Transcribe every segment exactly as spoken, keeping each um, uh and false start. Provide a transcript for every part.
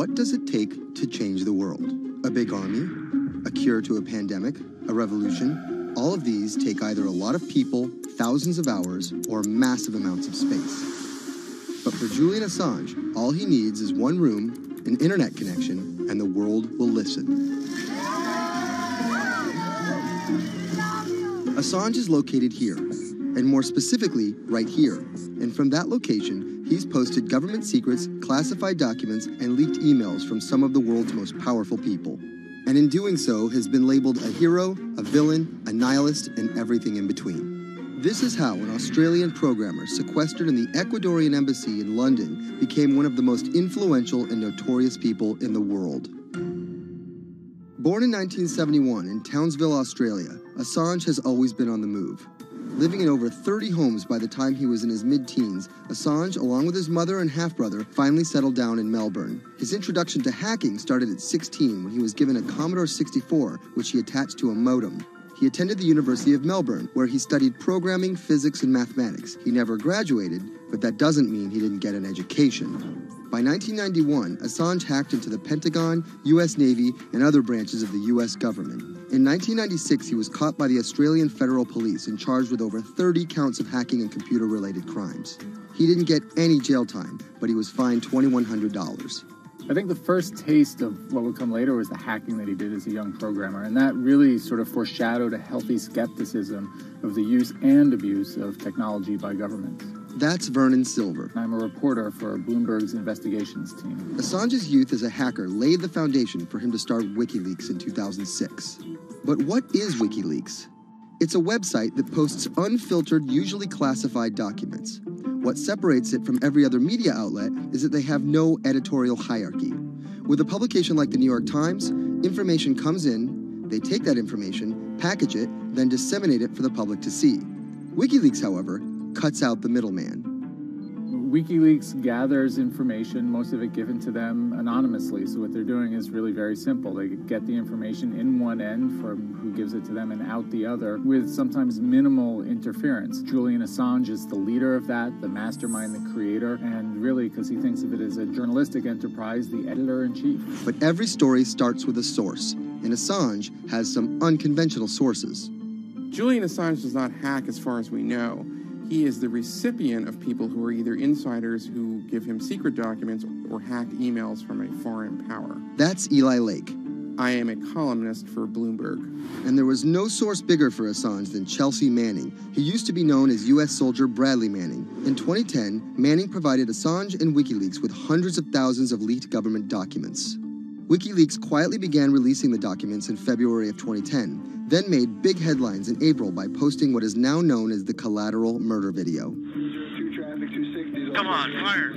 What does it take to change the world? A big army, a cure to a pandemic, a revolution? All of these take either a lot of people, thousands of hours, or massive amounts of space. But for Julian Assange, all he needs is one room, an internet connection, and the world will listen. Assange is located here, and more specifically, right here. And from that location, he's posted government secrets, classified documents, and leaked emails from some of the world's most powerful people. And in doing so, has been labeled a hero, a villain, a nihilist, and everything in between. This is how an Australian programmer sequestered in the Ecuadorian embassy in London became one of the most influential and notorious people in the world. Born in nineteen seventy-one in Townsville, Australia, Assange has always been on the move. Living in over thirty homes by the time he was in his mid-teens, Assange, along with his mother and half-brother, finally settled down in Melbourne. His introduction to hacking started at sixteen when he was given a Commodore sixty-four, which he attached to a modem. He attended the University of Melbourne, where he studied programming, physics, and mathematics. He never graduated, but that doesn't mean he didn't get an education. By nineteen ninety-one, Assange hacked into the Pentagon, U S Navy, and other branches of the U S government. In nineteen ninety-six, he was caught by the Australian Federal Police and charged with over thirty counts of hacking and computer-related crimes. He didn't get any jail time, but he was fined two thousand one hundred dollars. I think the first taste of what would come later was the hacking that he did as a young programmer, and that really sort of foreshadowed a healthy skepticism of the use and abuse of technology by governments. That's Vernon Silver. I'm a reporter for Bloomberg's investigations team. Assange's youth as a hacker laid the foundation for him to start WikiLeaks in two thousand six. But what is WikiLeaks? It's a website that posts unfiltered, usually classified documents. What separates it from every other media outlet is that they have no editorial hierarchy. With a publication like the New York Times, information comes in, they take that information, package it, then disseminate it for the public to see. WikiLeaks, however, cuts out the middleman. WikiLeaks gathers information, most of it given to them anonymously. So what they're doing is really very simple. They get the information in one end from who gives it to them and out the other, with sometimes minimal interference. Julian Assange is the leader of that, the mastermind, the creator, and really, because he thinks of it as a journalistic enterprise, the editor-in-chief. But every story starts with a source, and Assange has some unconventional sources. Julian Assange does not hack as far as we know. He is the recipient of people who are either insiders who give him secret documents or hacked emails from a foreign power. That's Eli Lake. I am a columnist for Bloomberg. And there was no source bigger for Assange than Chelsea Manning, who used to be known as U S soldier Bradley Manning. In twenty ten, Manning provided Assange and WikiLeaks with hundreds of thousands of leaked government documents. WikiLeaks quietly began releasing the documents in February of twenty ten. Then made big headlines in April by posting what is now known as the collateral murder video. Come on, fire!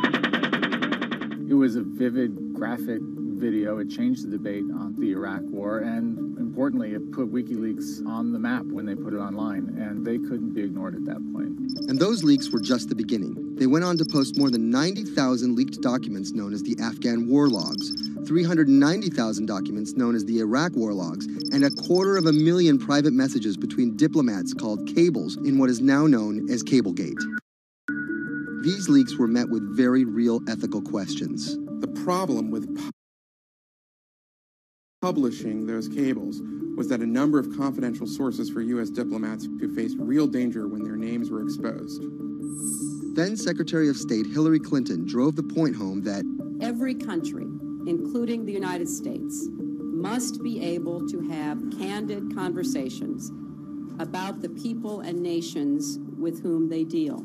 It was a vivid, graphic video. It changed the debate on the Iraq War, and importantly, it put WikiLeaks on the map when they put it online, and they couldn't be ignored at that point. And those leaks were just the beginning. They went on to post more than ninety thousand leaked documents known as the Afghan War Logs, three hundred ninety thousand documents known as the Iraq War Logs, and a quarter of a million private messages between diplomats called cables in what is now known as Cablegate. These leaks were met with very real ethical questions. The problem with pu- publishing those cables was that a number of confidential sources for U S diplomats who faced real danger when their names were exposed. Then Secretary of State Hillary Clinton drove the point home that every country, including the United States, must be able to have candid conversations about the people and nations with whom they deal.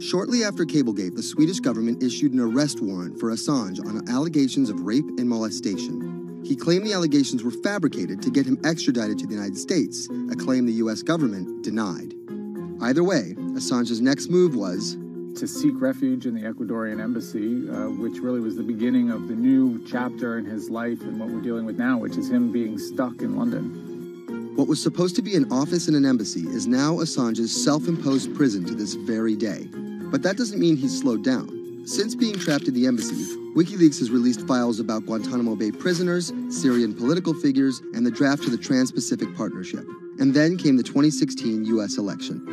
Shortly after Cablegate, the Swedish government issued an arrest warrant for Assange on allegations of rape and molestation. He claimed the allegations were fabricated to get him extradited to the United States, a claim the U S government denied. Either way, Assange's next move was to seek refuge in the Ecuadorian embassy, uh, which really was the beginning of the new chapter in his life and what we're dealing with now, which is him being stuck in London. What was supposed to be an office in an embassy is now Assange's self-imposed prison to this very day. But that doesn't mean he's slowed down. Since being trapped in the embassy, WikiLeaks has released files about Guantanamo Bay prisoners, Syrian political figures, and the draft to the Trans-Pacific Partnership. And then came the twenty sixteen U S election.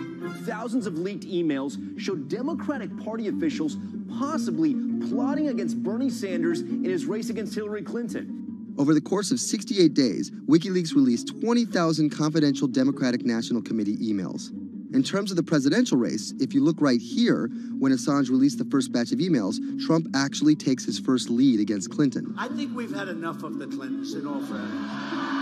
thousands of leaked emails showed Democratic Party officials possibly plotting against Bernie Sanders in his race against Hillary Clinton. Over the course of sixty-eight days, WikiLeaks released twenty thousand confidential Democratic National Committee emails. In terms of the presidential race, if you look right here, when Assange released the first batch of emails, Trump actually takes his first lead against Clinton. I think we've had enough of the Clintons in all fairness.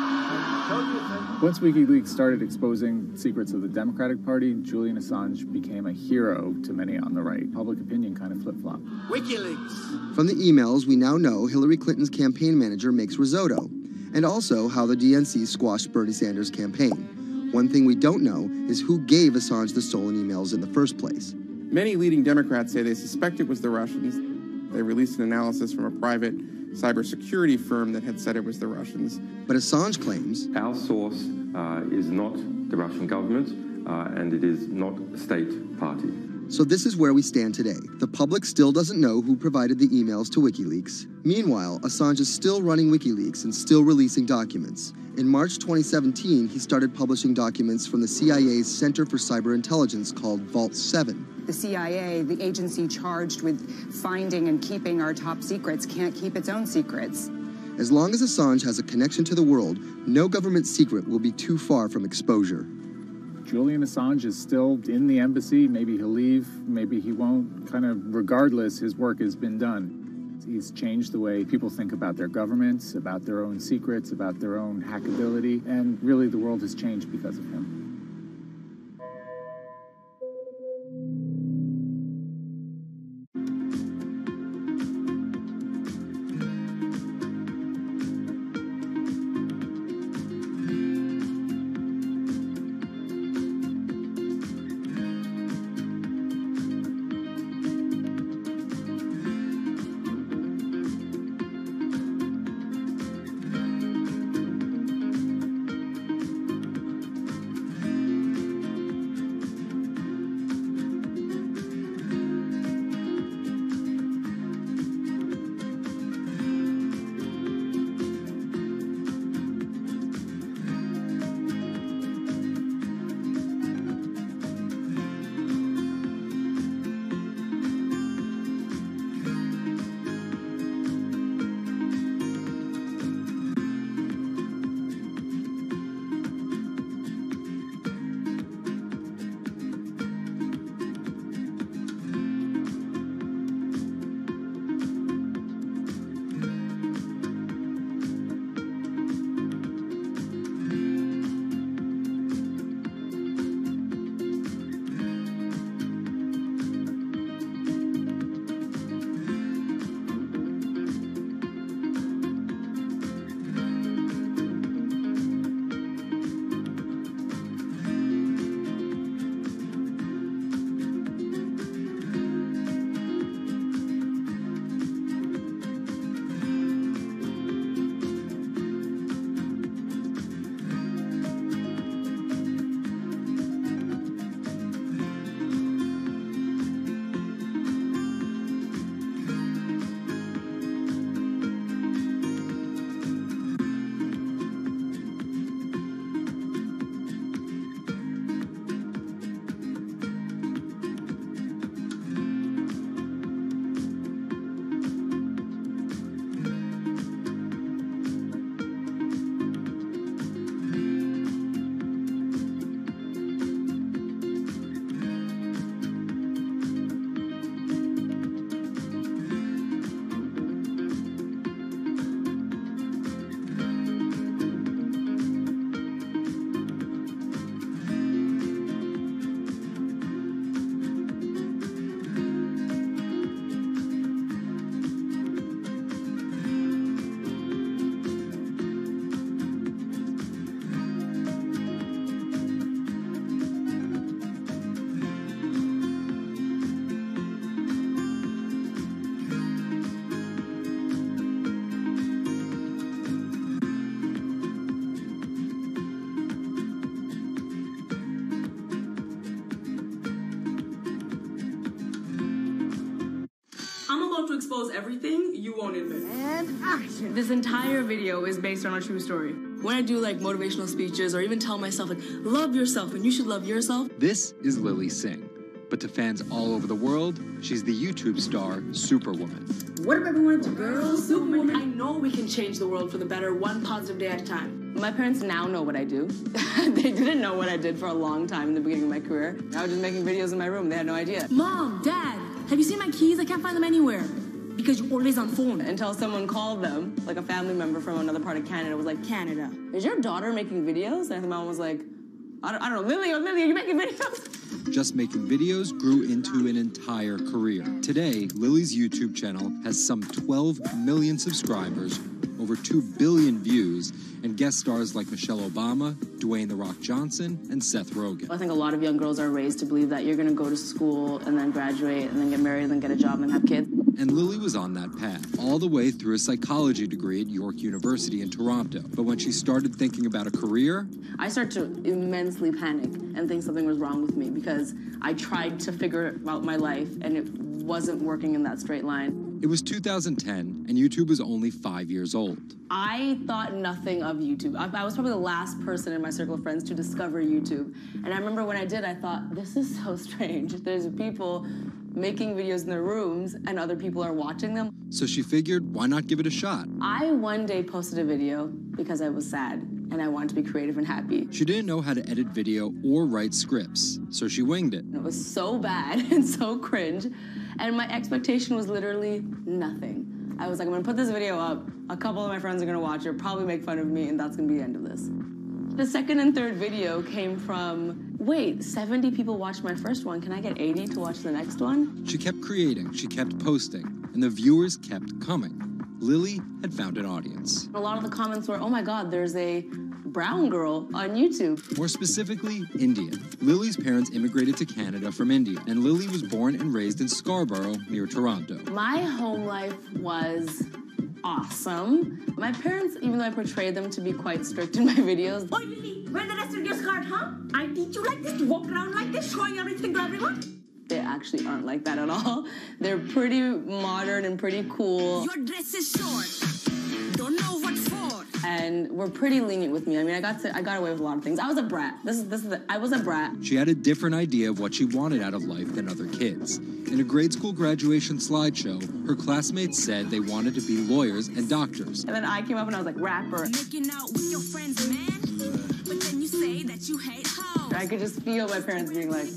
Once WikiLeaks started exposing secrets of the Democratic Party, Julian Assange became a hero to many on the right. Public opinion kind of flip-flopped. WikiLeaks! From the emails, we now know Hillary Clinton's campaign manager makes risotto, and also how the D N C squashed Bernie Sanders' campaign. One thing we don't know is who gave Assange the stolen emails in the first place. Many leading Democrats say they suspect it was the Russians. They released an analysis from a private cybersecurity firm that had said it was the Russians. But Assange claims... Our source uh, is not the Russian government, uh, and it is not a state party. So this is where we stand today. The public still doesn't know who provided the emails to WikiLeaks. Meanwhile, Assange is still running WikiLeaks and still releasing documents. In March twenty seventeen, he started publishing documents from the C I A's Center for Cyber Intelligence called Vault seven. The C I A, the agency charged with finding and keeping our top secrets, can't keep its own secrets. As long as Assange has a connection to the world, no government secret will be too far from exposure. Julian Assange is still in the embassy. Maybe he'll leave, maybe he won't. Kind of regardless, his work has been done. He's changed the way people think about their governments, about their own secrets, about their own hackability, and really the world has changed because of him. Expose everything you won't admit. And action. This entire video is based on a true story. When I do like motivational speeches or even tell myself like, love yourself and you should love yourself. This is Lilly Singh, but to fans all over the world, she's the YouTube star Superwoman. What up everyone, it's girl Superwoman. I know we can change the world for the better one positive day at a time. My parents now know what I do. They didn't know what I did for a long time in the beginning of my career. I was just making videos in my room, they had no idea. Mom, Dad, have you seen my keys? I can't find them anywhere. Because you're always on phone. Until someone called them, like a family member from another part of Canada, was like, Canada, is your daughter making videos? And I think mom was like, I don't, I don't know, Lilly, oh, Lilly, are you making videos? Just making videos grew into an entire career. Today, Lilly's YouTube channel has some twelve million subscribers, over two billion views, and guest stars like Michelle Obama, Dwayne The Rock Johnson, and Seth Rogen. I think a lot of young girls are raised to believe that you're going to go to school and then graduate and then get married and then get a job and have kids. And Lilly was on that path, all the way through a psychology degree at York University in Toronto. But when she started thinking about a career... I started to immensely panic and think something was wrong with me because I tried to figure out my life and it wasn't working in that straight line. It was two thousand ten, and YouTube was only five years old. I thought nothing of YouTube. I, I was probably the last person in my circle of friends to discover YouTube. And I remember when I did, I thought, this is so strange. There's people making videos in their rooms, and other people are watching them. So she figured, why not give it a shot? I one day posted a video because I was sad, and I wanted to be creative and happy. She didn't know how to edit video or write scripts, so she winged it. It was so bad and so cringe. And my expectation was literally nothing. I was like, I'm gonna put this video up, a couple of my friends are gonna watch it, probably make fun of me, and that's gonna be the end of this. The second and third video came from, wait, seventy people watched my first one, can I get eighty to watch the next one? She kept creating, she kept posting, and the viewers kept coming. Lilly had found an audience. A lot of the comments were, oh my God, there's a brown girl on YouTube. More specifically, Indian. Lilly's parents immigrated to Canada from India, and Lilly was born and raised in Scarborough, near Toronto. My home life was awesome. My parents, even though I portrayed them to be quite strict in my videos. Oh, Lilly, wear the rest of your skirt, huh? I teach you like this, walk around like this, showing everything to everyone. They actually aren't like that at all. They're pretty modern and pretty cool. Your dress is short. Don't know what's for. And were pretty lenient with me. I mean, I got to, I got away with a lot of things. I was a brat. This is this is the, I was a brat. She had a different idea of what she wanted out of life than other kids. In a grade school graduation slideshow, her classmates said they wanted to be lawyers and doctors. And then I came up and I was like, rapper. Making out with your friends, man. But then you say that you hate hoes. I could just feel my parents being like,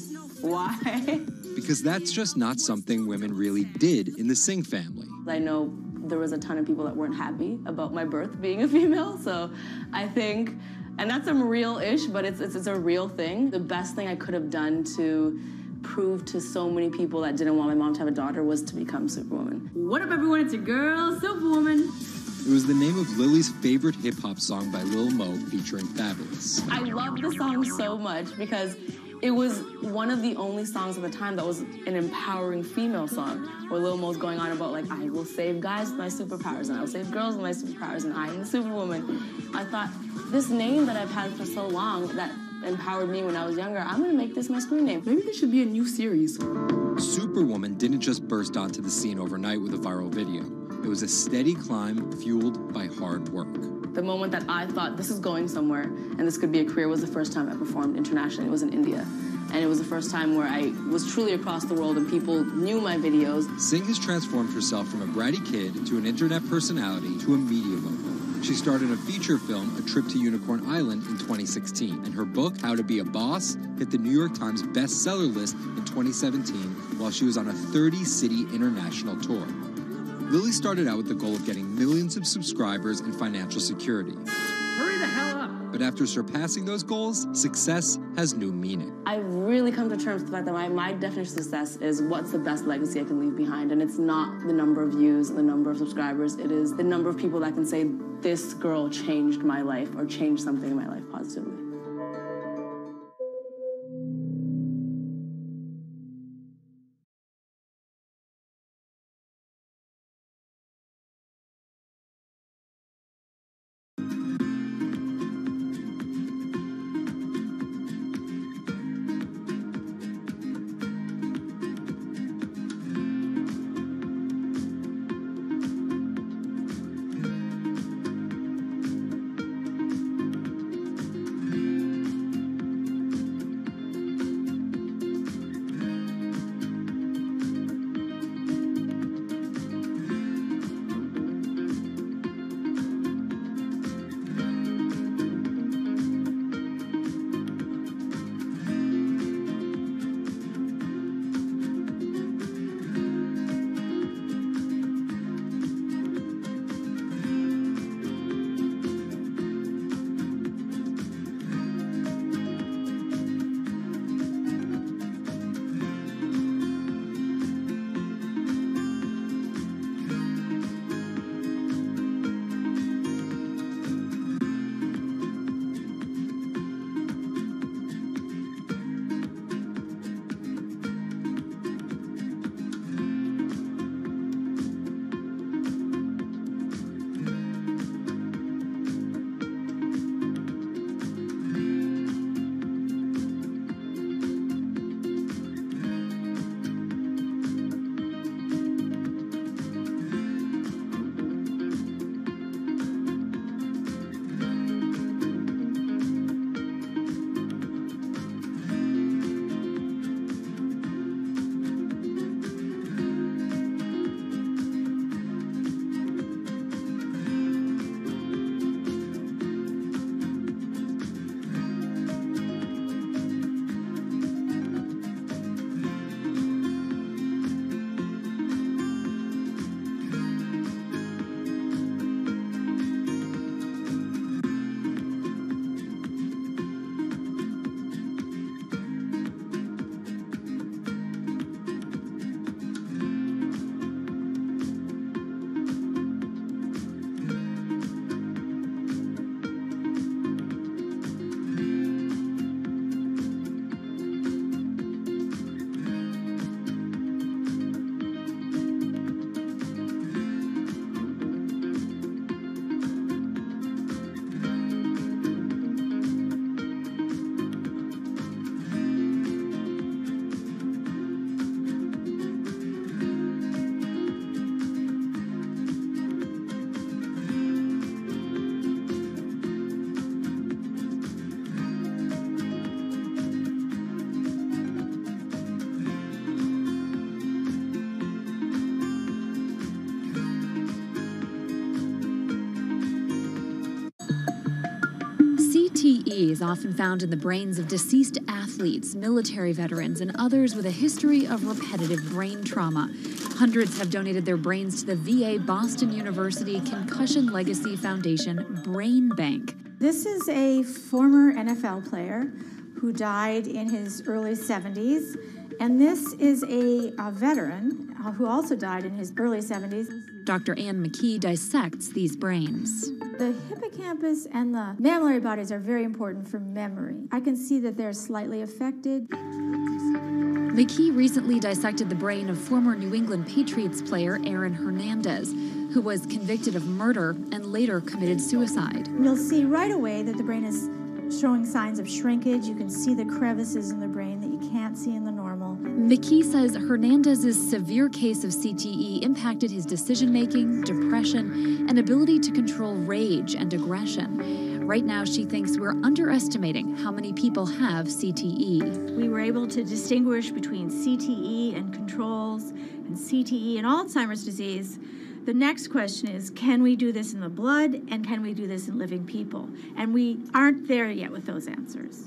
why? Because that's just not something women really did in the Singh family. I know there was a ton of people that weren't happy about my birth being a female, so I think, and that's some real-ish, but it's, it's, it's a real thing. The best thing I could have done to prove to so many people that didn't want my mom to have a daughter was to become Superwoman. What up, everyone? It's your girl, Superwoman. It was the name of Lilly's favorite hip-hop song by Lil' Mo featuring Fabolous. I love the song so much because it was one of the only songs at the time that was an empowering female song, where Lil' Mo's going on about, like, I will save guys with my superpowers, and I will save girls with my superpowers, and I am the Superwoman. I thought, this name that I've had for so long that empowered me when I was younger, I'm gonna make this my screen name. Maybe this should be a new series. Superwoman didn't just burst onto the scene overnight with a viral video. It was a steady climb fueled by hard work. The moment that I thought this is going somewhere and this could be a career was the first time I performed internationally. It was in India. And it was the first time where I was truly across the world and people knew my videos. Singh has transformed herself from a bratty kid to an internet personality to a media mogul. She starred in a feature film, A Trip to Unicorn Island, in twenty sixteen. And her book, How to Be a Boss, hit the New York Times bestseller list in twenty seventeen while she was on a thirty city international tour. Lilly started out with the goal of getting millions of subscribers and financial security. Hurry the hell up! But after surpassing those goals, success has new meaning. I've really come to terms with the fact that my, my definition of success is what's the best legacy I can leave behind, and it's not the number of views, the number of subscribers, it is the number of people that can say, this girl changed my life or changed something in my life positively. P T S D is often found in the brains of deceased athletes, military veterans, and others with a history of repetitive brain trauma. Hundreds have donated their brains to the V A Boston University Concussion Legacy Foundation Brain Bank. This is a former N F L player who died in his early seventies, and this is a, a veteran who also died in his early seventies. Doctor Anne McKee dissects these brains. The hippocampus and the mammillary bodies are very important for memory. I can see that they're slightly affected. McKee recently dissected the brain of former New England Patriots player Aaron Hernandez, who was convicted of murder and later committed suicide. You'll see right away that the brain is showing signs of shrinkage. You can see the crevices in the brain that you can't see in the normal. McKee says Hernandez's severe case of C T E impacted his decision-making, depression, and ability to control rage and aggression. Right now, she thinks we're underestimating how many people have C T E. We were able to distinguish between C T E and controls and C T E and Alzheimer's disease. The next question is, can we do this in the blood, and can we do this in living people? And we aren't there yet with those answers.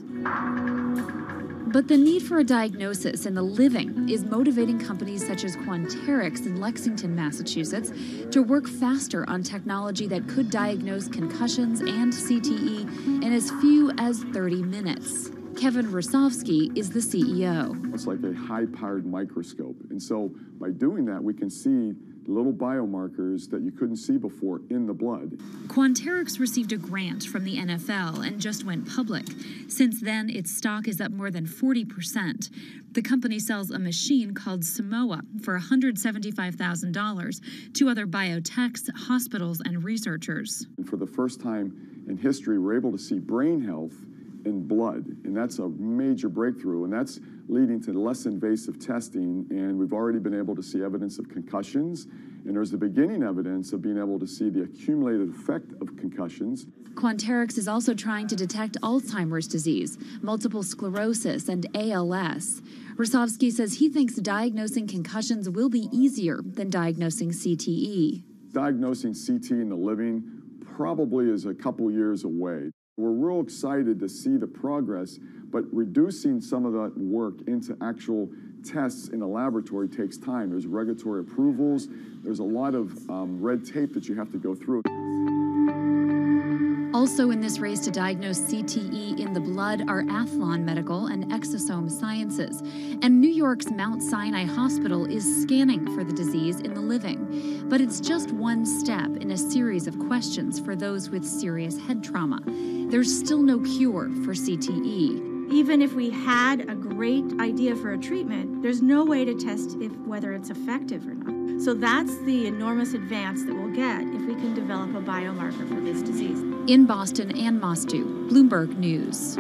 But the need for a diagnosis in the living is motivating companies such as Quanterix in Lexington, Massachusetts, to work faster on technology that could diagnose concussions and C T E in as few as thirty minutes. Kevin Rosofsky is the C E O. It's like a high-powered microscope. And so by doing that, we can see little biomarkers that you couldn't see before in the blood. Quanterix received a grant from the N F L and just went public. Since then, its stock is up more than forty percent. The company sells a machine called Samoa for one hundred seventy-five thousand dollars to other biotechs, hospitals, and researchers. And for the first time in history, we're able to see brain health in blood, and that's a major breakthrough, and that's leading to less invasive testing, and we've already been able to see evidence of concussions, and there's the beginning evidence of being able to see the accumulated effect of concussions. Quanterix is also trying to detect Alzheimer's disease, multiple sclerosis, and A L S. Rosofsky says he thinks diagnosing concussions will be easier than diagnosing C T E. Diagnosing C T in the living probably is a couple years away. We're real excited to see the progress, but reducing some of that work into actual tests in a laboratory takes time. There's regulatory approvals. There's a lot of um, red tape that you have to go through. Also in this race to diagnose C T E in the blood are Athlon Medical and Exosome Sciences. And New York's Mount Sinai Hospital is scanning for the disease in the living. But it's just one step in a series of questions for those with serious head trauma. There's still no cure for C T E. Even if we had a great idea for a treatment, there's no way to test if whether it's effective or not. So that's the enormous advance that we'll get if we can develop a biomarker for this disease. In Boston, Anne Mostu, Bloomberg News.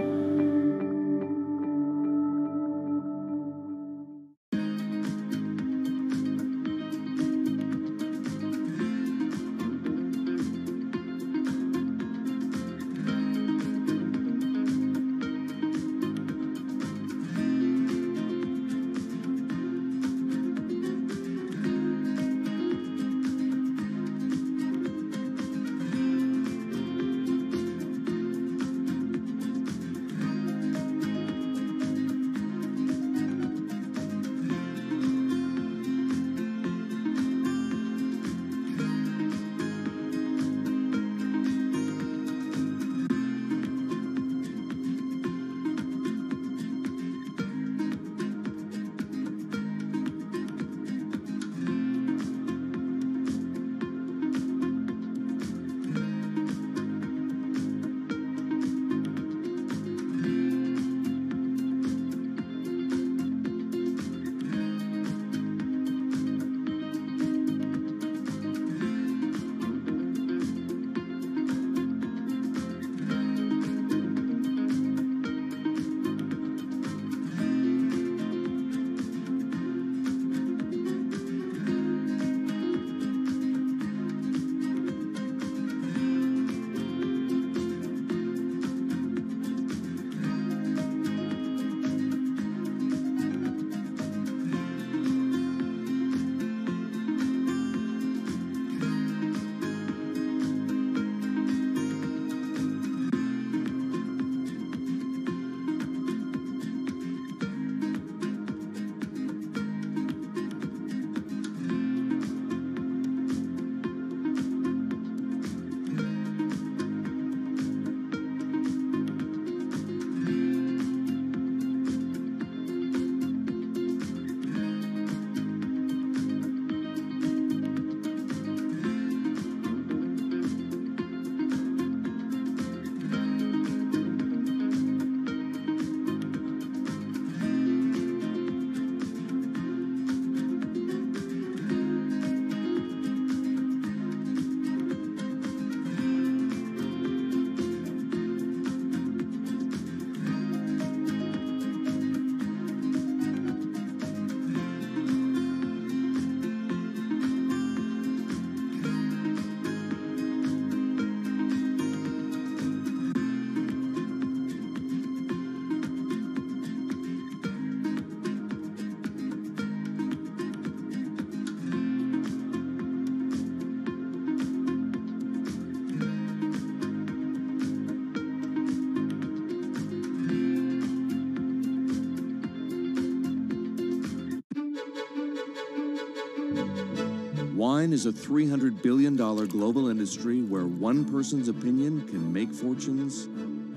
Wine is a three hundred billion dollars global industry where one person's opinion can make fortunes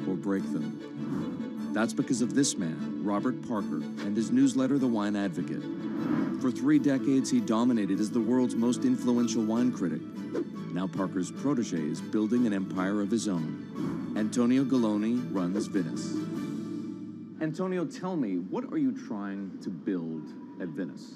or break them. That's because of this man, Robert Parker, and his newsletter, The Wine Advocate. For three decades, he dominated as the world's most influential wine critic. Now Parker's protege is building an empire of his own. Antonio Galloni runs Vinous. Antonio, tell me, what are you trying to build at Vinous?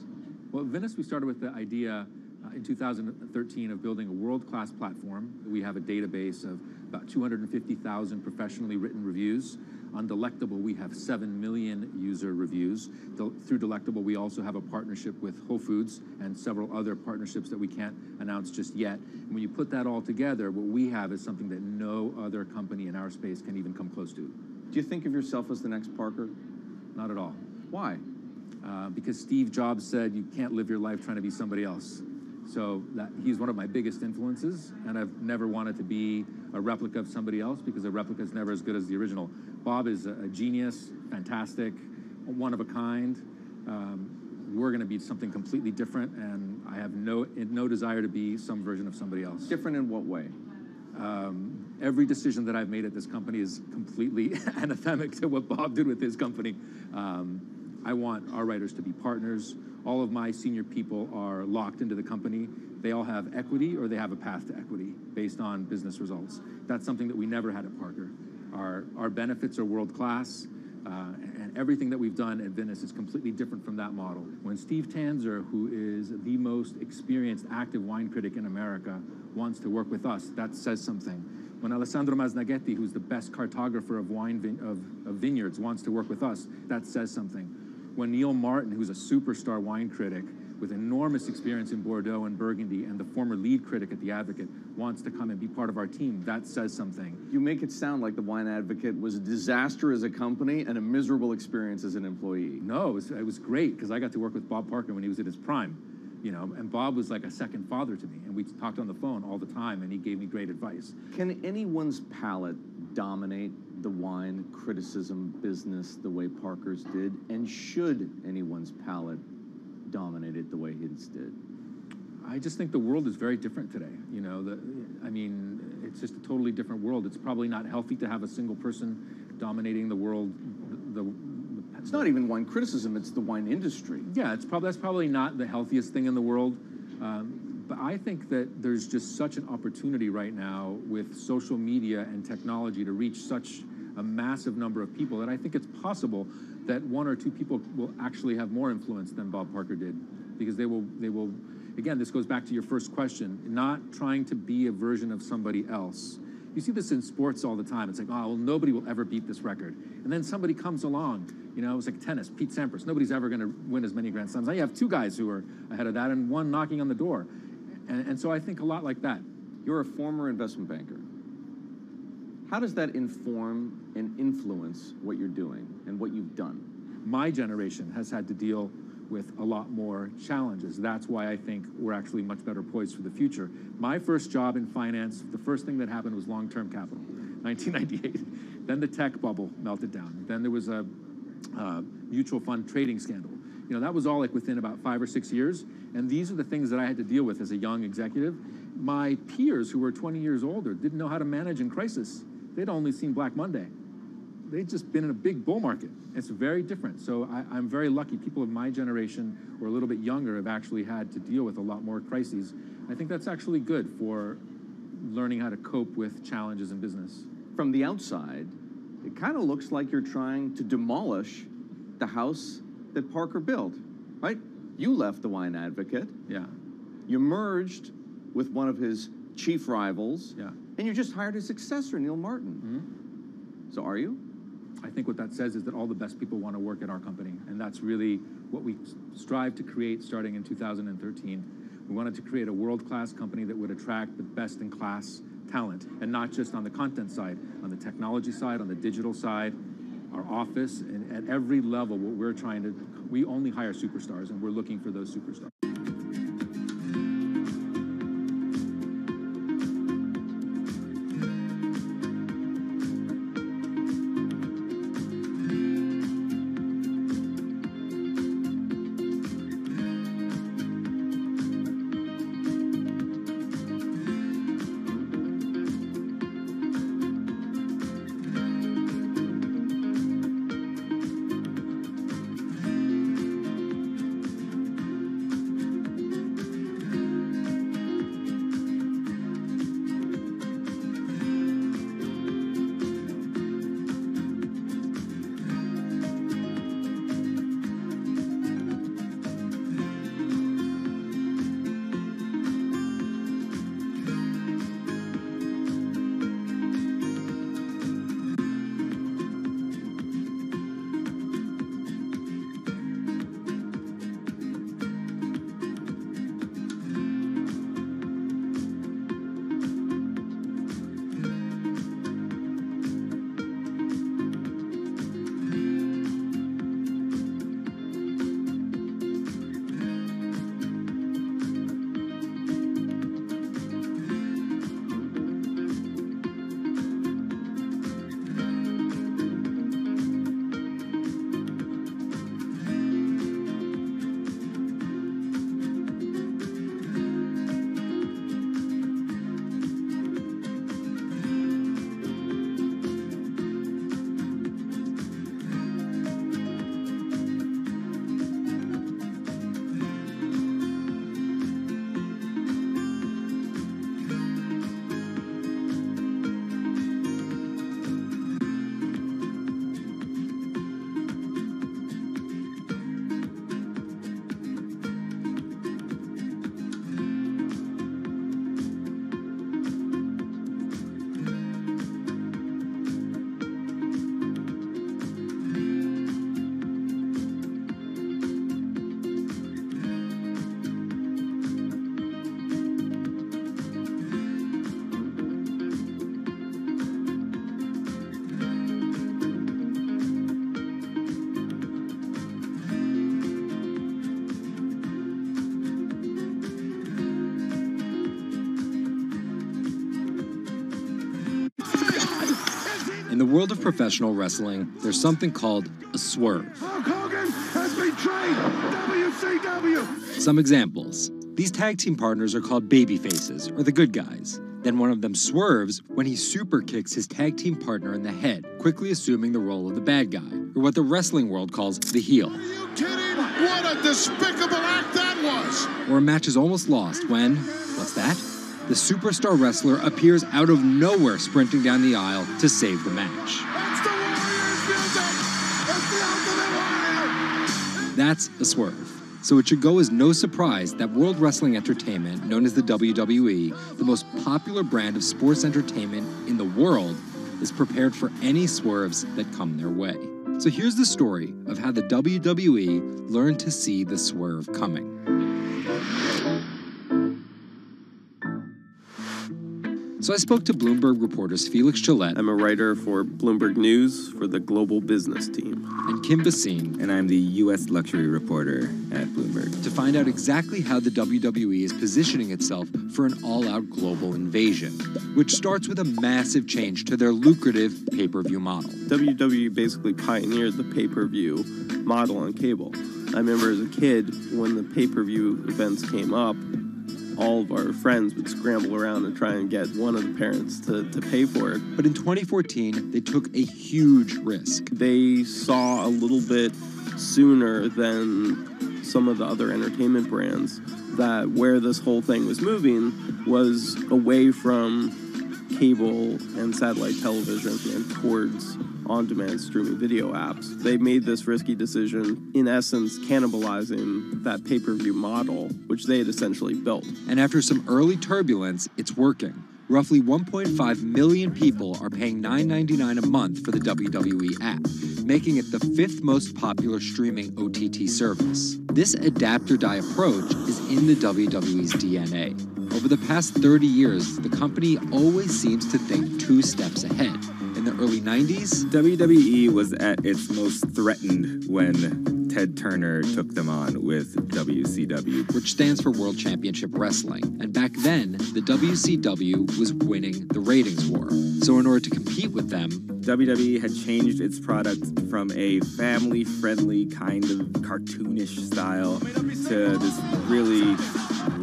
Well, at Vinous, we started with the idea uh, in two thousand thirteen of building a world-class platform. We have a database of about two hundred fifty thousand professionally written reviews. On Delectable, we have seven million user reviews. Del- through Delectable, we also have a partnership with Whole Foods and several other partnerships that we can't announce just yet. And when you put that all together, what we have is something that no other company in our space can even come close to. Do you think of yourself as the next Parker? Not at all. Why? Uh, because Steve Jobs said you can't live your life trying to be somebody else. So that, he's one of my biggest influences, and I've never wanted to be a replica of somebody else because a replica is never as good as the original. Bob is a, a genius, fantastic, one of a kind. Um, we're going to be something completely different, and I have no no desire to be some version of somebody else. Different in what way? Um, every decision that I've made at this company is completely anathemic to what Bob did with his company. Um, I want our writers to be partners. All of my senior people are locked into the company. They all have equity or they have a path to equity based on business results. That's something that we never had at Parker. Our, our benefits are world-class, uh, and everything that we've done at Vinous is completely different from that model. When Steve Tanzer, who is the most experienced active wine critic in America, wants to work with us, that says something. When Alessandro Masnaghetti, who's the best cartographer of wine vine of, of vineyards, wants to work with us, that says something. When Neil Martin, who's a superstar wine critic with enormous experience in Bordeaux and Burgundy and the former lead critic at The Advocate, wants to come and be part of our team, that says something. You make it sound like The Wine Advocate was a disaster as a company and a miserable experience as an employee. No, it was, it was great, because I got to work with Bob Parker when he was at his prime. You know, and Bob was like a second father to me, and we talked on the phone all the time, and he gave me great advice. Can anyone's palate dominate the wine criticism business the way Parker's did, and should anyone's palate dominate it the way his did? I just think the world is very different today. You know, the, I mean, it's just a totally different world. It's probably not healthy to have a single person dominating the world. The, the, It's not even wine criticism, it's the wine industry. Yeah, it's probably, that's probably not the healthiest thing in the world. Um, but I think that there's just such an opportunity right now with social media and technology to reach such a massive number of people that I think it's possible that one or two people will actually have more influence than Bob Parker did. Because they will, they will, again, this goes back to your first question, not trying to be a version of somebody else. You see this in sports all the time. It's like, oh, well, nobody will ever beat this record. And then somebody comes along. You know, it was like tennis, Pete Sampras. Nobody's ever going to win as many Grand Slams. Now you have two guys who are ahead of that and one knocking on the door. And, and so I think a lot like that. You're a former investment banker. How does that inform and influence what you're doing and what you've done? My generation has had to deal with a lot more challenges. That's why I think we're actually much better poised for the future. My first job in finance, the first thing that happened was long-term capital, nineteen ninety-eight. Then the tech bubble melted down. Then there was a uh, mutual fund trading scandal. You know, that was all like within about five or six years. And these are the things that I had to deal with as a young executive. My peers who were twenty years older didn't know how to manage in crisis. They'd only seen Black Monday. They've just been in a big bull market. It's very different. So I, I'm very lucky. People of my generation or a little bit younger have actually had to deal with a lot more crises. I think that's actually good for learning how to cope with challenges in business. From the outside, it kind of looks like you're trying to demolish the house that Parker built, right? You left The Wine Advocate. Yeah. You merged with one of his chief rivals. Yeah. And you just hired his successor, Neil Martin. Mm-hmm. So are you? I think what that says is that all the best people want to work at our company, and that's really what we strive to create starting in two thousand thirteen. We wanted to create a world-class company that would attract the best-in-class talent, and not just on the content side, on the technology side, on the digital side, our office, and at every level, what we're trying to, we only hire superstars, and we're looking for those superstars. the world of professional wrestling, there's something called a swerve. Hulk Hogan has betrayed W C W. Some examples. These tag team partners are called babyfaces, or the good guys. Then one of them swerves when he super kicks his tag team partner in the head, quickly assuming the role of the bad guy, or what the wrestling world calls the heel. Are you kidding? What a despicable act that was! Or a match is almost lost when, what's that? The superstar wrestler appears out of nowhere sprinting down the aisle to save the match. That's the Warriors music! That's the ultimate warrior! That's a swerve. So it should go as no surprise that World Wrestling Entertainment, known as the W W E, the most popular brand of sports entertainment in the world, is prepared for any swerves that come their way. So here's the story of how the W W E learned to see the swerve coming. So I spoke to Bloomberg reporters Felix Gillette. I'm a writer for Bloomberg News for the global business team. And Kim Bassine. And I'm the U S luxury reporter at Bloomberg. To find out exactly how the W W E is positioning itself for an all-out global invasion, which starts with a massive change to their lucrative pay-per-view model. W W E basically pioneered the pay-per-view model on cable. I remember as a kid, when the pay-per-view events came up, all of our friends would scramble around and try and get one of the parents to, to pay for it. But in twenty fourteen, they took a huge risk. They saw a little bit sooner than some of the other entertainment brands that where this whole thing was moving was away from cable and satellite television and towards on-demand streaming video apps. They made this risky decision, in essence, cannibalizing that pay-per-view model, which they had essentially built. And after some early turbulence, it's working. Roughly one point five million people are paying nine ninety-nine a month for the W W E app, making it the fifth most popular streaming O T T service. This adapt-or-die approach is in the W W E's D N A. Over the past thirty years, the company always seems to think two steps ahead. In the early nineties, W W E was at its most threatened when Ted Turner took them on with W C W. Which stands for World Championship Wrestling. And back then, the W C W was winning the ratings war. So in order to compete with them, W W E had changed its product from a family-friendly kind of cartoonish style to this really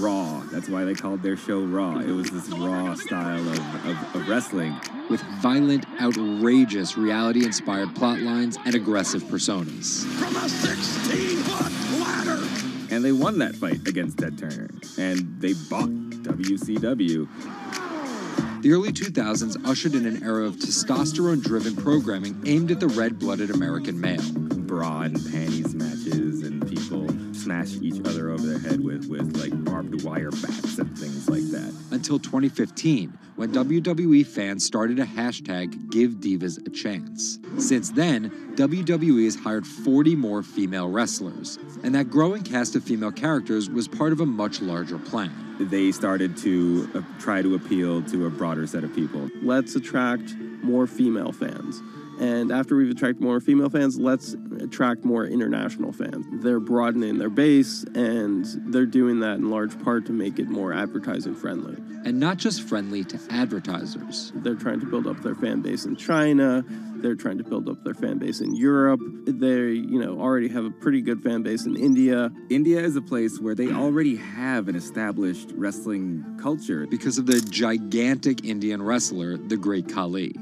raw. That's why they called their show Raw. It was this raw style of, of, of wrestling. With violent, outrageous, reality-inspired plotlines and aggressive personas. From a sixteen-foot ladder! And they won that fight against Ted Turner, and they bought W C W. The early two thousands ushered in an era of testosterone-driven programming aimed at the red-blooded American male. Bra and panties matches, and people smash each other over their head with, with like, barbed wire bats and things like that. Until twenty fifteen, when W W E fans started a hashtag, Give Divas a Chance. Since then, W W E has hired forty more female wrestlers, and that growing cast of female characters was part of a much larger plan. They started to uh, try to appeal to a broader set of people. Let's attract more female fans. And after we've attracted more female fans, let's attract more international fans. They're broadening their base, and they're doing that in large part to make it more advertising-friendly. And not just friendly to advertisers. They're trying to build up their fan base in China. They're trying to build up their fan base in Europe. They, you know, already have a pretty good fan base in India. India is a place where they already have an established wrestling culture because of the gigantic Indian wrestler, the Great Khali.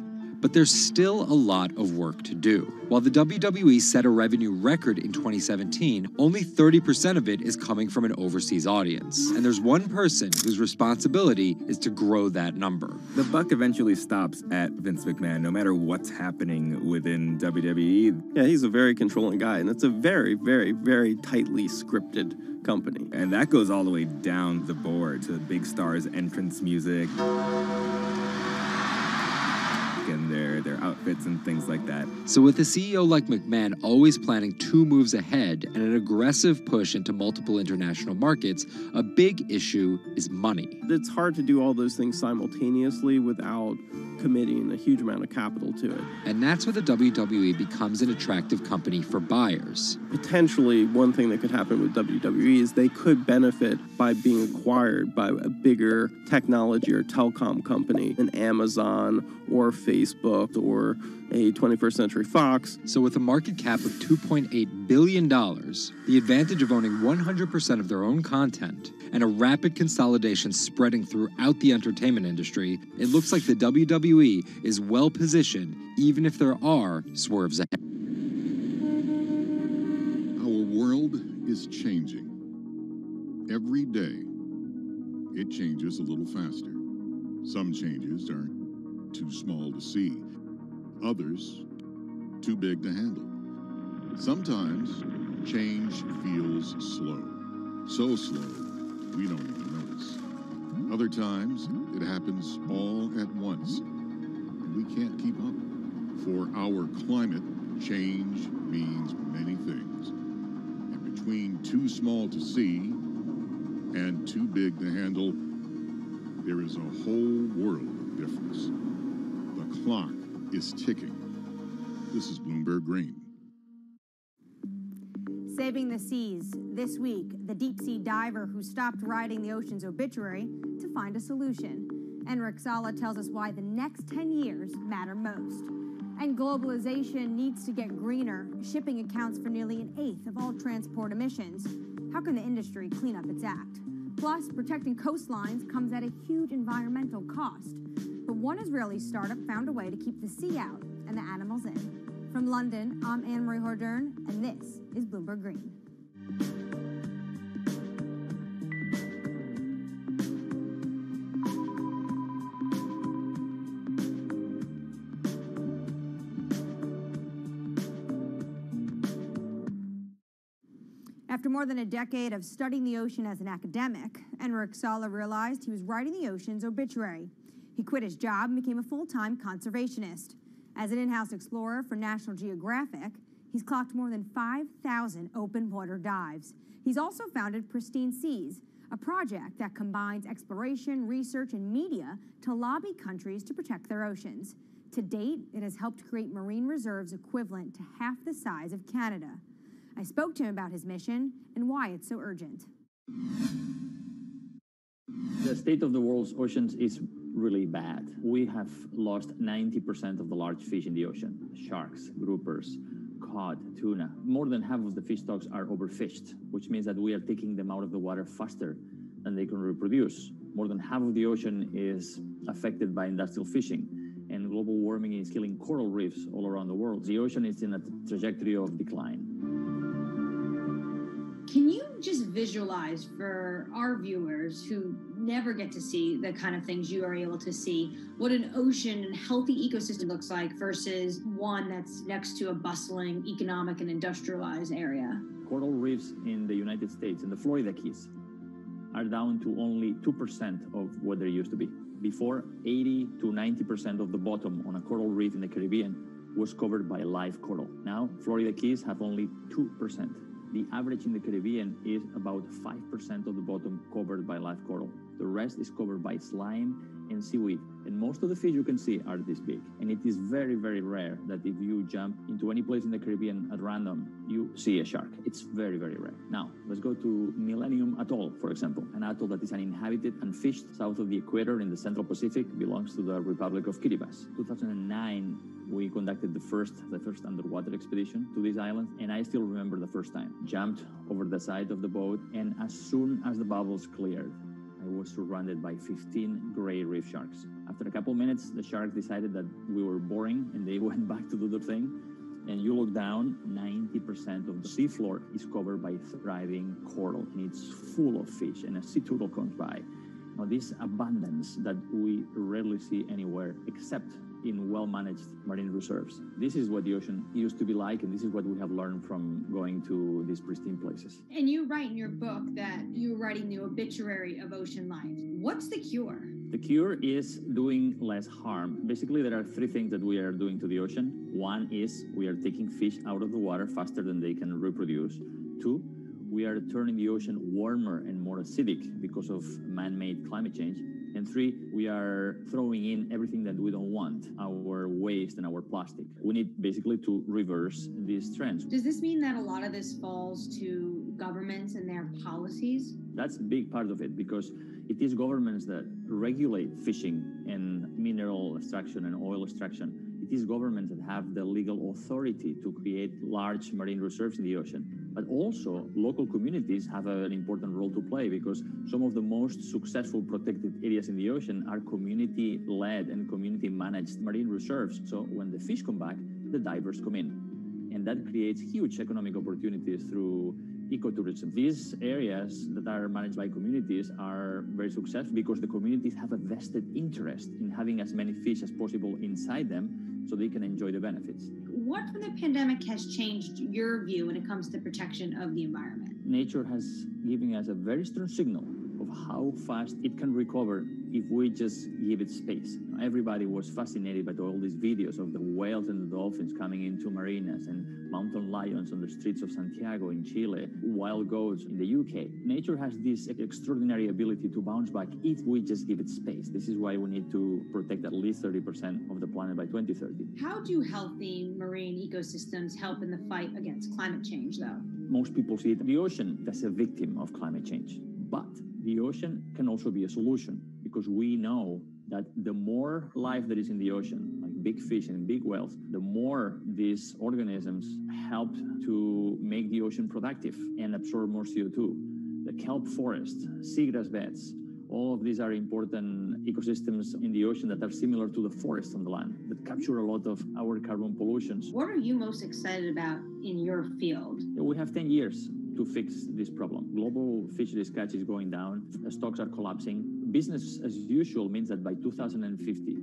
But there's still a lot of work to do. While the W W E set a revenue record in twenty seventeen, only thirty percent of it is coming from an overseas audience. And there's one person whose responsibility is to grow that number. The buck eventually stops at Vince McMahon, no matter what's happening within W W E. Yeah, he's a very controlling guy, and it's a very, very, very tightly scripted company. And that goes all the way down the board to the big stars' entrance music. And their, their outfits and things like that. So with a C E O like McMahon always planning two moves ahead and an aggressive push into multiple international markets, a big issue is money. It's hard to do all those things simultaneously without committing a huge amount of capital to it. And that's where the W W E becomes an attractive company for buyers. Potentially, one thing that could happen with W W E is they could benefit by being acquired by a bigger technology or telecom company, an Amazon or Facebook. book or a twenty-first Century Fox. So with a market cap of two point eight billion dollars, the advantage of owning one hundred percent of their own content, and a rapid consolidation spreading throughout the entertainment industry, it looks like the W W E is well positioned, even if there are swerves ahead. Our world is changing. Every day, it changes a little faster. Some changes are too small to see, others too big to handle. Sometimes change feels slow, so slow we don't even notice. Other times it happens all at once, and we can't keep up. For our climate, change means many things, and between too small to see and too big to handle, there is a whole world of difference. The clock is ticking. This is Bloomberg Green. Saving the seas. This week, the deep-sea diver who stopped writing the ocean's obituary to find a solution. Enric Sala tells us why the next ten years matter most. And globalization needs to get greener. Shipping accounts for nearly an eighth of all transport emissions. How can the industry clean up its act? Plus, protecting coastlines comes at a huge environmental cost. But one Israeli startup found a way to keep the sea out and the animals in. From London, I'm Anne-Marie Hordern, and this is Bloomberg Green. After more than a decade of studying the ocean as an academic, Enric Sala realized he was writing the ocean's obituary. He quit his job and became a full-time conservationist. As an in-house explorer for National Geographic, he's clocked more than five thousand open-water dives. He's also founded Pristine Seas, a project that combines exploration, research, and media to lobby countries to protect their oceans. To date, it has helped create marine reserves equivalent to half the size of Canada. I spoke to him about his mission and why it's so urgent. The state of the world's oceans is really bad. We have lost ninety percent of the large fish in the ocean. Sharks, groupers, cod, tuna. More than half of the fish stocks are overfished, which means that we are taking them out of the water faster than they can reproduce. More than half of the ocean is affected by industrial fishing, and global warming is killing coral reefs all around the world. The ocean is in a trajectory of decline. Can you just visualize for our viewers who never get to see the kind of things you are able to see, what an ocean and healthy ecosystem looks like versus one that's next to a bustling economic and industrialized area? Coral reefs in the United States, in the Florida Keys, are down to only two percent of what they used to be. Before, eighty to ninety percent of the bottom on a coral reef in the Caribbean was covered by live coral. Now, Florida Keys have only two percent. The average in the Caribbean is about five percent of the bottom covered by live coral. The rest is covered by slime and seaweed. And most of the fish you can see are this big. And it is very, very rare that if you jump into any place in the Caribbean at random, you see a shark. It's very, very rare. Now, let's go to Millennium Atoll, for example, an atoll that is uninhabited and fished south of the equator in the Central Pacific, belongs to the Republic of Kiribati. two thousand nine, we conducted the first, the first underwater expedition to this island, and I still remember the first time. Jumped over the side of the boat, and as soon as the bubbles cleared, I was surrounded by fifteen gray reef sharks. After a couple minutes, the sharks decided that we were boring, and they went back to do their thing. And you look down, ninety percent of the seafloor is covered by thriving coral, and it's full of fish, and a sea turtle comes by. Now, this abundance that we rarely see anywhere except in well-managed marine reserves. This is what the ocean used to be like, and this is what we have learned from going to these pristine places. And you write in your book that you're writing the obituary of ocean life. What's the cure? The cure is doing less harm. Basically, there are three things that we are doing to the ocean. One is we are taking fish out of the water faster than they can reproduce. Two, we are turning the ocean warmer and more acidic because of man-made climate change. And three, we are throwing in everything that we don't want, our waste and our plastic. We need basically to reverse these trends. Does this mean that a lot of this falls to governments and their policies? That's a big part of it, because it is governments that regulate fishing and mineral extraction and oil extraction. It is governments that have the legal authority to create large marine reserves in the ocean. But also, local communities have an important role to play, because some of the most successful protected areas in the ocean are community-led and community-managed marine reserves. So when the fish come back, the divers come in. And that creates huge economic opportunities through ecotourism. These areas that are managed by communities are very successful because the communities have a vested interest in having as many fish as possible inside them so they can enjoy the benefits. What from the pandemic has changed your view when it comes to protection of the environment? Nature has given us a very strong signal of how fast it can recover if we just give it space. Everybody was fascinated by all these videos of the whales and the dolphins coming into marinas and mountain lions on the streets of Santiago in Chile, wild goats in the U K. Nature has this extraordinary ability to bounce back if we just give it space. This is why we need to protect at least thirty percent of the planet by twenty thirty. How do healthy marine ecosystems help in the fight against climate change, though? Most people see the ocean as a victim of climate change, but the ocean can also be a solution, because we know that the more life that is in the ocean, like big fish and big whales, the more these organisms help to make the ocean productive and absorb more C O two. The kelp forest, seagrass beds, all of these are important ecosystems in the ocean that are similar to the forests on the land, that capture a lot of our carbon pollutions. What are you most excited about in your field? We have ten years to fix this problem. Global fisheries catch is going down, stocks are collapsing. Business as usual means that by two thousand fifty,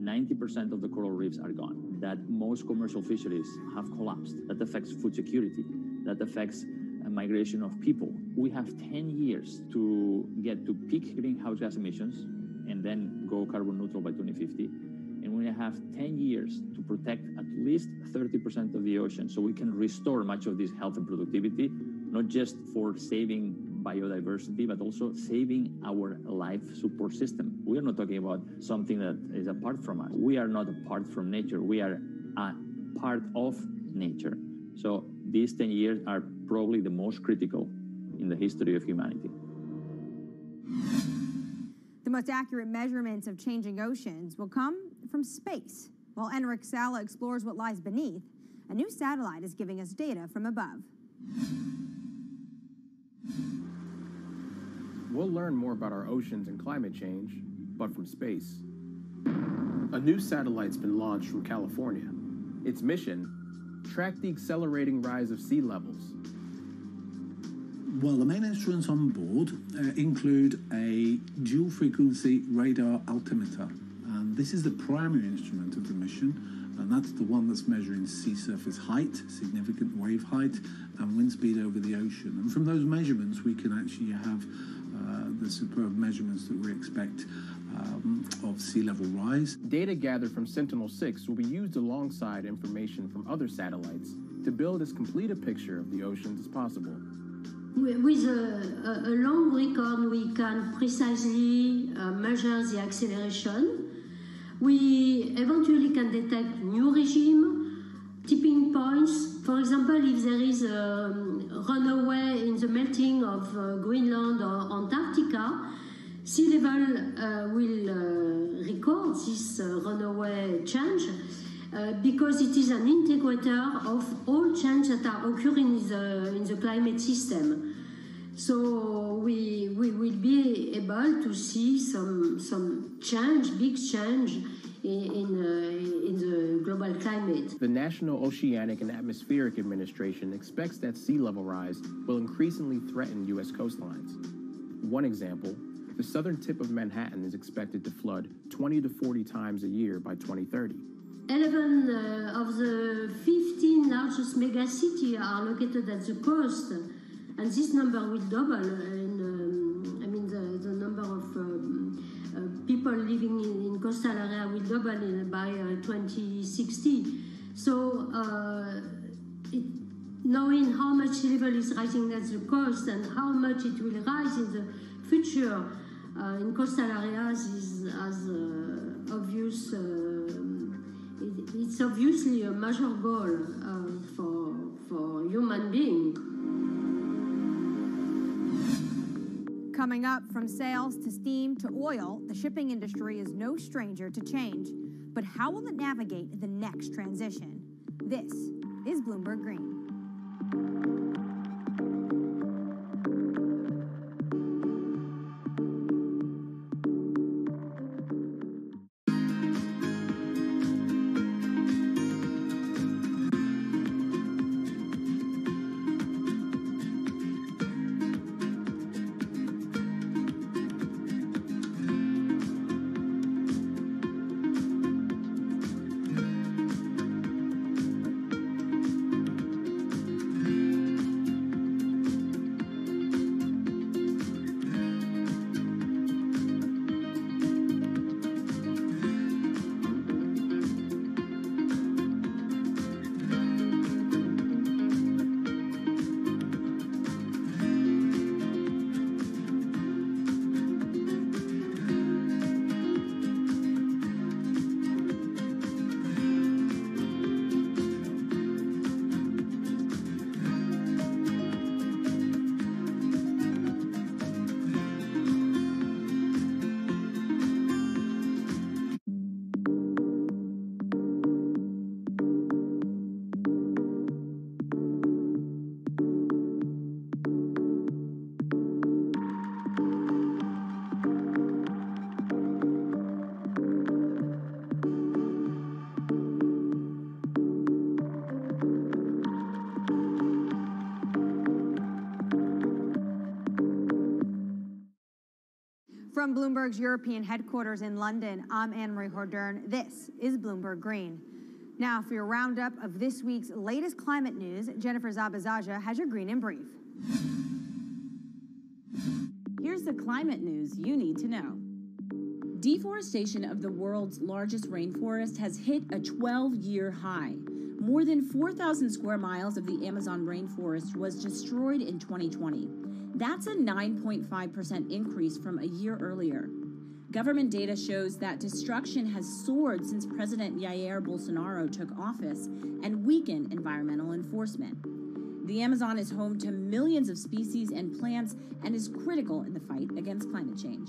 ninety percent of the coral reefs are gone, that most commercial fisheries have collapsed. That affects food security, that affects a migration of people. We have ten years to get to peak greenhouse gas emissions and then go carbon neutral by twenty fifty. And we have ten years to protect at least thirty percent of the ocean so we can restore much of this health and productivity, not just for saving biodiversity, but also saving our life support system. We are not talking about something that is apart from us. We are not apart from nature. We are a part of nature. So these ten years are probably the most critical in the history of humanity. The most accurate measurements of changing oceans will come from space. While Enric Sala explores what lies beneath, a new satellite is giving us data from above. We'll learn more about our oceans and climate change, but from space. A new satellite's been launched from California. Its mission, track the accelerating rise of sea levels. Well, the main instruments on board uh, include a dual-frequency radar altimeter. And this is the primary instrument of the mission, and that's the one that's measuring sea surface height, significant wave height, and wind speed over the ocean. And from those measurements, we can actually have uh, the superb measurements that we expect um, of sea level rise. Data gathered from Sentinel six will be used alongside information from other satellites to build as complete a picture of the oceans as possible. With a, a long recon, we can precisely uh, measure the acceleration. We eventually can detect new regime, tipping points. For example, if there is a runaway in the melting of uh, Greenland or Antarctica, sea level uh, will uh, record this uh, runaway change uh, because it is an integrator of all changes that are occurring in the, in the climate system. So we, we will be able to see some, some change, big change in, in, uh, in the global climate. The National Oceanic and Atmospheric Administration expects that sea level rise will increasingly threaten U S coastlines. One example, the southern tip of Manhattan is expected to flood twenty to forty times a year by twenty thirty. eleven uh, of the fifteen largest megacities are located at the coast. And this number will double, and um, I mean the, the number of um, uh, people living in, in coastal area will double in, by uh, twenty sixty. So uh, it, knowing how much sea level is rising at the coast and how much it will rise in the future uh, in coastal areas is as uh, obvious. Uh, it, it's obviously a major goal uh, for for human beings. Coming up, from sails to steam to oil, the shipping industry is no stranger to change. But how will it navigate the next transition? This is Bloomberg Green. From Bloomberg's European headquarters in London, I'm Anne-Marie Hordern. This is Bloomberg Green. Now, for your roundup of this week's latest climate news, Jennifer Zabazaja has your green in brief. Here's the climate news you need to know. Deforestation of the world's largest rainforest has hit a twelve-year high. More than four thousand square miles of the Amazon rainforest was destroyed in twenty twenty. That's a nine point five percent increase from a year earlier. Government data shows that destruction has soared since President Jair Bolsonaro took office and weakened environmental enforcement. The Amazon is home to millions of species and plants and is critical in the fight against climate change.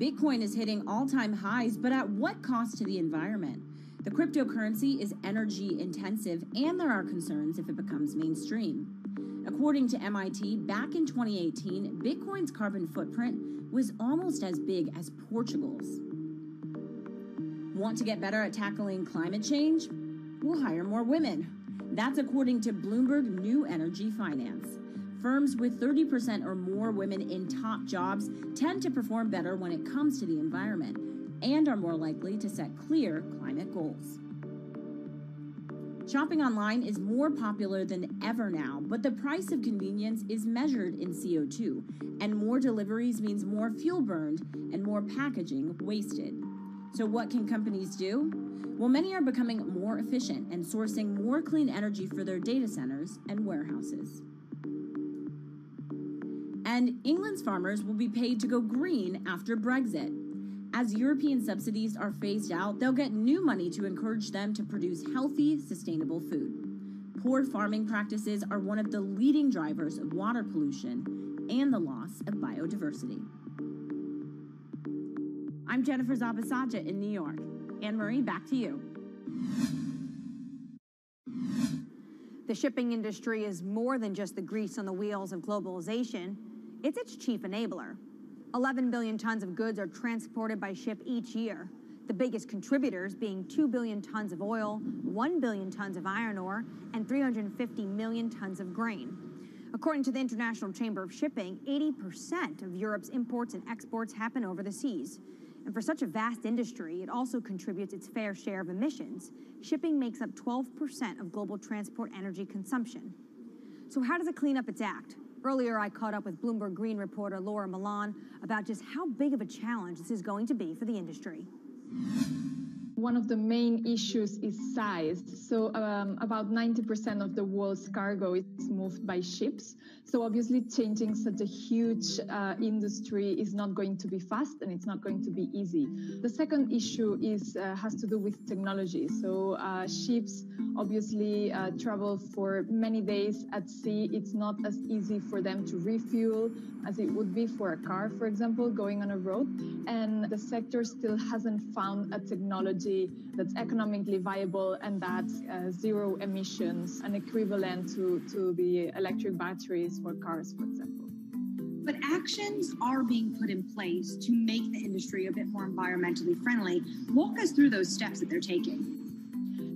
Bitcoin is hitting all-time highs, but at what cost to the environment? The cryptocurrency is energy intensive, and there are concerns if it becomes mainstream. According to M I T, back in twenty eighteen, Bitcoin's carbon footprint was almost as big as Portugal's. Want to get better at tackling climate change? We'll hire more women. That's according to Bloomberg New Energy Finance. Firms with thirty percent or more women in top jobs tend to perform better when it comes to the environment and are more likely to set clear climate goals. Shopping online is more popular than ever now, but the price of convenience is measured in C O two, and more deliveries means more fuel burned and more packaging wasted. So what can companies do? Well, many are becoming more efficient and sourcing more clean energy for their data centers and warehouses. And England's farmers will be paid to go green after Brexit. As European subsidies are phased out, they'll get new money to encourage them to produce healthy, sustainable food. Poor farming practices are one of the leading drivers of water pollution and the loss of biodiversity. I'm Jennifer Zabasaja in New York. Anne-Marie, back to you. The shipping industry is more than just the grease on the wheels of globalization. It's its chief enabler. eleven billion tons of goods are transported by ship each year, the biggest contributors being two billion tons of oil, one billion tons of iron ore, and three hundred fifty million tons of grain. According to the International Chamber of Shipping, eighty percent of Europe's imports and exports happen over the seas. And for such a vast industry, it also contributes its fair share of emissions. Shipping makes up twelve percent of global transport energy consumption. So how does it clean up its act? Earlier, I caught up with Bloomberg Green reporter Laura Milan about just how big of a challenge this is going to be for the industry. one of the main issues is size. So um, about ninety percent of the world's cargo is moved by ships. So obviously changing such a huge uh, industry is not going to be fast, and it's not going to be easy. The second issue is uh, has to do with technology. So uh, ships obviously uh, travel for many days at sea. It's not as easy for them to refuel as it would be for a car, for example, going on a road. And the sector still hasn't found a technology that's economically viable and that's uh, zero emissions, an equivalent to, to the electric batteries for cars, for example. But actions are being put in place to make the industry a bit more environmentally friendly. Walk us through those steps that they're taking.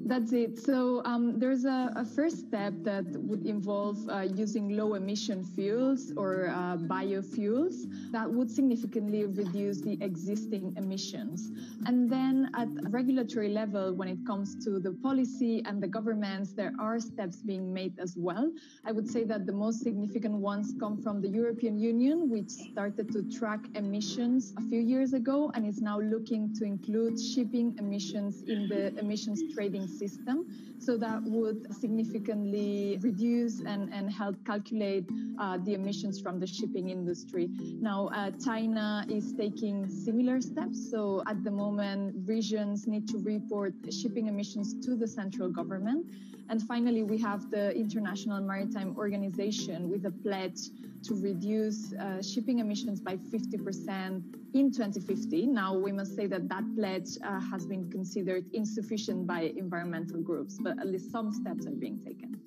That's it. So um, there's a, a first step that would involve uh, using low emission fuels or uh, biofuels that would significantly reduce the existing emissions. And then at regulatory level, when it comes to the policy and the governments, there are steps being made as well. I would say that the most significant ones come from the European Union, which started to track emissions a few years ago and is now looking to include shipping emissions in the emissions trading system. So that would significantly reduce and, and help calculate uh, the emissions from the shipping industry. Now, uh, China is taking similar steps. So at the moment, regions need to report shipping emissions to the central government. And finally, we have the International Maritime Organization with a pledge to reduce uh, shipping emissions by fifty percent in twenty fifty. Now, we must say that that pledge uh, has been considered insufficient by environmental groups, but at least some steps are being taken.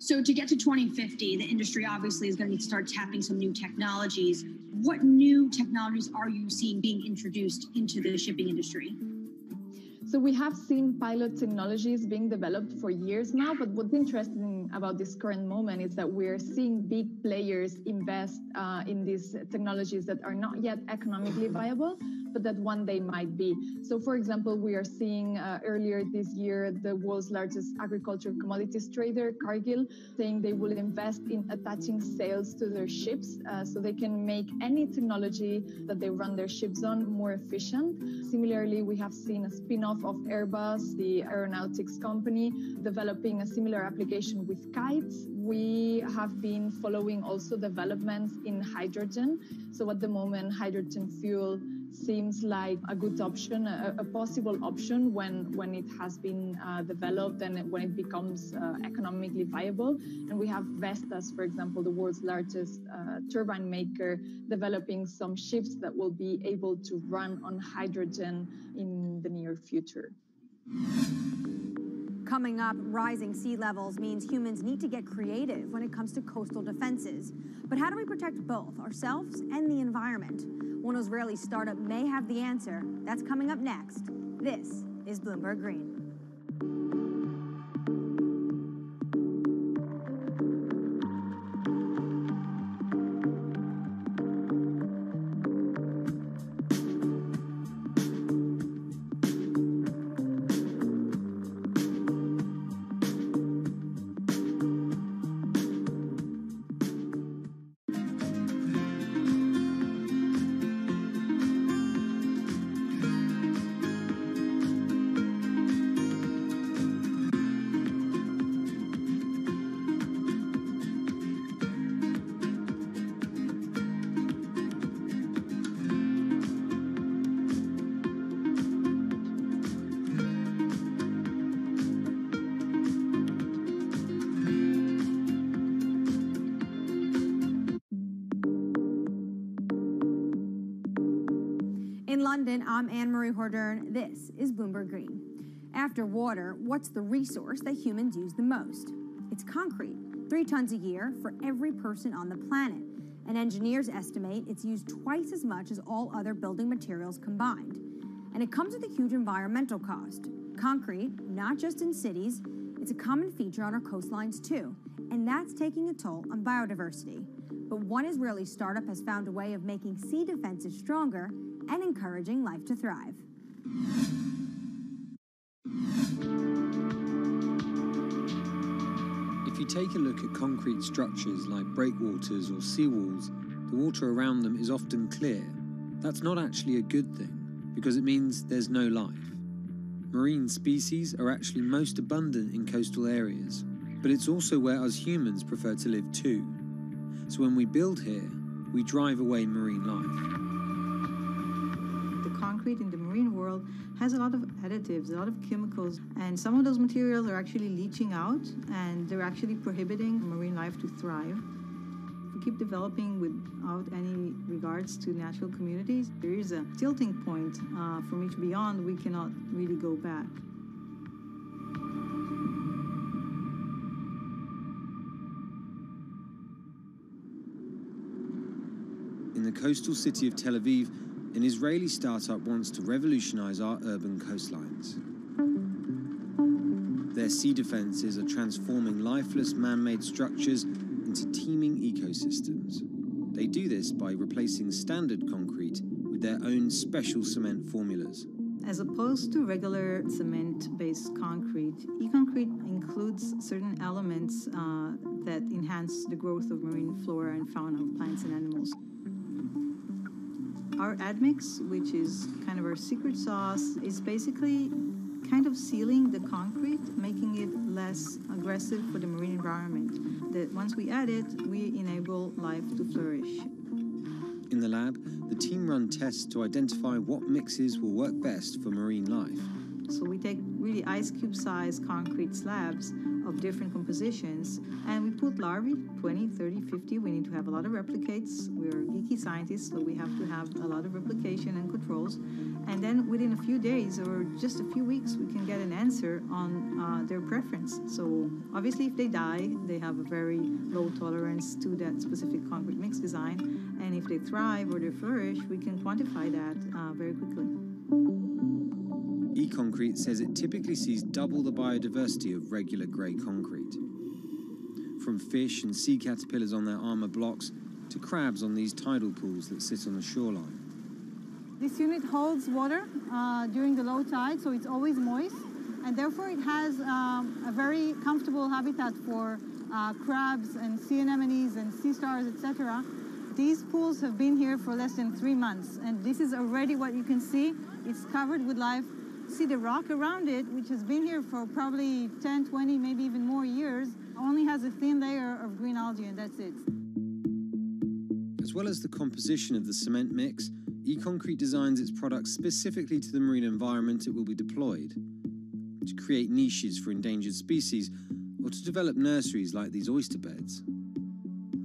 So to get to twenty fifty, the industry obviously is going to need to start tapping some new technologies. What new technologies are you seeing being introduced into the shipping industry? So we have seen pilot technologies being developed for years now, but what's interesting about this current moment is that we're seeing big players invest uh, in these technologies that are not yet economically viable, but that one day might be. So for example, we are seeing uh, earlier this year, the world's largest agricultural commodities trader, Cargill, saying they will invest in attaching sails to their ships uh, so they can make any technology that they run their ships on more efficient. Similarly, we have seen a spin-off of Airbus, the aeronautics company, developing a similar application with kites. We have been following also developments in hydrogen. So at the moment, hydrogen fuel seems like a good option, a, a possible option when, when it has been uh, developed and when it becomes uh, economically viable. And we have Vestas, for example, the world's largest uh, turbine maker, developing some ships that will be able to run on hydrogen in the near future. Coming up, rising sea levels means humans need to get creative when it comes to coastal defenses. But how do we protect both ourselves and the environment? One Israeli startup may have the answer. That's coming up next. This is Bloomberg Green. London, I'm Anne-Marie Hordern. This is Bloomberg Green. After water, what's the resource that humans use the most? It's concrete, three tons a year for every person on the planet. And engineers estimate it's used twice as much as all other building materials combined. And it comes with a huge environmental cost. Concrete, not just in cities, it's a common feature on our coastlines too. And that's taking a toll on biodiversity. But one Israeli startup has found a way of making sea defenses stronger and encouraging life to thrive. If you take a look at concrete structures like breakwaters or seawalls, the water around them is often clear. That's not actually a good thing, because it means there's no life. Marine species are actually most abundant in coastal areas, but it's also where us humans prefer to live too. So when we build here, we drive away marine life. The concrete in the marine world has a lot of additives, a lot of chemicals, and some of those materials are actually leaching out, and they're actually prohibiting marine life to thrive. We keep developing without any regards to natural communities. There is a tilting point uh, from which beyond we cannot really go back. In the coastal city of Tel Aviv, an Israeli startup wants to revolutionize our urban coastlines. Their sea defenses are transforming lifeless man-made structures into teeming ecosystems. They do this by replacing standard concrete with their own special cement formulas. As opposed to regular cement-based concrete, ECOncrete includes certain elements uh, that enhance the growth of marine flora and fauna of plants and animals. Our admix, which is kind of our secret sauce, is basically kind of sealing the concrete, making it less aggressive for the marine environment. That once we add it, we enable life to flourish. In the lab, the team run tests to identify what mixes will work best for marine life. So we take really ice cube sized concrete slabs of different compositions, and we put larvae, twenty, thirty, fifty. We need to have a lot of replicates. We're geeky scientists, so we have to have a lot of replication and controls. And then within a few days or just a few weeks, we can get an answer on uh, their preference. So obviously, if they die, they have a very low tolerance to that specific concrete mix design. And if they thrive or they flourish, we can quantify that uh, very quickly. ECOncrete says it typically sees double the biodiversity of regular grey concrete. From fish and sea caterpillars on their armour blocks to crabs on these tidal pools that sit on the shoreline. This unit holds water uh, during the low tide, so it's always moist, and therefore it has um, a very comfortable habitat for uh, crabs and sea anemones and sea stars, et cetera. These pools have been here for less than three months, and this is already what you can see. It's covered with life. See the rock around it, which has been here for probably ten, twenty, maybe even more years, only has a thin layer of green algae, and that's it. As well as the composition of the cement mix, ECOncrete designs its products specifically to the marine environment it will be deployed, to create niches for endangered species, or to develop nurseries like these oyster beds.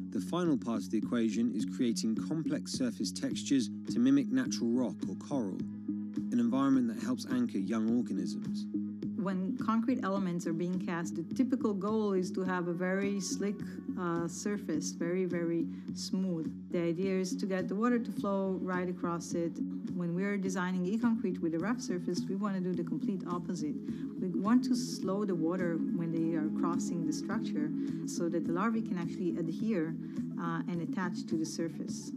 The final part of the equation is creating complex surface textures to mimic natural rock or coral, an environment that helps anchor young organisms. When concrete elements are being cast, the typical goal is to have a very slick uh, surface, very, very smooth. The idea is to get the water to flow right across it. When we're designing ECOncrete with a rough surface, we want to do the complete opposite. We want to slow the water when they are crossing the structure so that the larvae can actually adhere uh, and attach to the surface.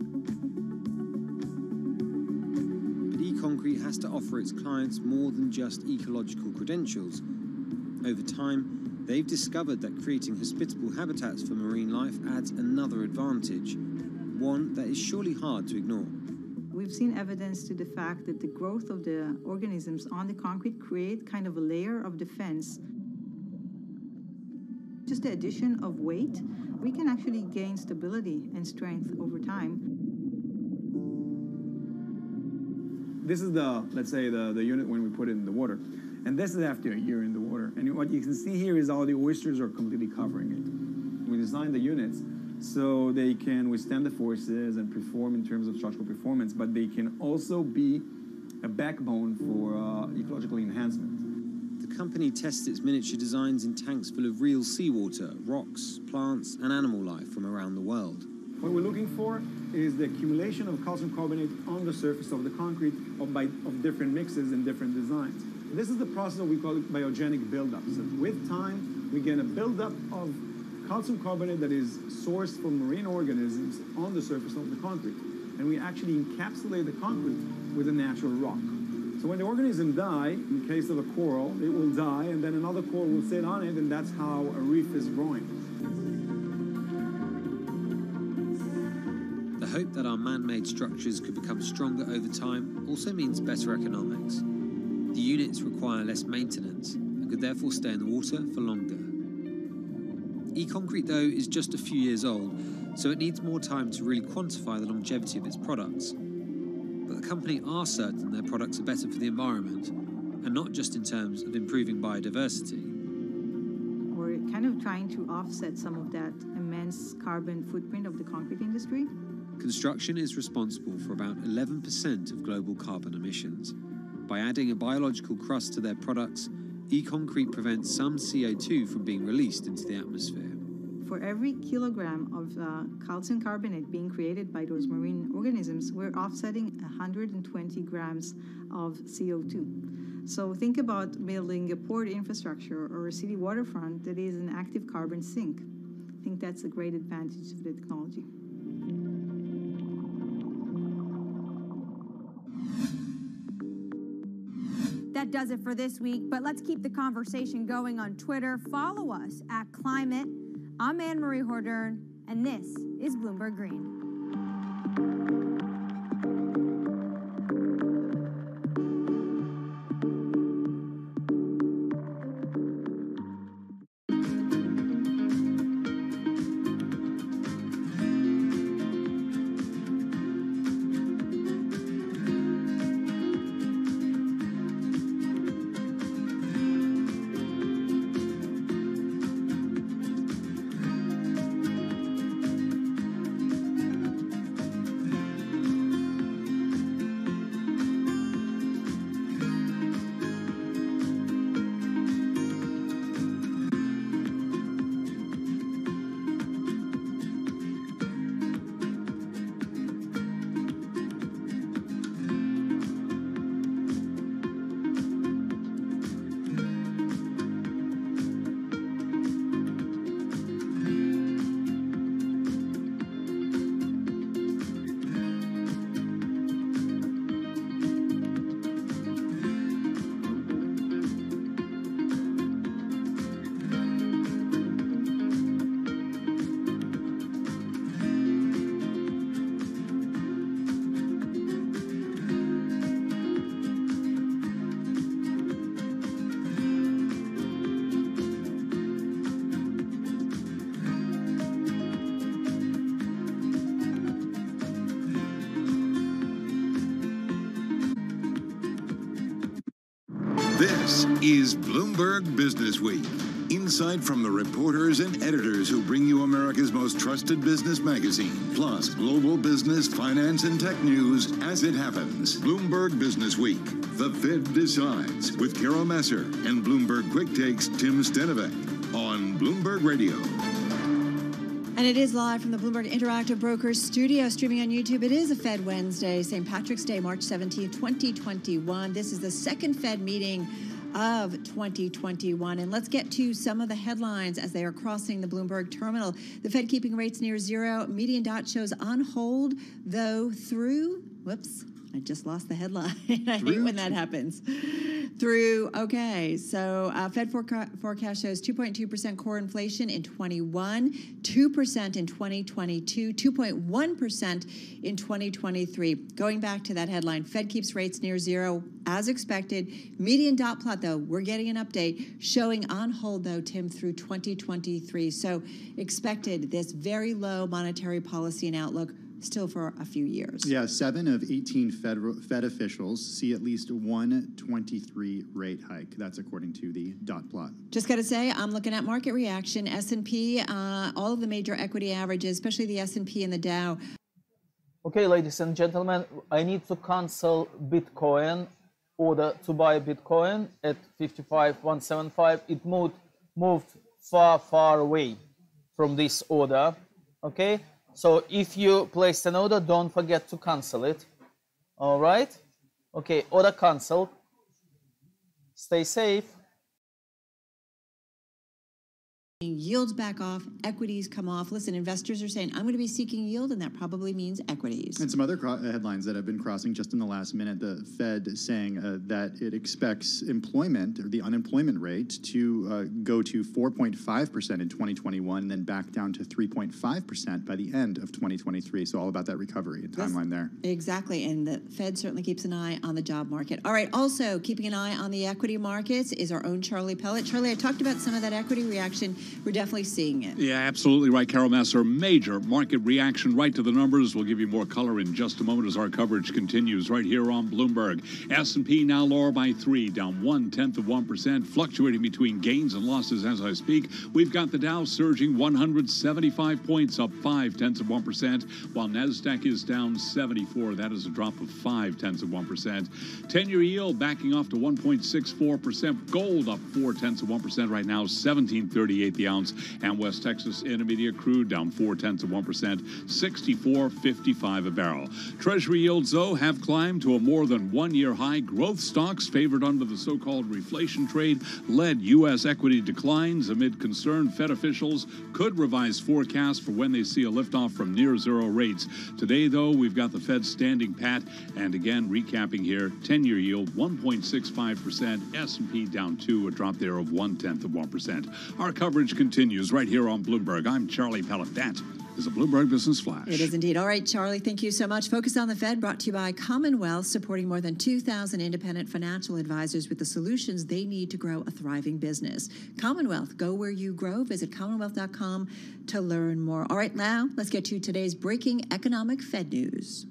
ECOncrete has to offer its clients more than just ecological credentials. Over time, they've discovered that creating hospitable habitats for marine life adds another advantage, one that is surely hard to ignore. We've seen evidence to the fact that the growth of the organisms on the concrete create kind of a layer of defense. Just the addition of weight, we can actually gain stability and strength over time. This is the, let's say, the, the unit when we put it in the water. And this is after a year in the water. And what you can see here is all the oysters are completely covering it. We designed the units so they can withstand the forces and perform in terms of structural performance, but they can also be a backbone for uh, ecological enhancement. The company tests its miniature designs in tanks full of real seawater, rocks, plants, and animal life from around the world. What we're looking for is the accumulation of calcium carbonate on the surface of the concrete of, by, of different mixes and different designs. This is the process that we call biogenic buildup. So with time, we get a buildup of calcium carbonate that is sourced from marine organisms on the surface of the concrete. And we actually encapsulate the concrete with a natural rock. So when the organism dies, in the case of a coral, it will die, and then another coral will sit on it, and that's how a reef is growing. The hope that our man-made structures could become stronger over time also means better economics. The units require less maintenance and could therefore stay in the water for longer. ECOncrete, though, is just a few years old, so it needs more time to really quantify the longevity of its products. But the company are certain their products are better for the environment, and not just in terms of improving biodiversity. We're kind of trying to offset some of that immense carbon footprint of the concrete industry. Construction is responsible for about eleven percent of global carbon emissions. By adding a biological crust to their products, ECOncrete prevents some C O two from being released into the atmosphere. For every kilogram of uh, calcium carbonate being created by those marine organisms, we're offsetting one hundred twenty grams of C O two. So think about building a port infrastructure or a city waterfront that is an active carbon sink. I think that's a great advantage of the technology. That does it for this week, but let's keep the conversation going on Twitter. Follow us at Climate. I'm Anne-Marie Hordern, and this is Bloomberg Green. This is Bloomberg Business Week. Insight from the reporters and editors who bring you America's most trusted business magazine, plus global business, finance, and tech news as it happens. Bloomberg Business Week, The Fed Decides, with Carol Messer and Bloomberg Quick Takes' Tim Stenovic on Bloomberg Radio. And it is live from the Bloomberg Interactive Brokers studio, streaming on YouTube. It is a Fed Wednesday, Saint Patrick's Day, March seventeenth, twenty twenty-one. This is the second Fed meeting of twenty twenty-one. And let's get to some of the headlines as they are crossing the Bloomberg terminal. The Fed keeping rates near zero. Median dot shows on hold, though, through, whoops, I just lost the headline. I hate when that happens. Through, okay, so uh, Fed forca forecast shows two point two percent core inflation in twenty-one, two percent in twenty twenty-two, two point one percent in twenty twenty-three. Going back to that headline, Fed keeps rates near zero as expected. Median dot plot, though, we're getting an update, showing on hold, though, Tim, through twenty twenty-three. So expected this very low monetary policy and outlook still for a few years. Yeah, seven of eighteen federal, Fed officials see at least one twenty-three rate hike. That's according to the dot plot. Just got to say, I'm looking at market reaction. S and P, uh, all of the major equity averages, especially the S and P and the Dow. Okay, ladies and gentlemen, I need to cancel Bitcoin order to buy Bitcoin at fifty-five one seventy-five. It moved, moved far, far away from this order, okay? So if you placed an order, don't forget to cancel it. All right? Okay, order canceled. Stay safe. yields back off, equities come off. Listen, investors are saying, I'm going to be seeking yield, and that probably means equities. And some other cro- headlines that have been crossing just in the last minute, the Fed saying uh, that it expects employment, or the unemployment rate, to uh, go to four point five percent in twenty twenty-one and then back down to three point five percent by the end of twenty twenty-three. So all about that recovery and timeline there. Exactly, and the Fed certainly keeps an eye on the job market. All right, also keeping an eye on the equity markets is our own Charlie Pellett. Charlie, I talked about some of that equity reaction. We're definitely seeing it. Yeah, absolutely right, Carol Masser. Major market reaction right to the numbers. We'll give you more color in just a moment as our coverage continues right here on Bloomberg. S and P now lower by three, down one-tenth of one percent, fluctuating between gains and losses as I speak. We've got the Dow surging one hundred seventy-five points, up five-tenths of one percent, while NASDAQ is down seventy-four. That is a drop of five-tenths of one percent. Ten-year yield backing off to one point six four percent. Gold up four-tenths of one percent right now, seventeen thirty-eight the ounce. And West Texas Intermediate crude down four-tenths of one percent, sixty-four fifty-five a barrel. Treasury yields, though, have climbed to a more than one-year high. Growth stocks favored under the so-called reflation trade led U S equity declines amid concern Fed officials could revise forecasts for when they see a liftoff from near-zero rates. Today, though, we've got the Fed standing pat. And again, recapping here, ten-year yield one point six five percent, S and P down two, a drop there of one-tenth of one percent. Our coverage continues right here on Bloomberg. I'm Charlie Pellett. That is a Bloomberg Business Flash. It is indeed. All right, Charlie, thank you so much. Focus on the Fed, brought to you by Commonwealth, supporting more than two thousand independent financial advisors with the solutions they need to grow a thriving business. Commonwealth, go where you grow. Visit commonwealth dot com to learn more. All right, now let's get to today's breaking economic Fed news.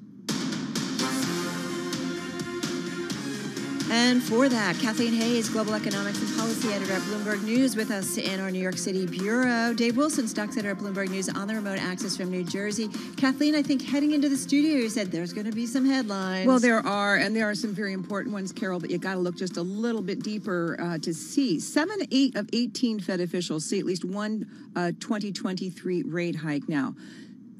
And for that, Kathleen Hayes, global economics and policy editor at Bloomberg News, with us in our New York City bureau. Dave Wilson, stocks editor at Bloomberg News, on the remote access from New Jersey. Kathleen, I think heading into the studio, you said there's going to be some headlines. Well, there are, and there are some very important ones, Carol, but you got to look just a little bit deeper uh, to see. Seven, eight of eighteen Fed officials see at least one uh, twenty twenty-three rate hike now.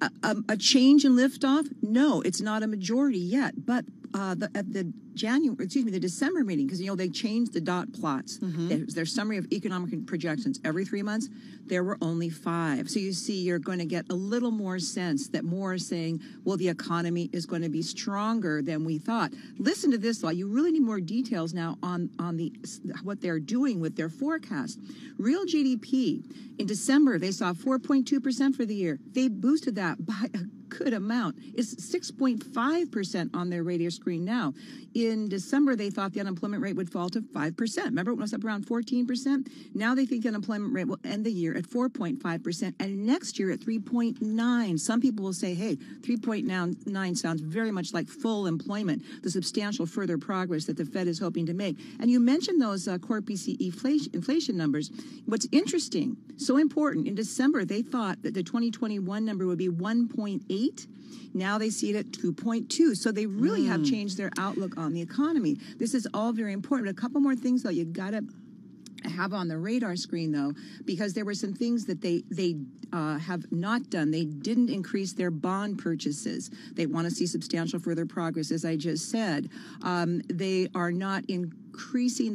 A, a, a change in liftoff? No, it's not a majority yet, but uh, the, at the January, excuse me, the December meeting, because, you know, they changed the dot plots. Mm-hmm. There's their summary of economic projections every three months. There were only five. So you see, you're going to get a little more sense that more are saying, well, the economy is going to be stronger than we thought. Listen to this, Law. You really need more details now on, on the what they're doing with their forecast. Real G D P, in December, they saw four point two percent for the year. They boosted that by a good amount. It's six point five percent on their radio screen now. In December, they thought the unemployment rate would fall to five percent. Remember, it was up around fourteen percent. Now they think the unemployment rate will end the year at four point five percent and next year at three point nine. Some people will say, hey, three point nine sounds very much like full employment, the substantial further progress that the Fed is hoping to make. And you mentioned those uh, core P C E inflation numbers. What's interesting, so important, in December, they thought that the twenty twenty-one number would be one point eight. Now they see it at two point two. So they really mm. have changed their outlook on the economy. This is all very important. But a couple more things, though. You've got to have on the radar screen, though, because there were some things that they they uh, have not done. They didn't increase their bond purchases. They want to see substantial further progress, as I just said. Um, they are not in. increasing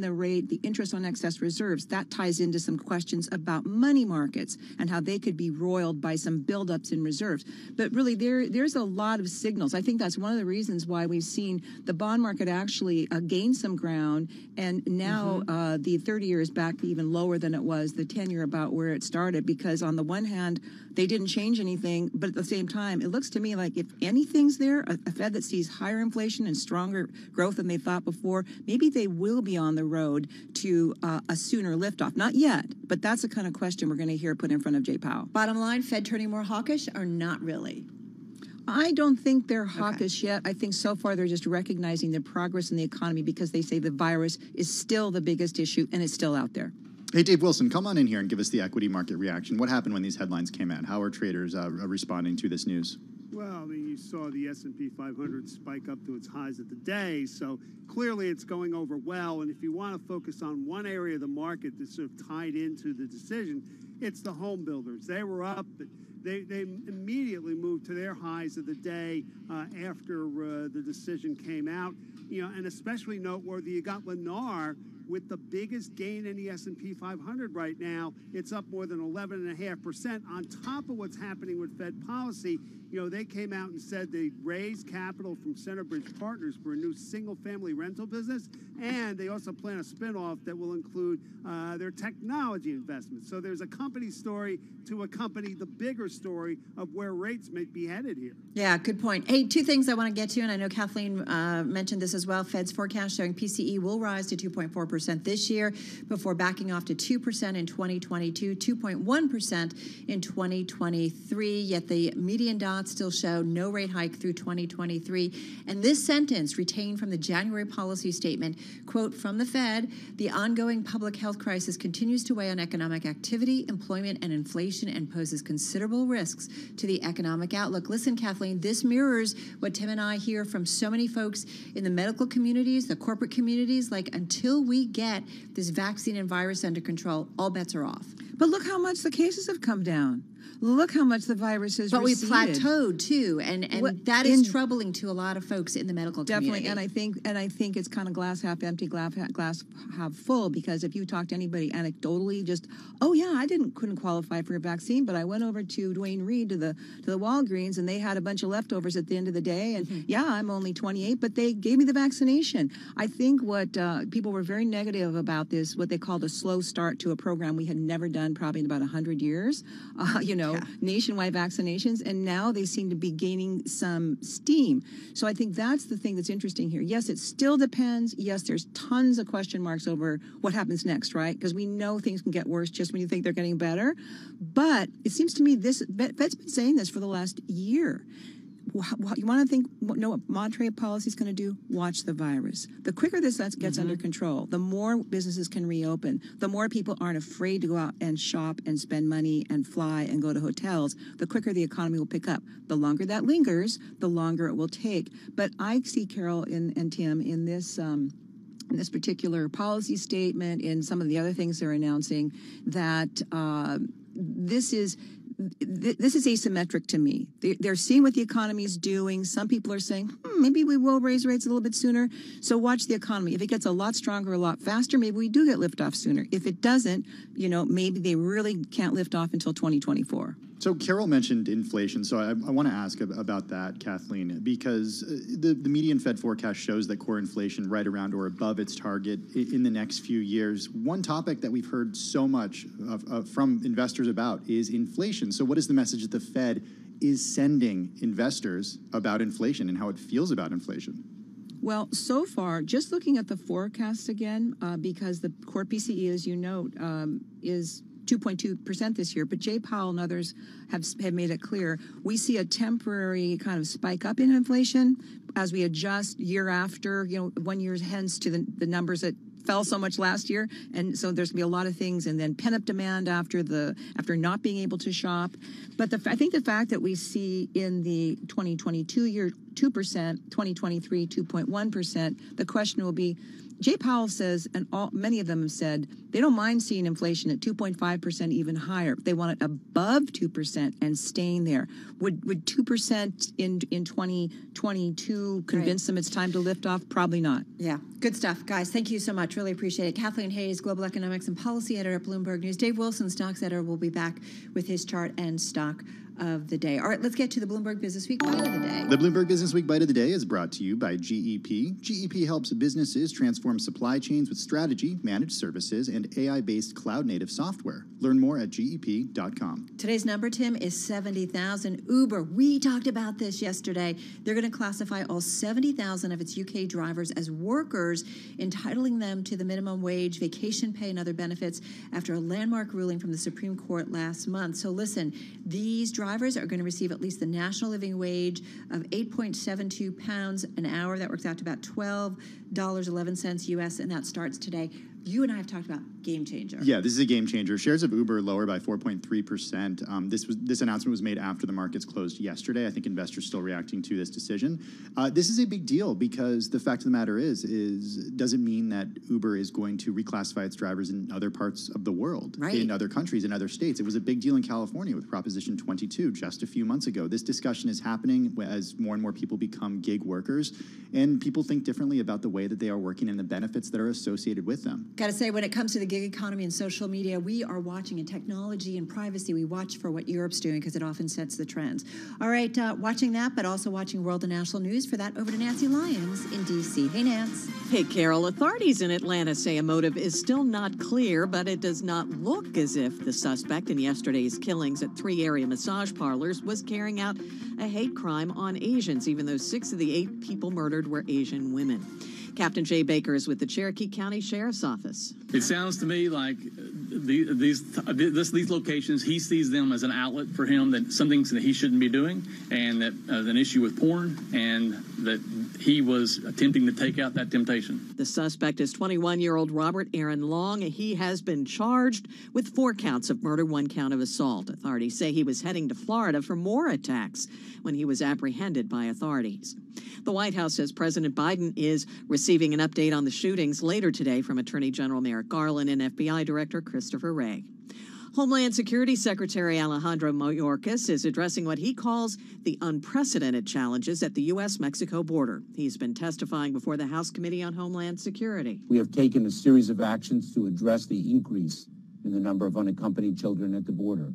the rate, the interest on excess reserves. That ties into some questions about money markets and how they could be roiled by some buildups in reserves. But really, there there's a lot of signals. I think that's one of the reasons why we've seen the bond market actually uh, gain some ground, and now mm-hmm. uh, the thirty-year is back even lower than it was, the ten-year about where it started, because on the one hand, they didn't change anything, but at the same time, it looks to me like if anything's there, a, a Fed that sees higher inflation and stronger growth than they thought before, maybe they will will be on the road to uh, a sooner liftoff. Not yet, but that's the kind of question we're going to hear put in front of Jay Powell. Bottom line, Fed turning more hawkish or not really? I don't think they're hawkish okay. yet. I think so far they're just recognizing the progress in the economy, because they say the virus is still the biggest issue and it's still out there. Hey, Dave Wilson, come on in here and give us the equity market reaction. What happened when these headlines came out? How are traders uh, responding to this news? Well, I mean, you saw the S and P five hundred spike up to its highs of the day, so clearly it's going over well. And if you want to focus on one area of the market that's sort of tied into the decision, it's the home builders. They were up. They, they immediately moved to their highs of the day uh, after uh, the decision came out. You know, and especially noteworthy, you got Lennar with the biggest gain in the S and P five hundred right now. It's up more than eleven point five percent on top of what's happening with Fed policy. You know, they came out and said they raised capital from Centerbridge Partners for a new single-family rental business, and they also plan a spinoff that will include uh, their technology investments. So there's a company story to accompany the bigger story of where rates may be headed here. Yeah, good point. Hey, two things I want to get to, and I know Kathleen uh, mentioned this as well. Fed's forecast showing P C E will rise to two point four percent this year before backing off to two percent in twenty twenty-two, two point one percent in twenty twenty-three, yet the median dots still show no rate hike through twenty twenty-three. And this sentence retained from the January policy statement, quote, from the Fed, the ongoing public health crisis continues to weigh on economic activity, employment, and inflation and poses considerable risks to the economic outlook. Listen, Kathleen, this mirrors what Tim and I hear from so many folks in the medical communities, the corporate communities, like until we get this vaccine and virus under control, all bets are off. But look how much the cases have come down. Look how much the virus has but receded. But we plateaued, too, and, and well, that is in, troubling to a lot of folks in the medical community. Definitely, and I think and I think it's kind of glass half empty, glass, glass half full, because if you talk to anybody anecdotally, just, oh, yeah, I didn't couldn't qualify for a vaccine, but I went over to Dwayne Reed to the to the Walgreens, and they had a bunch of leftovers at the end of the day, and, mm-hmm. yeah, I'm only twenty-eight, but they gave me the vaccination. I think what uh, people were very negative about this, what they called a slow start to a program we had never done probably in about one hundred years, uh, you know, yeah. nationwide vaccinations, and now they seem to be gaining some steam. So I think that's the thing that's interesting here. Yes, it still depends. Yes, there's tons of question marks over what happens next, right? Because we know things can get worse just when you think they're getting better. But it seems to me this Fed's been saying this for the last year. You want to think, know what monetary policy is going to do? Watch the virus. The quicker this gets mm-hmm. under control, the more businesses can reopen, the more people aren't afraid to go out and shop and spend money and fly and go to hotels, the quicker the economy will pick up. The longer that lingers, the longer it will take. But I see, Carol and, and Tim, in this... Um, in this particular policy statement, in some of the other things they're announcing, that uh, this is th this is asymmetric to me. They they're seeing what the economy is doing. Some people are saying, hmm, maybe we will raise rates a little bit sooner. So watch the economy. If it gets a lot stronger, a lot faster, maybe we do get liftoff sooner. If it doesn't, you know, maybe they really can't lift off until twenty twenty-four. So Carol mentioned inflation, so I, I want to ask about that, Kathleen, because the, the median Fed forecast shows that core inflation right around or above its target in the next few years. One topic that we've heard so much of, uh, from investors about is inflation. So what is the message that the Fed is sending investors about inflation and how it feels about inflation? Well, so far, just looking at the forecast again, uh, because the core P C E, as you note, um, is... two point two percent this year, but Jay Powell and others have, have made it clear. We see a temporary kind of spike up in inflation as we adjust year after, you know, one year hence to the, the numbers that fell so much last year. And so there's going to be a lot of things, and then pent-up demand after the after not being able to shop. But the, I think the fact that we see in the twenty twenty-two year two percent, twenty twenty-three two point one percent, the question will be, Jay Powell says, and all, many of them have said, they don't mind seeing inflation at two point five percent, even higher. They want it above two percent and staying there. Would would two percent in in twenty twenty-two convince right. them it's time to lift off? Probably not. Yeah. Good stuff, guys. Thank you so much. Really appreciate it. Kathleen Hayes, Global Economics and Policy Editor at Bloomberg News. Dave Wilson, Stocks Editor, will be back with his chart and stock of the day. All right, let's get to the Bloomberg Business Week Bite of the Day. The Bloomberg Business Week Bite of the Day is brought to you by G E P. G E P helps businesses transform supply chains with strategy, managed services, and A I-based cloud-native software. Learn more at G E P dot com. Today's number, Tim, is seventy thousand. Uber, we talked about this yesterday. They're going to classify all seventy thousand of its U K drivers as workers, entitling them to the minimum wage, vacation pay, and other benefits after a landmark ruling from the Supreme Court last month. So listen, these drivers Drivers are going to receive at least the national living wage of eight point seven two pounds an hour. That works out to about twelve dollars and eleven cents U S, and that starts today. You and I have talked about game changer. Yeah, this is a game changer. Shares of Uber lower by four point three percent. Um, this was this announcement was made after the markets closed yesterday. I think investors still reacting to this decision. Uh, this is a big deal because the fact of the matter is, is does it mean that Uber is going to reclassify its drivers in other parts of the world, right. in other countries, in other states? It was a big deal in California with Proposition twenty-two just a few months ago. This discussion is happening as more and more people become gig workers, and people think differently about the way that they are working and the benefits that are associated with them. Got to say, when it comes to the gig economy and social media, we are watching in technology and privacy. We watch for what Europe's doing because it often sets the trends. All right, uh, watching that, but also watching world and national news. For that, over to Nancy Lyons in D C Hey, Nance. Hey, Carol. Authorities in Atlanta say a motive is still not clear, but it does not look as if the suspect in yesterday's killings at three area massage parlors was carrying out a hate crime on Asians, even though six of the eight people murdered were Asian women. Captain Jay Baker is with the Cherokee County Sheriff's Office. It sounds to me like these, these, these locations, he sees them as an outlet for him, that some things that he shouldn't be doing, and that uh, an issue with porn, and that he was attempting to take out that temptation. The suspect is twenty-one-year-old Robert Aaron Long. He has been charged with four counts of murder, one count of assault. Authorities say he was heading to Florida for more attacks when he was apprehended by authorities. The White House says President Biden is receiving an update on the shootings later today from Attorney General Merrick Garland and F B I Director Christopher Wray. Homeland Security Secretary Alejandro Mayorkas is addressing what he calls the unprecedented challenges at the U S Mexico border. He's been testifying before the House Committee on Homeland Security. We have taken a series of actions to address the increase in the number of unaccompanied children at the border.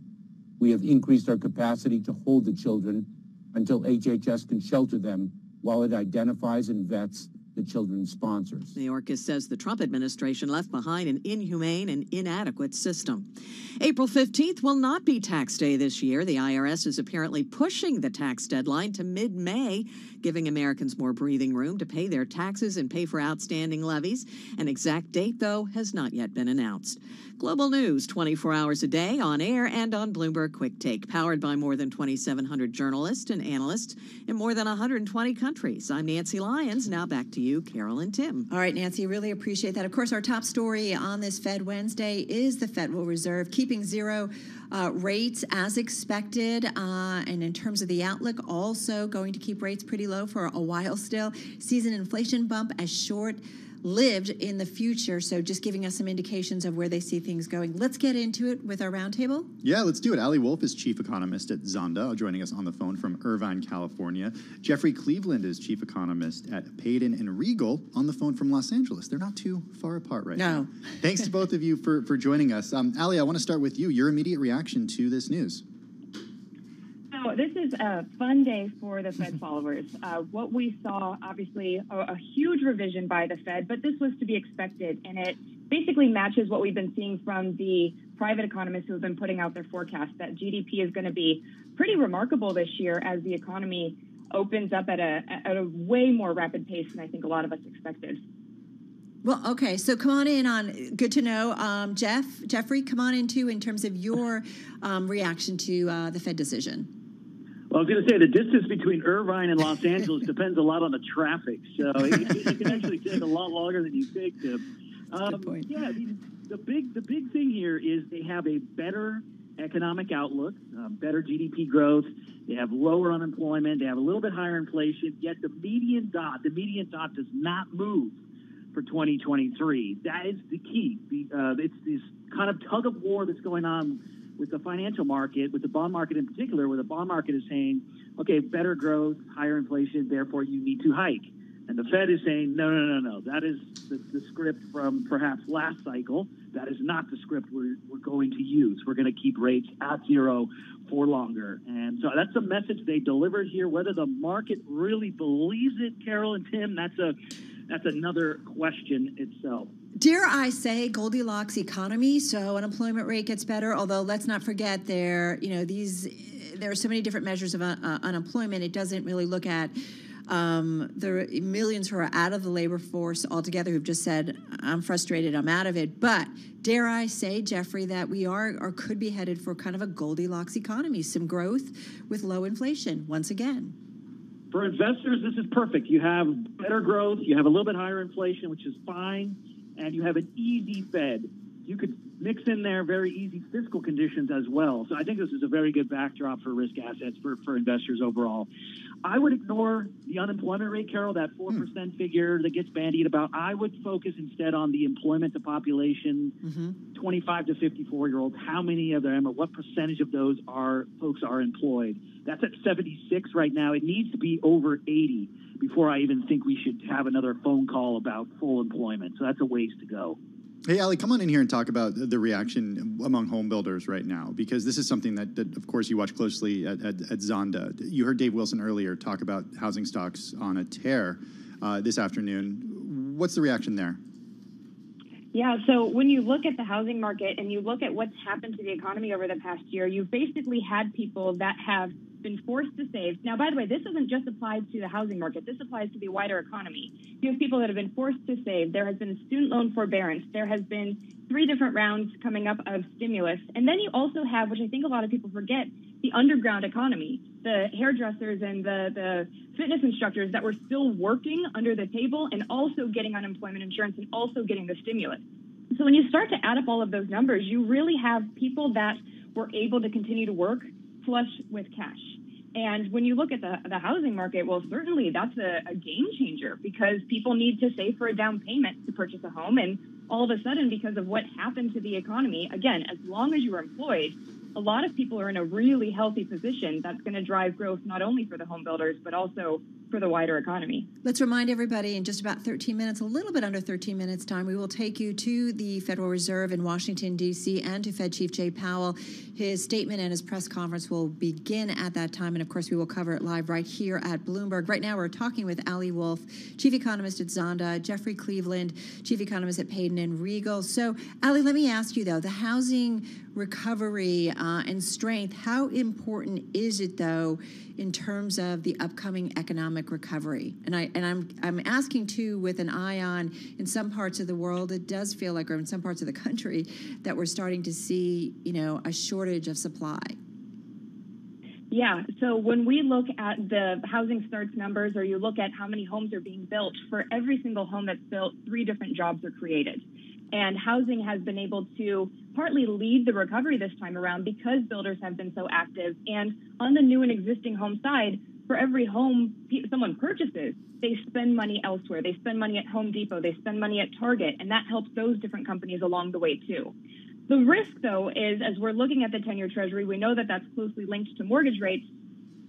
We have increased our capacity to hold the children until H H S can shelter them while it identifies and vets the children's sponsors. Mayorkas says the Trump administration left behind an inhumane and inadequate system. April fifteenth will not be tax day this year. The I R S is apparently pushing the tax deadline to mid-May, giving Americans more breathing room to pay their taxes and pay for outstanding levies. An exact date, though, has not yet been announced. Global news, twenty-four hours a day, on air and on Bloomberg Quick Take, powered by more than twenty-seven hundred journalists and analysts in more than one hundred twenty countries. I'm Nancy Lyons. Now back to you. You, Carol and Tim. All right, Nancy, really appreciate that. Of course, our top story on this Fed Wednesday is the Federal Reserve keeping zero uh, rates as expected, uh, and in terms of the outlook, also going to keep rates pretty low for a while still. Sees an inflation bump as short-lived in the future, so just giving us some indications of where they see things going. Let's get into it with our roundtable. Yeah, let's do it. Ali Wolf is chief economist at Zonda, joining us on the phone from Irvine, California. Jeffrey Cleveland is chief economist at Payden and Regal, on the phone from Los Angeles. They're not too far apart right no. now. Thanks to both of you for, for joining us. Um, Ali, I want to start with you. Your immediate reaction to this news. So this is a fun day for the Fed followers. Uh, what we saw, obviously, a, a huge revision by the Fed, but this was to be expected, and it basically matches what we've been seeing from the private economists who have been putting out their forecast that G D P is going to be pretty remarkable this year as the economy opens up at a, at a way more rapid pace than I think a lot of us expected. Well, okay, so come on in on, good to know. Um, Jeff, Jeffrey, come on in too in terms of your um, reaction to uh, the Fed decision. Well, I was going to say the distance between Irvine and Los Angeles depends a lot on the traffic. So it, it can actually take a lot longer than you think. Um, Good point. Yeah, the big the big thing here is they have a better economic outlook, uh, better G D P growth. They have lower unemployment. They have a little bit higher inflation. Yet the median dot, the median dot does not move for twenty twenty-three. That is the key. The, uh, it's this kind of tug of war that's going on with the financial market, with the bond market in particular, where the bond market is saying, okay, better growth, higher inflation, therefore you need to hike. And the Fed is saying, no, no, no, no. That is the, the script from perhaps last cycle. That is not the script we're, we're going to use. We're going to keep rates at zero for longer. And so that's the message they delivered here. Whether the market really believes it, Carol and Tim, that's a that's another question itself. Dare I say Goldilocks economy, so unemployment rate gets better, although let's not forget there, you know, these, there are so many different measures of uh, unemployment. It doesn't really look at um, the millions who are out of the labor force altogether who've just said, I'm frustrated, I'm out of it. But dare I say, Jeffrey, that we are or could be headed for kind of a Goldilocks economy, some growth with low inflation once again. For investors, this is perfect. You have better growth, you have a little bit higher inflation, which is fine. And you have an easy Fed. You could mix in there very easy fiscal conditions as well. So I think this is a very good backdrop for risk assets for, for investors overall. I would ignore the unemployment rate, Carol, that four percent mm. figure that gets bandied about. I would focus instead on the employment to population, mm-hmm. twenty-five to fifty-four-year-olds. How many of them or what percentage of those are folks are employed? That's at seventy-six right now. It needs to be over eighty before I even think we should have another phone call about full employment. So that's a ways to go. Hey, Ali, come on in here and talk about the reaction among home builders right now, because this is something that, that of course, you watch closely at, at, at Zonda. You heard Dave Wilson earlier talk about housing stocks on a tear uh, this afternoon. What's the reaction there? Yeah, so when you look at the housing market and you look at what's happened to the economy over the past year, you've basically had people that have been forced to save. Now, by the way, this doesn't just apply to the housing market. This applies to the wider economy. You have people that have been forced to save. There has been student loan forbearance. There has been three different rounds coming up of stimulus. And then you also have, which I think a lot of people forget, the underground economy, the hairdressers and the, the fitness instructors that were still working under the table and also getting unemployment insurance and also getting the stimulus. So when you start to add up all of those numbers, you really have people that were able to continue to work flush with cash. And when you look at the, the housing market, well, certainly that's a, a game changer because people need to save for a down payment to purchase a home. And all of a sudden, because of what happened to the economy, again, as long as you are employed, a lot of people are in a really healthy position that's going to drive growth not only for the home builders, but also for the wider economy. Let's remind everybody in just about thirteen minutes, a little bit under thirteen minutes time, we will take you to the Federal Reserve in Washington, D C and to Fed Chief Jay Powell. His statement and his press conference will begin at that time. And of course, we will cover it live right here at Bloomberg. Right now, we're talking with Ali Wolf, Chief Economist at Zonda, Jeffrey Cleveland, Chief Economist at Payden and Regal. So, Ali, let me ask you, though, the housing recovery uh, and strength, how important is it, though, in terms of the upcoming economic recovery? And, I, and I'm, I'm asking, too, with an eye on, in some parts of the world, it does feel like, or in some parts of the country, that we're starting to see, you know, a shortage of supply. Yeah, so when we look at the housing starts numbers, or you look at how many homes are being built, for every single home that's built, three different jobs are created. And housing has been able to partly lead the recovery this time around because builders have been so active. And on the new and existing home side, for every home someone purchases, they spend money elsewhere. They spend money at Home Depot. They spend money at Target. And that helps those different companies along the way, too. The risk, though, is as we're looking at the ten-year Treasury, we know that that's closely linked to mortgage rates.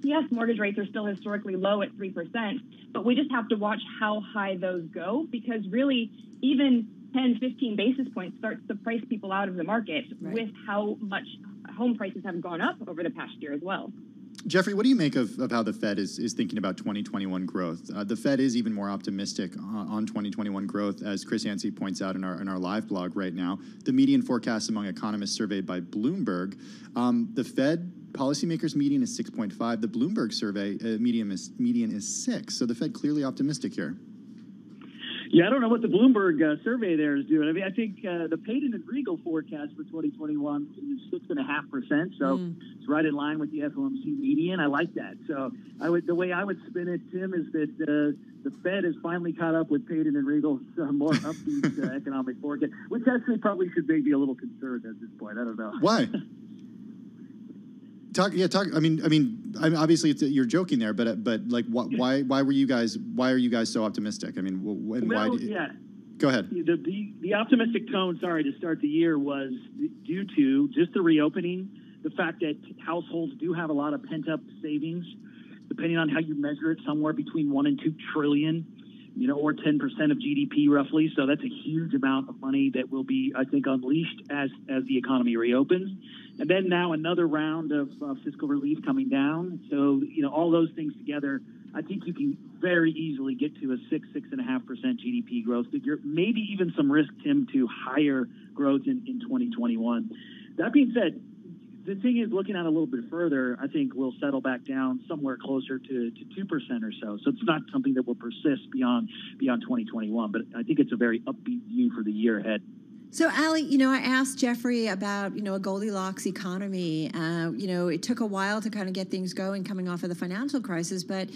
Yes, mortgage rates are still historically low at three percent, but we just have to watch how high those go because really even ten, fifteen basis points starts to price people out of the market right. with how much home prices have gone up over the past year as well. Jeffrey, what do you make of, of how the Fed is, is thinking about twenty twenty-one growth? Uh, the Fed is even more optimistic on, on twenty twenty-one growth, as Chris Yancey points out in our in our live blog right now. The median forecast among economists surveyed by Bloomberg, um, the Fed policymakers' median is six point five. The Bloomberg survey uh, median is median is six. So the Fed clearly optimistic here. Yeah, I don't know what the Bloomberg uh, survey there is doing. I mean, I think uh, the Payden and Regal forecast for twenty twenty-one is six point five percent, so mm. it's right in line with the F O M C median. I like that. So I would, the way I would spin it, Tim, is that uh, the Fed has finally caught up with Payden and Regal's uh, more upbeat uh, economic forecast, which actually probably should make me a little concerned at this point. I don't know. Why? Talk, yeah, talk. I mean, I mean, obviously, it's a, you're joking there, but but like, wh why, why were you guys, why are you guys so optimistic? I mean, wh and well, why? Did, yeah. Go ahead. The, the the optimistic tone, sorry, to start the year was due to just the reopening, the fact that households do have a lot of pent up savings, depending on how you measure it, somewhere between one and two trillion, you know, or ten percent of G D P roughly. So that's a huge amount of money that will be, I think, unleashed as as the economy reopens. And then now another round of uh, fiscal relief coming down. So, you know, all those things together, I think you can very easily get to a six, six and a half percent G D P growth figure, maybe even some risk, Tim, to higher growth in, in twenty twenty-one. That being said, the thing is, looking out a little bit further, I think we'll settle back down somewhere closer to, to two percent or so. So it's not something that will persist beyond beyond twenty twenty-one. But I think it's a very upbeat view for the year ahead. So, Ali, you know, I asked Jeffrey about, you know, a Goldilocks economy. Uh, you know, it took a while to kind of get things going coming off of the financial crisis, but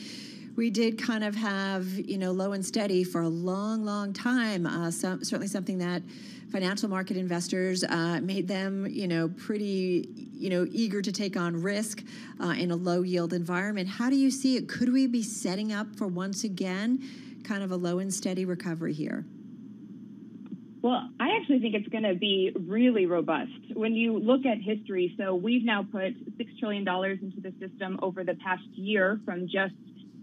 we did kind of have, you know, low and steady for a long, long time, uh, some, certainly something that financial market investors uh, made them, you know, pretty, you know, eager to take on risk uh, in a low yield environment. How do you see it? Could we be setting up for once again kind of a low and steady recovery here? Well, I actually think it's going to be really robust when you look at history. So we've now put six trillion dollars into the system over the past year from just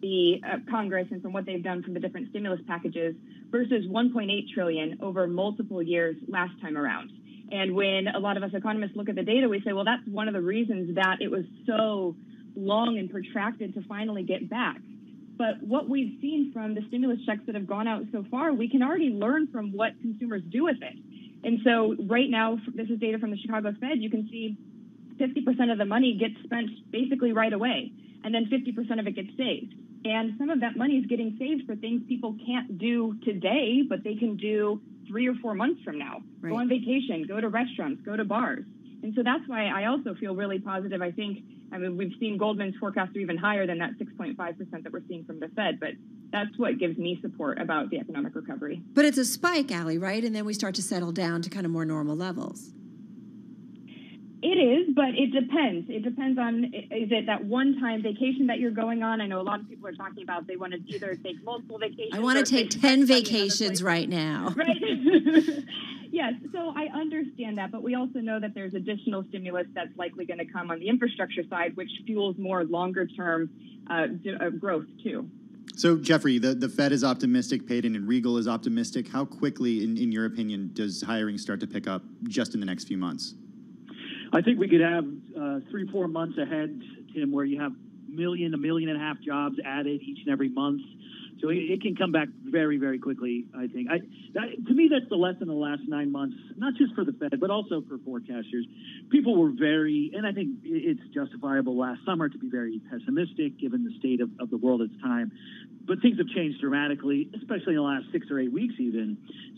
the uh, Congress and from what they've done from the different stimulus packages versus one point eight trillion dollars over multiple years last time around. And when a lot of us economists look at the data, we say, well, that's one of the reasons that it was so long and protracted to finally get back. But what we've seen from the stimulus checks that have gone out so far, we can already learn from what consumers do with it. And so right now, this is data from the Chicago Fed, you can see fifty percent of the money gets spent basically right away, and then fifty percent of it gets saved. And some of that money is getting saved for things people can't do today, but they can do three or four months from now. Right. Go on vacation, go to restaurants, go to bars. And so that's why I also feel really positive. I think, I mean, we've seen Goldman's forecast are even higher than that six point five percent that we're seeing from the Fed, but that's what gives me support about the economic recovery. But it's a spike, Allie, right? And then we start to settle down to kind of more normal levels. It is, but it depends. It depends on, is it that one-time vacation that you're going on? I know a lot of people are talking about they want to either take multiple vacations. I want to take, take ten vacations right now. Right? Yes, so I understand that, but we also know that there's additional stimulus that's likely going to come on the infrastructure side, which fuels more longer-term uh, growth, too. So, Jeffrey, the, the Fed is optimistic, Payton and Regal is optimistic. How quickly, in, in your opinion, does hiring start to pick up just in the next few months? I think we could have uh, three, four months ahead, Tim, where you have million, a million and a half jobs added each and every month. So it, it can come back very, very quickly, I think. I, that, to me, that's the lesson of the last nine months, not just for the Fed, but also for forecasters. People were very, and I think it's justifiable last summer to be very pessimistic given the state of, of the world at the time. But things have changed dramatically, especially in the last six or eight weeks even.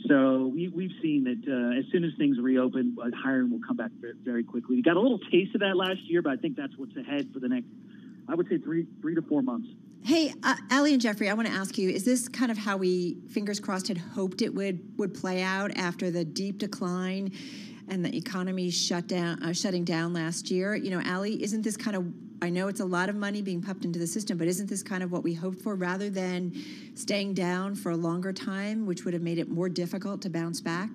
So we, we've seen that uh, as soon as things reopen, hiring will come back very quickly. We got a little taste of that last year, but I think that's what's ahead for the next, I would say, three, three to four months. Hey, uh, Allie and Jeffrey, I want to ask you, is this kind of how we, fingers crossed, had hoped it would, would play out after the deep decline and the economy shut down, uh, shutting down last year? You know, Allie, isn't this kind of, I know it's a lot of money being pumped into the system, but isn't this kind of what we hoped for rather than staying down for a longer time, which would have made it more difficult to bounce back?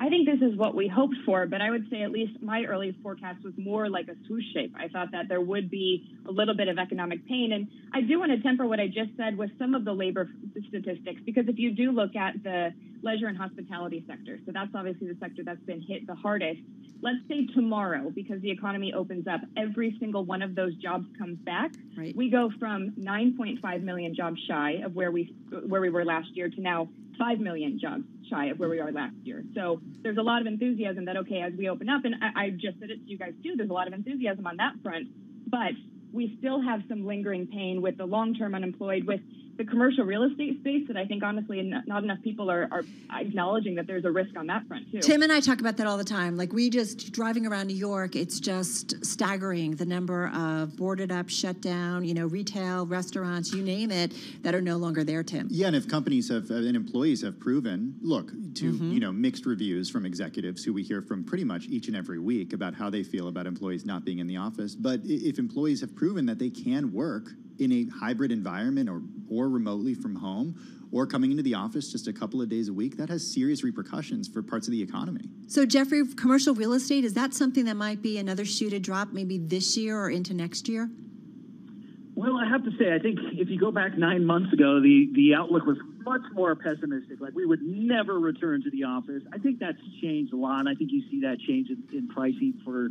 I think this is what we hoped for, but I would say at least my early forecast was more like a swoosh shape. I thought that there would be a little bit of economic pain. And I do want to temper what I just said with some of the labor statistics, because if you do look at the leisure and hospitality sector, so that's obviously the sector that's been hit the hardest. Let's say tomorrow, because the economy opens up, every single one of those jobs comes back. Right. We go from nine point five million jobs shy of where we where we were last year to now five million jobs shy of where we are last year. So there's a lot of enthusiasm that, okay, as we open up, and I, I just said it to you guys too, there's a lot of enthusiasm on that front, but we still have some lingering pain with the long-term unemployed, with the commercial real estate space that I think, honestly, not enough people are, are acknowledging that there's a risk on that front, too. Tim and I talk about that all the time. Like, we just, driving around New York, it's just staggering the number of boarded up, shut down, you know, retail, restaurants, you name it, that are no longer there, Tim. Yeah, and if companies have, and employees have proven, look, to, mm-hmm. you know, mixed reviews from executives who we hear from pretty much each and every week about how they feel about employees not being in the office. But if employees have proven that they can work in a hybrid environment or, or remotely from home or coming into the office just a couple of days a week, that has serious repercussions for parts of the economy. So, Jeffrey, commercial real estate, is that something that might be another shoe to drop maybe this year or into next year? Well, I have to say, I think if you go back nine months ago, the, the outlook was much more pessimistic. Like, we would never return to the office. I think that's changed a lot, and I think you see that change in, in pricing for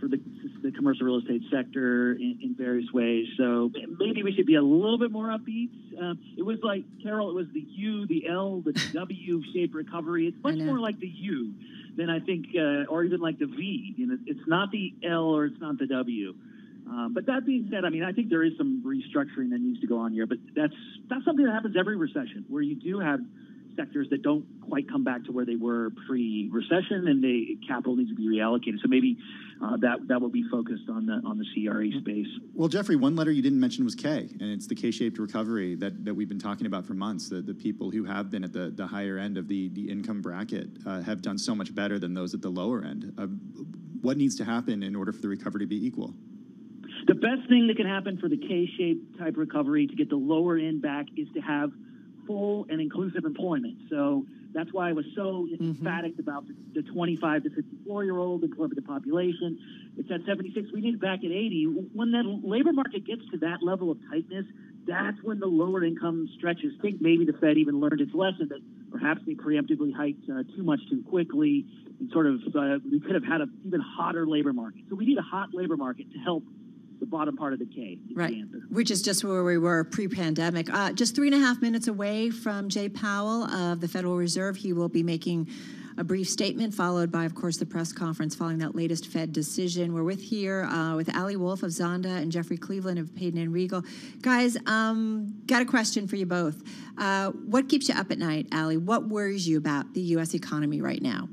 for the, the commercial real estate sector in, in various ways. So maybe we should be a little bit more upbeat. Uh, it was like, Carol, it was the U, the L, the W-shaped recovery. It's much more like the U than I think, uh, or even like the V. You know, it's not the L or it's not the W. Um, but that being said, I mean, I think there is some restructuring that needs to go on here, but that's, that's something that happens every recession, where you do have sectors that don't quite come back to where they were pre-recession, and the capital needs to be reallocated. So maybe uh, that that will be focused on the on the C R E space. Well, Jeffrey, one letter you didn't mention was K, and it's the K-shaped recovery that, that we've been talking about for months. The, the people who have been at the, the higher end of the, the income bracket uh, have done so much better than those at the lower end. Uh, what needs to happen in order for the recovery to be equal? The best thing that can happen for the K-shaped type recovery to get the lower end back is to have full and inclusive employment. So That's why I was so mm-hmm. emphatic about the, the twenty-five to fifty-four-year-old, the the population. It's at seventy-six. We need it back at eighty. When that labor market gets to that level of tightness, that's when the lower income stretches. I think maybe the Fed even learned its lesson that perhaps they preemptively hiked uh, too much too quickly, and sort of uh, we could have had an even hotter labor market. So we need a hot labor market to help the bottom part of the K. Right, the which is just where we were pre-pandemic. Uh, just three and a half minutes away from Jay Powell of the Federal Reserve. He will be making a brief statement followed by, of course, the press conference following that latest Fed decision. We're with here uh, with Ali Wolf of Zonda and Jeffrey Cleveland of Payden and Regal. Guys, um, got a question for you both. Uh, what keeps you up at night, Ali? What worries you about the U S economy right now?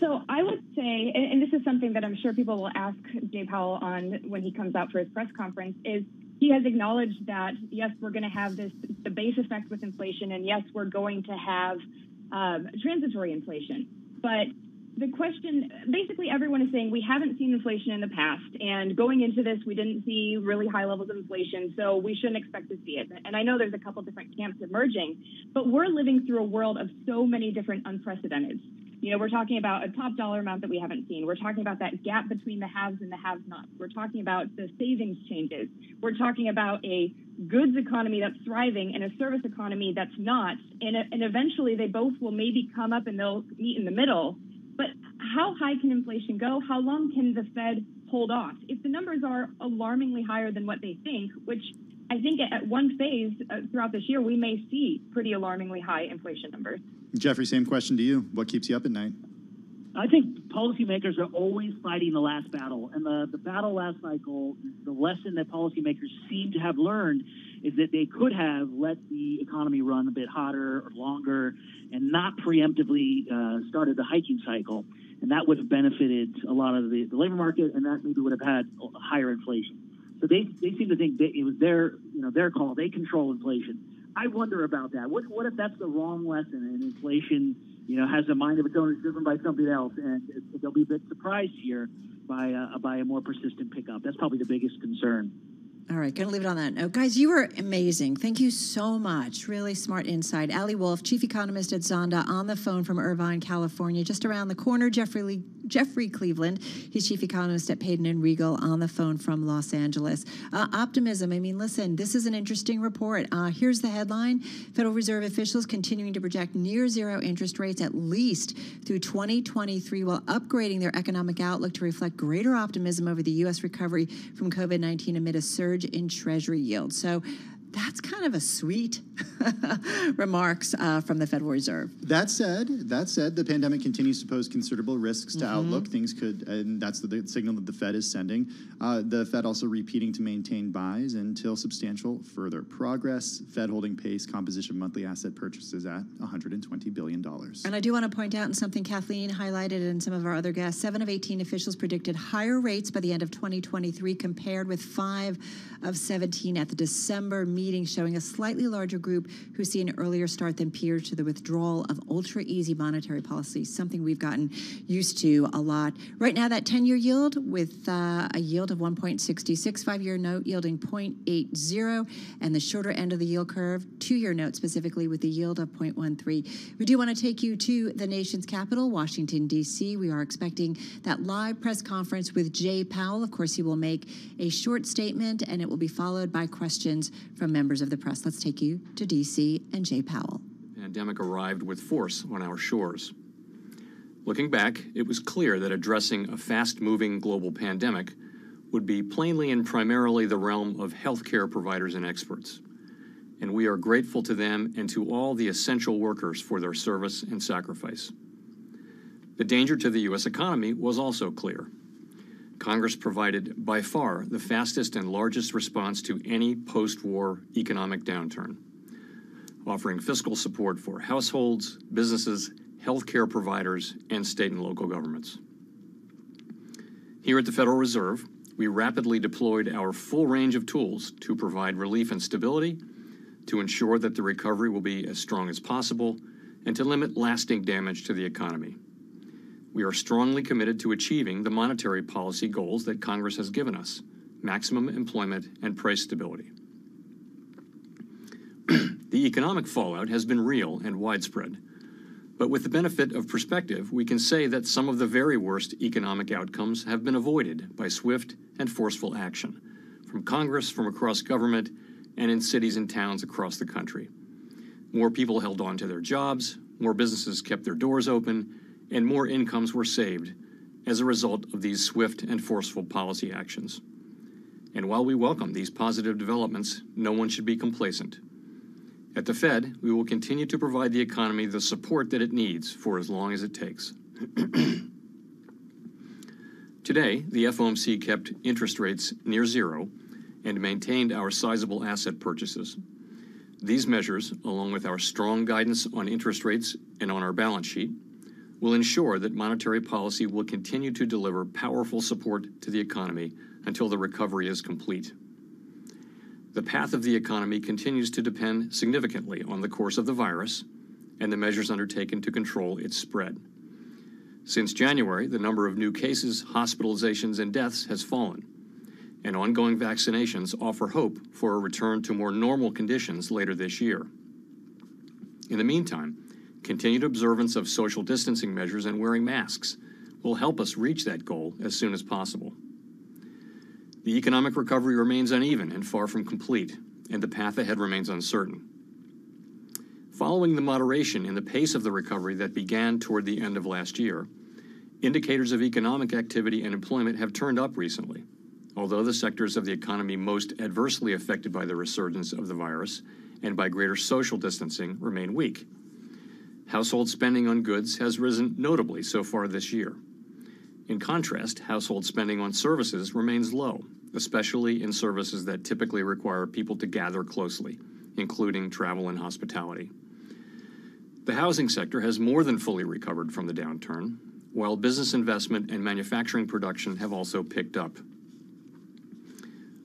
So I would say, and, and this is something that I'm sure people will ask Jay Powell on when he comes out for his press conference, is he has acknowledged that, yes, we're going to have this, the base effect with inflation, and yes, we're going to have Um, transitory inflation. But the question, basically everyone is saying we haven't seen inflation in the past, and going into this, we didn't see really high levels of inflation, so we shouldn't expect to see it. And I know there's a couple different camps emerging, but we're living through a world of so many different unprecedented. You know, we're talking about a top dollar amount that we haven't seen. We're talking about that gap between the haves and the have-nots. We're talking about the savings changes. We're talking about a goods economy that's thriving and a service economy that's not, and, and eventually they both will maybe come up and they'll meet in the middle. But how high can inflation go? How long can the Fed hold off? If the numbers are alarmingly higher than what they think, which I think at one phase uh, throughout this year, we may see pretty alarmingly high inflation numbers. Jeffrey, same question to you. What keeps you up at night? I think policymakers are always fighting the last battle. And the, the battle last cycle, the lesson that policymakers seem to have learned is that they could have let the economy run a bit hotter or longer and not preemptively uh, started the hiking cycle. And that would have benefited a lot of the, the labor market, and that maybe would have had higher inflation. So they, they seem to think that it was their, you know, their call. They control inflation. I wonder about that. What, what if that's the wrong lesson and inflation – you know, has a mind of its own, is driven by something else, and they'll be a bit surprised here by a, by a more persistent pickup. That's probably the biggest concern. All right, going to leave it on that note. Guys, you were amazing. Thank you so much. Really smart insight. Ali Wolf, chief economist at Zonda, on the phone from Irvine, California. Just around the corner, Jeffrey Lee, Jeffrey Cleveland, he's chief economist at Payden and Regal, on the phone from Los Angeles. Uh, optimism. I mean, listen, this is an interesting report. Uh, here's the headline. Federal Reserve officials continuing to project near zero interest rates at least through twenty twenty-three while upgrading their economic outlook to reflect greater optimism over the U S recovery from COVID nineteen amid a surge in Treasury yield. So that's kind of a sweet remarks uh, from the Federal Reserve. That said, that said, the pandemic continues to pose considerable risks to mm-hmm. outlook. Things could, and that's the, the signal that the Fed is sending. Uh, the Fed also repeating to maintain buys until substantial further progress. Fed holding pace, composition of monthly asset purchases at one hundred twenty billion dollars. And I do want to point out, and something Kathleen highlighted and some of our other guests, seven of eighteen officials predicted higher rates by the end of twenty twenty-three compared with five of seventeen at the December meeting. Meeting showing a slightly larger group who see an earlier start than peers to the withdrawal of ultra-easy monetary policy, something we've gotten used to a lot. Right now, that ten-year yield with uh, a yield of one point six six, five-year note yielding zero point eight zero, and the shorter end of the yield curve, two-year note specifically, with the yield of zero point one three. We do want to take you to the nation's capital, Washington, D C We are expecting that live press conference with Jay Powell. Of course, he will make a short statement, and it will be followed by questions from members of the press. Let's take you to D C and Jay Powell. The pandemic arrived with force on our shores. Looking back, it was clear that addressing a fast-moving global pandemic would be plainly and primarily the realm of healthcare providers and experts. And we are grateful to them and to all the essential workers for their service and sacrifice. The danger to the U S economy was also clear. Congress provided by far the fastest and largest response to any post-war economic downturn, offering fiscal support for households, businesses, healthcare providers, and state and local governments. Here at the Federal Reserve, we rapidly deployed our full range of tools to provide relief and stability, to ensure that the recovery will be as strong as possible, and to limit lasting damage to the economy. We are strongly committed to achieving the monetary policy goals that Congress has given us, maximum employment and price stability. The economic fallout has been real and widespread. But with the benefit of perspective, we can say that some of the very worst economic outcomes have been avoided by swift and forceful action, from Congress, from across government, and in cities and towns across the country. More people held on to their jobs, more businesses kept their doors open, and more incomes were saved as a result of these swift and forceful policy actions. And while we welcome these positive developments, no one should be complacent. At the Fed, we will continue to provide the economy the support that it needs for as long as it takes. Today, the F O M C kept interest rates near zero and maintained our sizable asset purchases. These measures, along with our strong guidance on interest rates and on our balance sheet, will ensure that monetary policy will continue to deliver powerful support to the economy until the recovery is complete. The path of the economy continues to depend significantly on the course of the virus and the measures undertaken to control its spread. Since January, the number of new cases, hospitalizations, and deaths has fallen, and ongoing vaccinations offer hope for a return to more normal conditions later this year. In the meantime, continued observance of social distancing measures and wearing masks will help us reach that goal as soon as possible. The economic recovery remains uneven and far from complete, and the path ahead remains uncertain. Following the moderation in the pace of the recovery that began toward the end of last year, indicators of economic activity and employment have turned up recently, although the sectors of the economy most adversely affected by the resurgence of the virus and by greater social distancing remain weak. Household spending on goods has risen notably so far this year. In contrast, household spending on services remains low, especially in services that typically require people to gather closely, including travel and hospitality. The housing sector has more than fully recovered from the downturn, while business investment and manufacturing production have also picked up.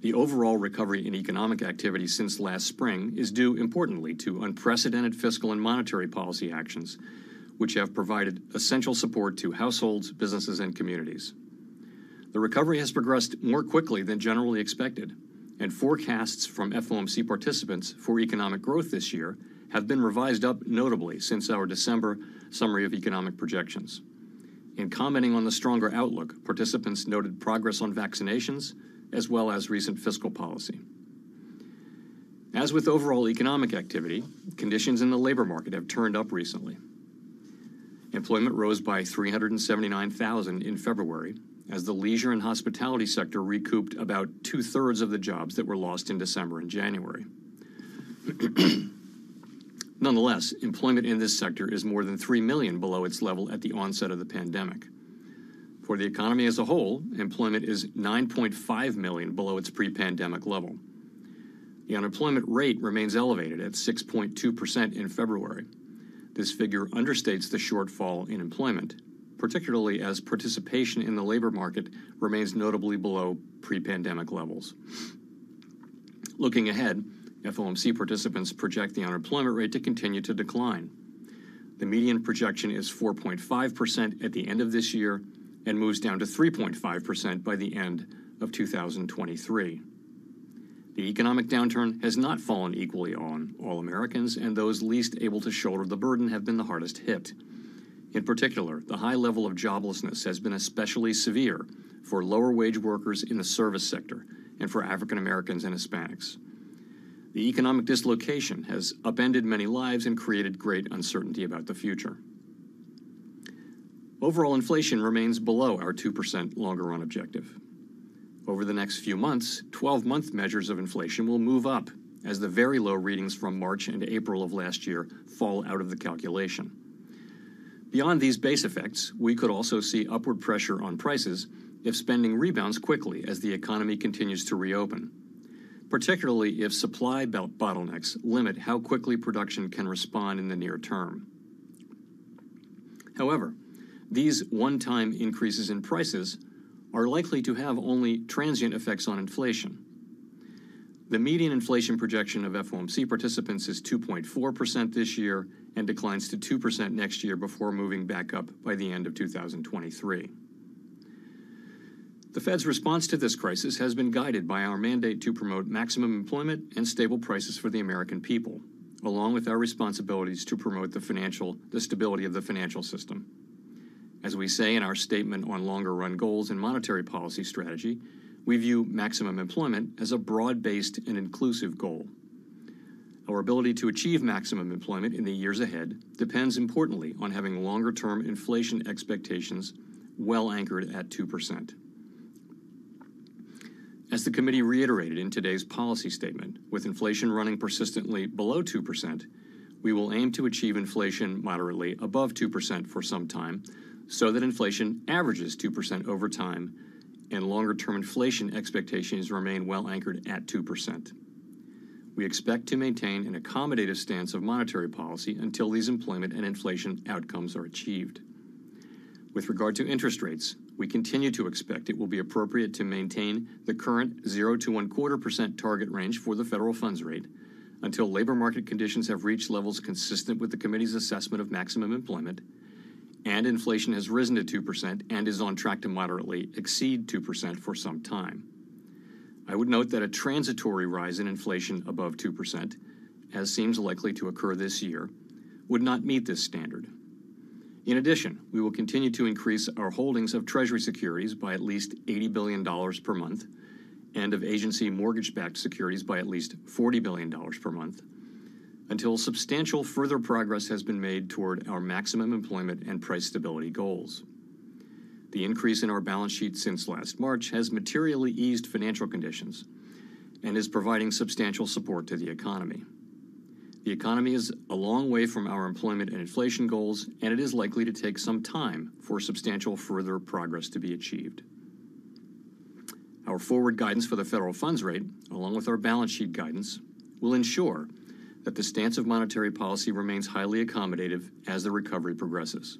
The overall recovery in economic activity since last spring is due, importantly, to unprecedented fiscal and monetary policy actions, which have provided essential support to households, businesses, and communities. The recovery has progressed more quickly than generally expected, and forecasts from F O M C participants for economic growth this year have been revised up notably since our December summary of economic projections. In commenting on the stronger outlook, participants noted progress on vaccinations as well as recent fiscal policy. As with overall economic activity, conditions in the labor market have turned up recently. Employment rose by three hundred seventy-nine thousand in February, as the leisure and hospitality sector recouped about two-thirds of the jobs that were lost in December and January. Nonetheless, employment in this sector is more than three million below its level at the onset of the pandemic. For the economy as a whole, employment is nine point five million below its pre-pandemic level. The unemployment rate remains elevated at six point two percent in February. This figure understates the shortfall in employment, particularly as participation in the labor market remains notably below pre-pandemic levels. Looking ahead, F O M C participants project the unemployment rate to continue to decline. The median projection is four point five percent at the end of this year and moves down to three point five percent by the end of two thousand twenty-three. The economic downturn has not fallen equally on all Americans, and those least able to shoulder the burden have been the hardest hit. In particular, the high level of joblessness has been especially severe for lower-wage workers in the service sector and for African Americans and Hispanics. The economic dislocation has upended many lives and created great uncertainty about the future. Overall inflation remains below our two percent longer-run objective. Over the next few months, twelve-month measures of inflation will move up as the very low readings from March and April of last year fall out of the calculation. Beyond these base effects, we could also see upward pressure on prices if spending rebounds quickly as the economy continues to reopen, particularly if supply belt bottlenecks limit how quickly production can respond in the near term. However, these one-time increases in prices are likely to have only transient effects on inflation. The median inflation projection of F O M C participants is two point four percent this year and declines to two percent next year before moving back up by the end of two thousand twenty-three. The Fed's response to this crisis has been guided by our mandate to promote maximum employment and stable prices for the American people, along with our responsibilities to promote the financial, the stability of the financial system. As we say in our statement on longer-run goals and monetary policy strategy, we view maximum employment as a broad-based and inclusive goal. Our ability to achieve maximum employment in the years ahead depends importantly on having longer-term inflation expectations well anchored at two percent. As the committee reiterated in today's policy statement, with inflation running persistently below two percent, we will aim to achieve inflation moderately above two percent for some time, so that inflation averages two percent over time and longer-term inflation expectations remain well anchored at two percent. We expect to maintain an accommodative stance of monetary policy until these employment and inflation outcomes are achieved. With regard to interest rates, we continue to expect it will be appropriate to maintain the current zero to one quarter percent target range for the federal funds rate until labor market conditions have reached levels consistent with the committee's assessment of maximum employment, and inflation has risen to two percent and is on track to moderately exceed two percent for some time. I would note that a transitory rise in inflation above two percent, as seems likely to occur this year, would not meet this standard. In addition, we will continue to increase our holdings of Treasury securities by at least eighty billion dollars per month and of agency mortgage-backed securities by at least forty billion dollars per month until substantial further progress has been made toward our maximum employment and price stability goals. The increase in our balance sheet since last March has materially eased financial conditions and is providing substantial support to the economy. The economy is a long way from our employment and inflation goals, and it is likely to take some time for substantial further progress to be achieved. Our forward guidance for the federal funds rate, along with our balance sheet guidance, will ensure that the stance of monetary policy remains highly accommodative as the recovery progresses.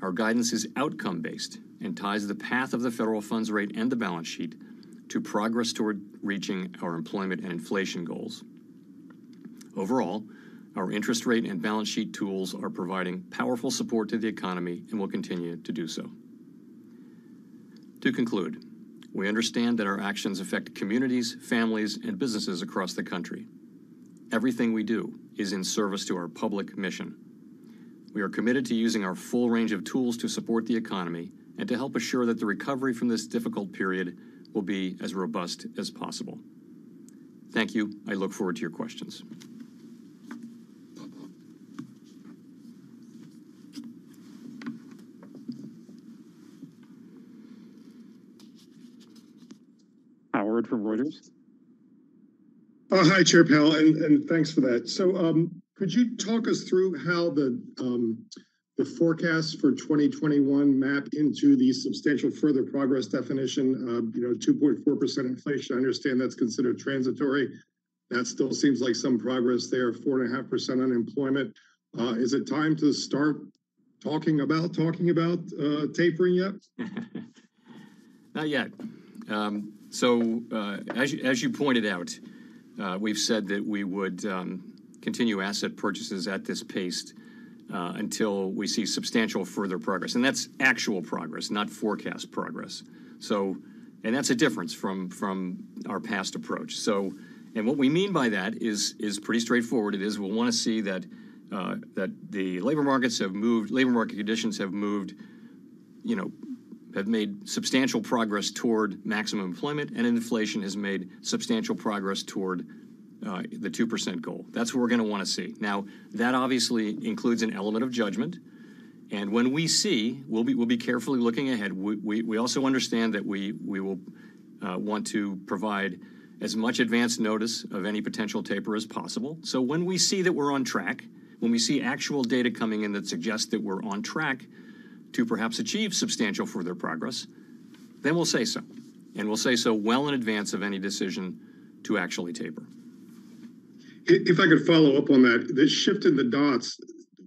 Our guidance is outcome-based and ties the path of the federal funds rate and the balance sheet to progress toward reaching our employment and inflation goals. Overall, our interest rate and balance sheet tools are providing powerful support to the economy and will continue to do so. To conclude, we understand that our actions affect communities, families, and businesses across the country. Everything we do is in service to our public mission. We are committed to using our full range of tools to support the economy and to help assure that the recovery from this difficult period will be as robust as possible. Thank you. I look forward to your questions. Howard from Reuters. Uh, hi, Chair Powell, and, and thanks for that. So um, could you talk us through how the, um, the forecasts for twenty twenty-one map into the substantial further progress definition, uh, you know, two point four percent inflation? I understand that's considered transitory. That still seems like some progress there, four point five percent unemployment. Uh, is it time to start talking about, talking about uh, tapering yet? Not yet. Um, so uh, as, you, as you pointed out, Uh, we've said that we would um, continue asset purchases at this pace uh, until we see substantial further progress. And that's actual progress, not forecast progress. So, and that's a difference from, from our past approach. So, and what we mean by that is, is pretty straightforward. It is we'll want to see that, uh, that the labor markets have moved, labor market conditions have moved, you know, have made substantial progress toward maximum employment, and inflation has made substantial progress toward uh, the two percent goal. That's what we're going to want to see. Now, that obviously includes an element of judgment, and when we see, we'll be, we'll be carefully looking ahead. We, we, we also understand that we, we will uh, want to provide as much advance notice of any potential taper as possible. So when we see that we're on track, when we see actual data coming in that suggests that we're on track to perhaps achieve substantial further progress, then we'll say so. And we'll say so well in advance of any decision to actually taper. If I could follow up on that, this shift in the dots,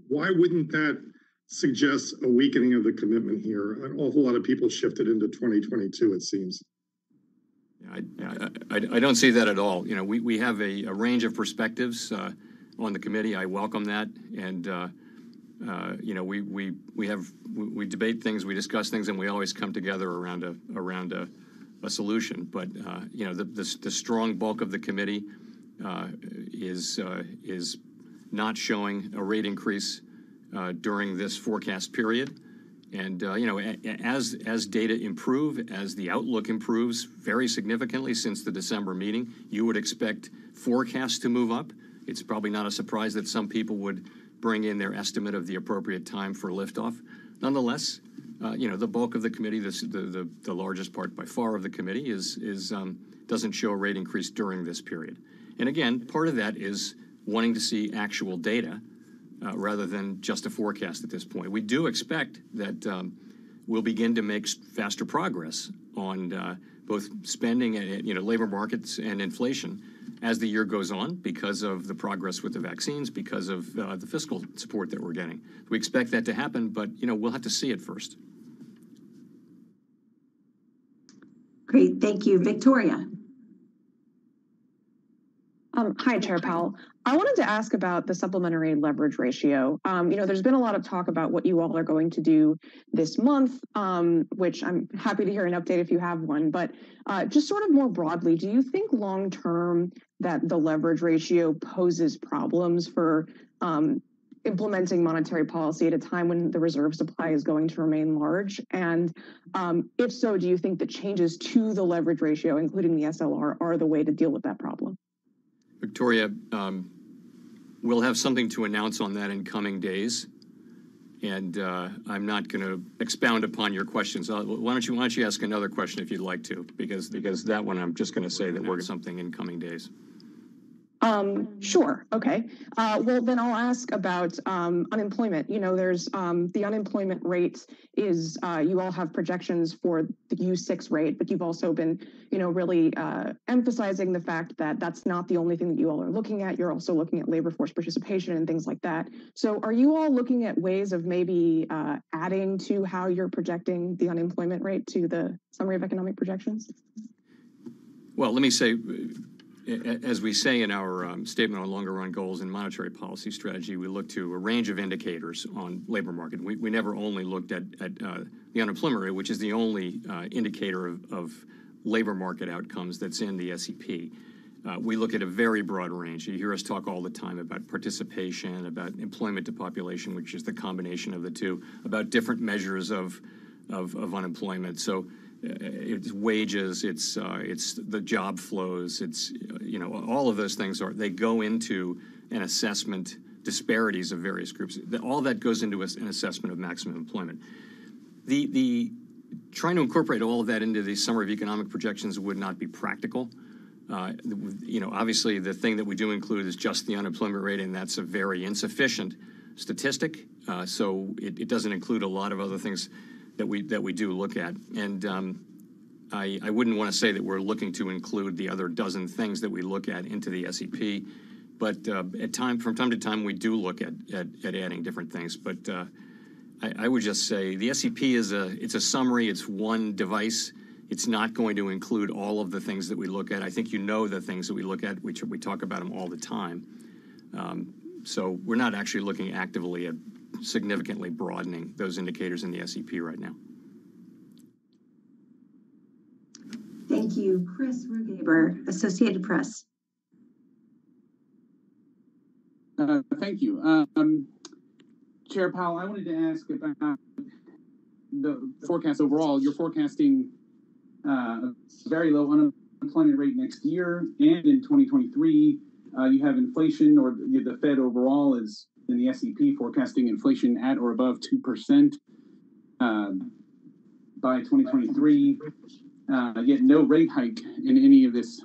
why wouldn't that suggest a weakening of the commitment here? An awful lot of people shifted into twenty twenty-two, it seems. I, I, I don't see that at all. You know, we, we have a, a range of perspectives uh, on the committee. I welcome that. And uh, Uh, you know, we we we have we, we debate things, we discuss things, and we always come together around a around a, a solution. But uh, you know, the, the the strong bulk of the committee uh, is uh, is not showing a rate increase uh, during this forecast period. And, uh, you know, as as data improve, as the outlook improves very significantly since the December meeting, you would expect forecasts to move up. It's probably not a surprise that some people would bring in their estimate of the appropriate time for liftoff. Nonetheless, uh, you know, the bulk of the committee, this, the, the, the largest part by far of the committee, is, is um, doesn't show a rate increase during this period. And again, part of that is wanting to see actual data Uh, rather than just a forecast at this point. We do expect that um, we'll begin to make faster progress on uh, both spending and, you know, labor markets and inflation as the year goes on because of the progress with the vaccines, because of uh, the fiscal support that we're getting. We expect that to happen, but, you know, we'll have to see it first. Great, thank you. Victoria. Um, hi, Chair Powell. I wanted to ask about the supplementary leverage ratio. Um, you know, there's been a lot of talk about what you all are going to do this month, um, which I'm happy to hear an update if you have one. But uh, just sort of more broadly, do you think long term that the leverage ratio poses problems for um, implementing monetary policy at a time when the reserve supply is going to remain large? And um, if so, do you think the changes to the leverage ratio, including the S L R, are the way to deal with that problem? Victoria, um, we'll have something to announce on that in coming days, and uh, I'm not going to expound upon your questions. I'll, why don't you why don't you ask another question if you'd like to, because because that one I'm just going to say that we're something in coming days. Um, sure. Okay. Uh, well, then I'll ask about um, unemployment. You know, there's um, the unemployment rate is uh, you all have projections for the U six rate, but you've also been, you know, really uh, emphasizing the fact that that's not the only thing that you all are looking at. You're also looking at labor force participation and things like that. So are you all looking at ways of maybe uh, adding to how you're projecting the unemployment rate to the Summary of Economic Projections? Well, let me say, as we say in our um, statement on longer run goals and monetary policy strategy, we look to a range of indicators on labor market. We, we never only looked at, at uh, the unemployment rate, which is the only uh, indicator of, of labor market outcomes that's in the S E P. Uh, we look at a very broad range. You hear us talk all the time about participation, about employment to population, which is the combination of the two, about different measures of, of, of unemployment. So it's wages, it's uh, it's the job flows, it's, you know, all of those things are, they go into an assessment, disparities of various groups. All that goes into an assessment of maximum employment. The, the trying to incorporate all of that into the Summary of Economic Projections would not be practical. Uh, you know, obviously the thing that we do include is just the unemployment rate, and that's a very insufficient statistic. Uh, so it, it doesn't include a lot of other things that we that we do look at, and um, I, I wouldn't want to say that we're looking to include the other dozen things that we look at into the S E P, but uh, at time from time to time we do look at at, at adding different things. But uh, I, I would just say the S E P is a it's a summary, it's one device. It's not going to include all of the things that we look at. I think you know the things that we look at, which we talk about them all the time. Um, so we're not actually looking actively at significantly broadening those indicators in the S E P right now. Thank you. Chris Rugaber, Associated Press. Uh, thank you. Um, Chair Powell, I wanted to ask about the forecast overall. You're forecasting uh, a very low unemployment rate next year, and in twenty twenty-three, uh, you have inflation, or the, the Fed overall is in the S E P forecasting inflation at or above two percent uh, by twenty twenty-three, uh, yet no rate hike in any of this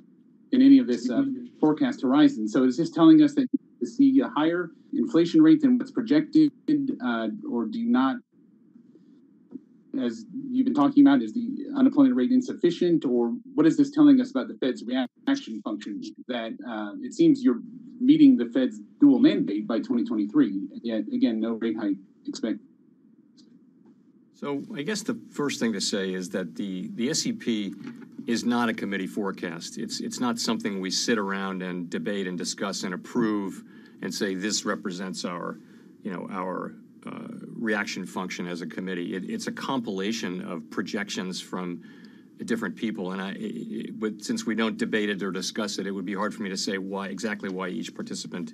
in any of this uh, forecast horizon. So is this telling us that you see a higher inflation rate than what's projected, uh, or do you not, as you've been talking about, is the unemployment rate insufficient, or what is this telling us about the Fed's reaction function, that uh, it seems you're meeting the Fed's dual mandate by twenty twenty-three, yet again, no rate hike expected? So I guess the first thing to say is that the, the S E P is not a committee forecast. It's, it's not something we sit around and debate and discuss and approve and say this represents our, you know, our uh, reaction function as a committee. It, it's a compilation of projections from different people, and I, it, it, since we don't debate it or discuss it, it would be hard for me to say why exactly why each participant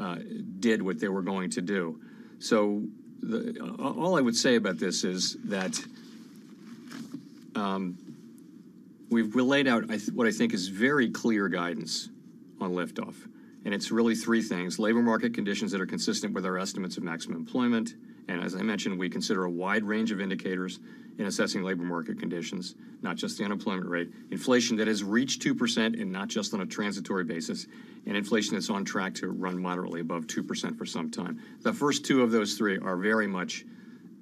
uh, did what they were going to do. So the, all I would say about this is that um, we've laid out I th what I think is very clear guidance on liftoff, and it's really three things: labor market conditions that are consistent with our estimates of maximum employment, and as I mentioned, we consider a wide range of indicators in assessing labor market conditions, not just the unemployment rate, inflation that has reached two percent and not just on a transitory basis, and inflation that's on track to run moderately above two percent for some time. The first two of those three are very much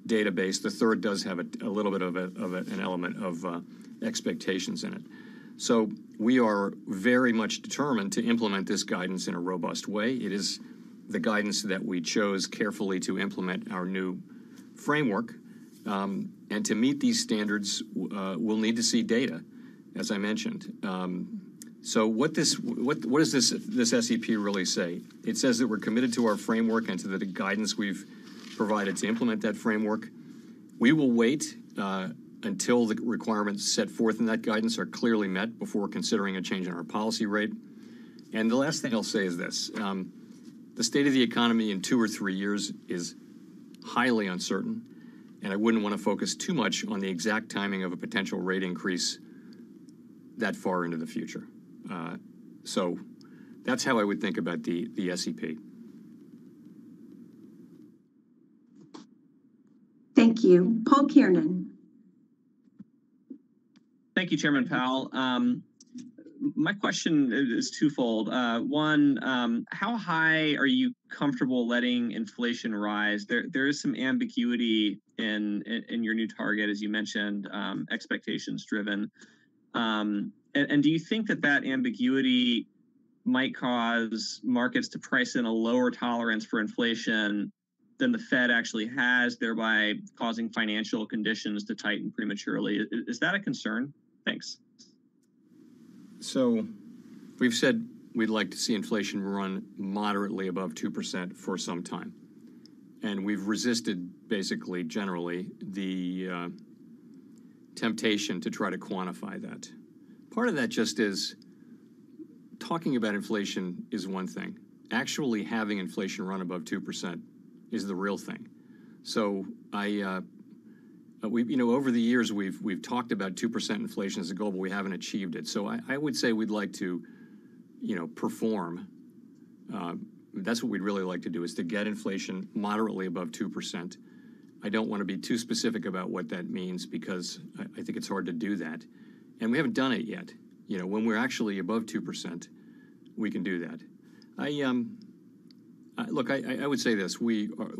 data-based. The third does have a, a little bit of, a, of a, an element of uh, expectations in it. So we are very much determined to implement this guidance in a robust way. It is the guidance that we chose carefully to implement our new framework. Um, and to meet these standards, uh, we'll need to see data, as I mentioned. Um, so what this, what, what does this, this S E P really say? It says that we're committed to our framework and to the guidance we've provided to implement that framework. We will wait uh, until the requirements set forth in that guidance are clearly met before considering a change in our policy rate. And the last thing I'll say is this. Um, The state of the economy in two or three years is highly uncertain, and I wouldn't want to focus too much on the exact timing of a potential rate increase that far into the future. Uh, so that's how I would think about the, the S E P. Thank you. Paul Kiernan. Thank you, Chairman Powell. Um, My question is twofold. Uh, one, um, how high are you comfortable letting inflation rise? There, there is some ambiguity in in, in your new target, as you mentioned, um, expectations driven. Um, and, and do you think that that ambiguity might cause markets to price in a lower tolerance for inflation than the Fed actually has, thereby causing financial conditions to tighten prematurely? Is, is that a concern? Thanks. So we've said we'd like to see inflation run moderately above two percent for some time. And we've resisted, basically, generally, the uh, temptation to try to quantify that. Part of that just is talking about inflation is one thing. Actually having inflation run above two percent is the real thing. So I... Uh, Uh, we, you know, over the years, we've we've talked about two percent inflation as a goal, but we haven't achieved it. So I, I would say we'd like to, you know, perform. Uh, that's what we'd really like to do, is to get inflation moderately above two percent. I don't want to be too specific about what that means, because I, I think it's hard to do that. And we haven't done it yet. You know, when we're actually above two percent, we can do that. I, um, I look, I, I would say this. We are...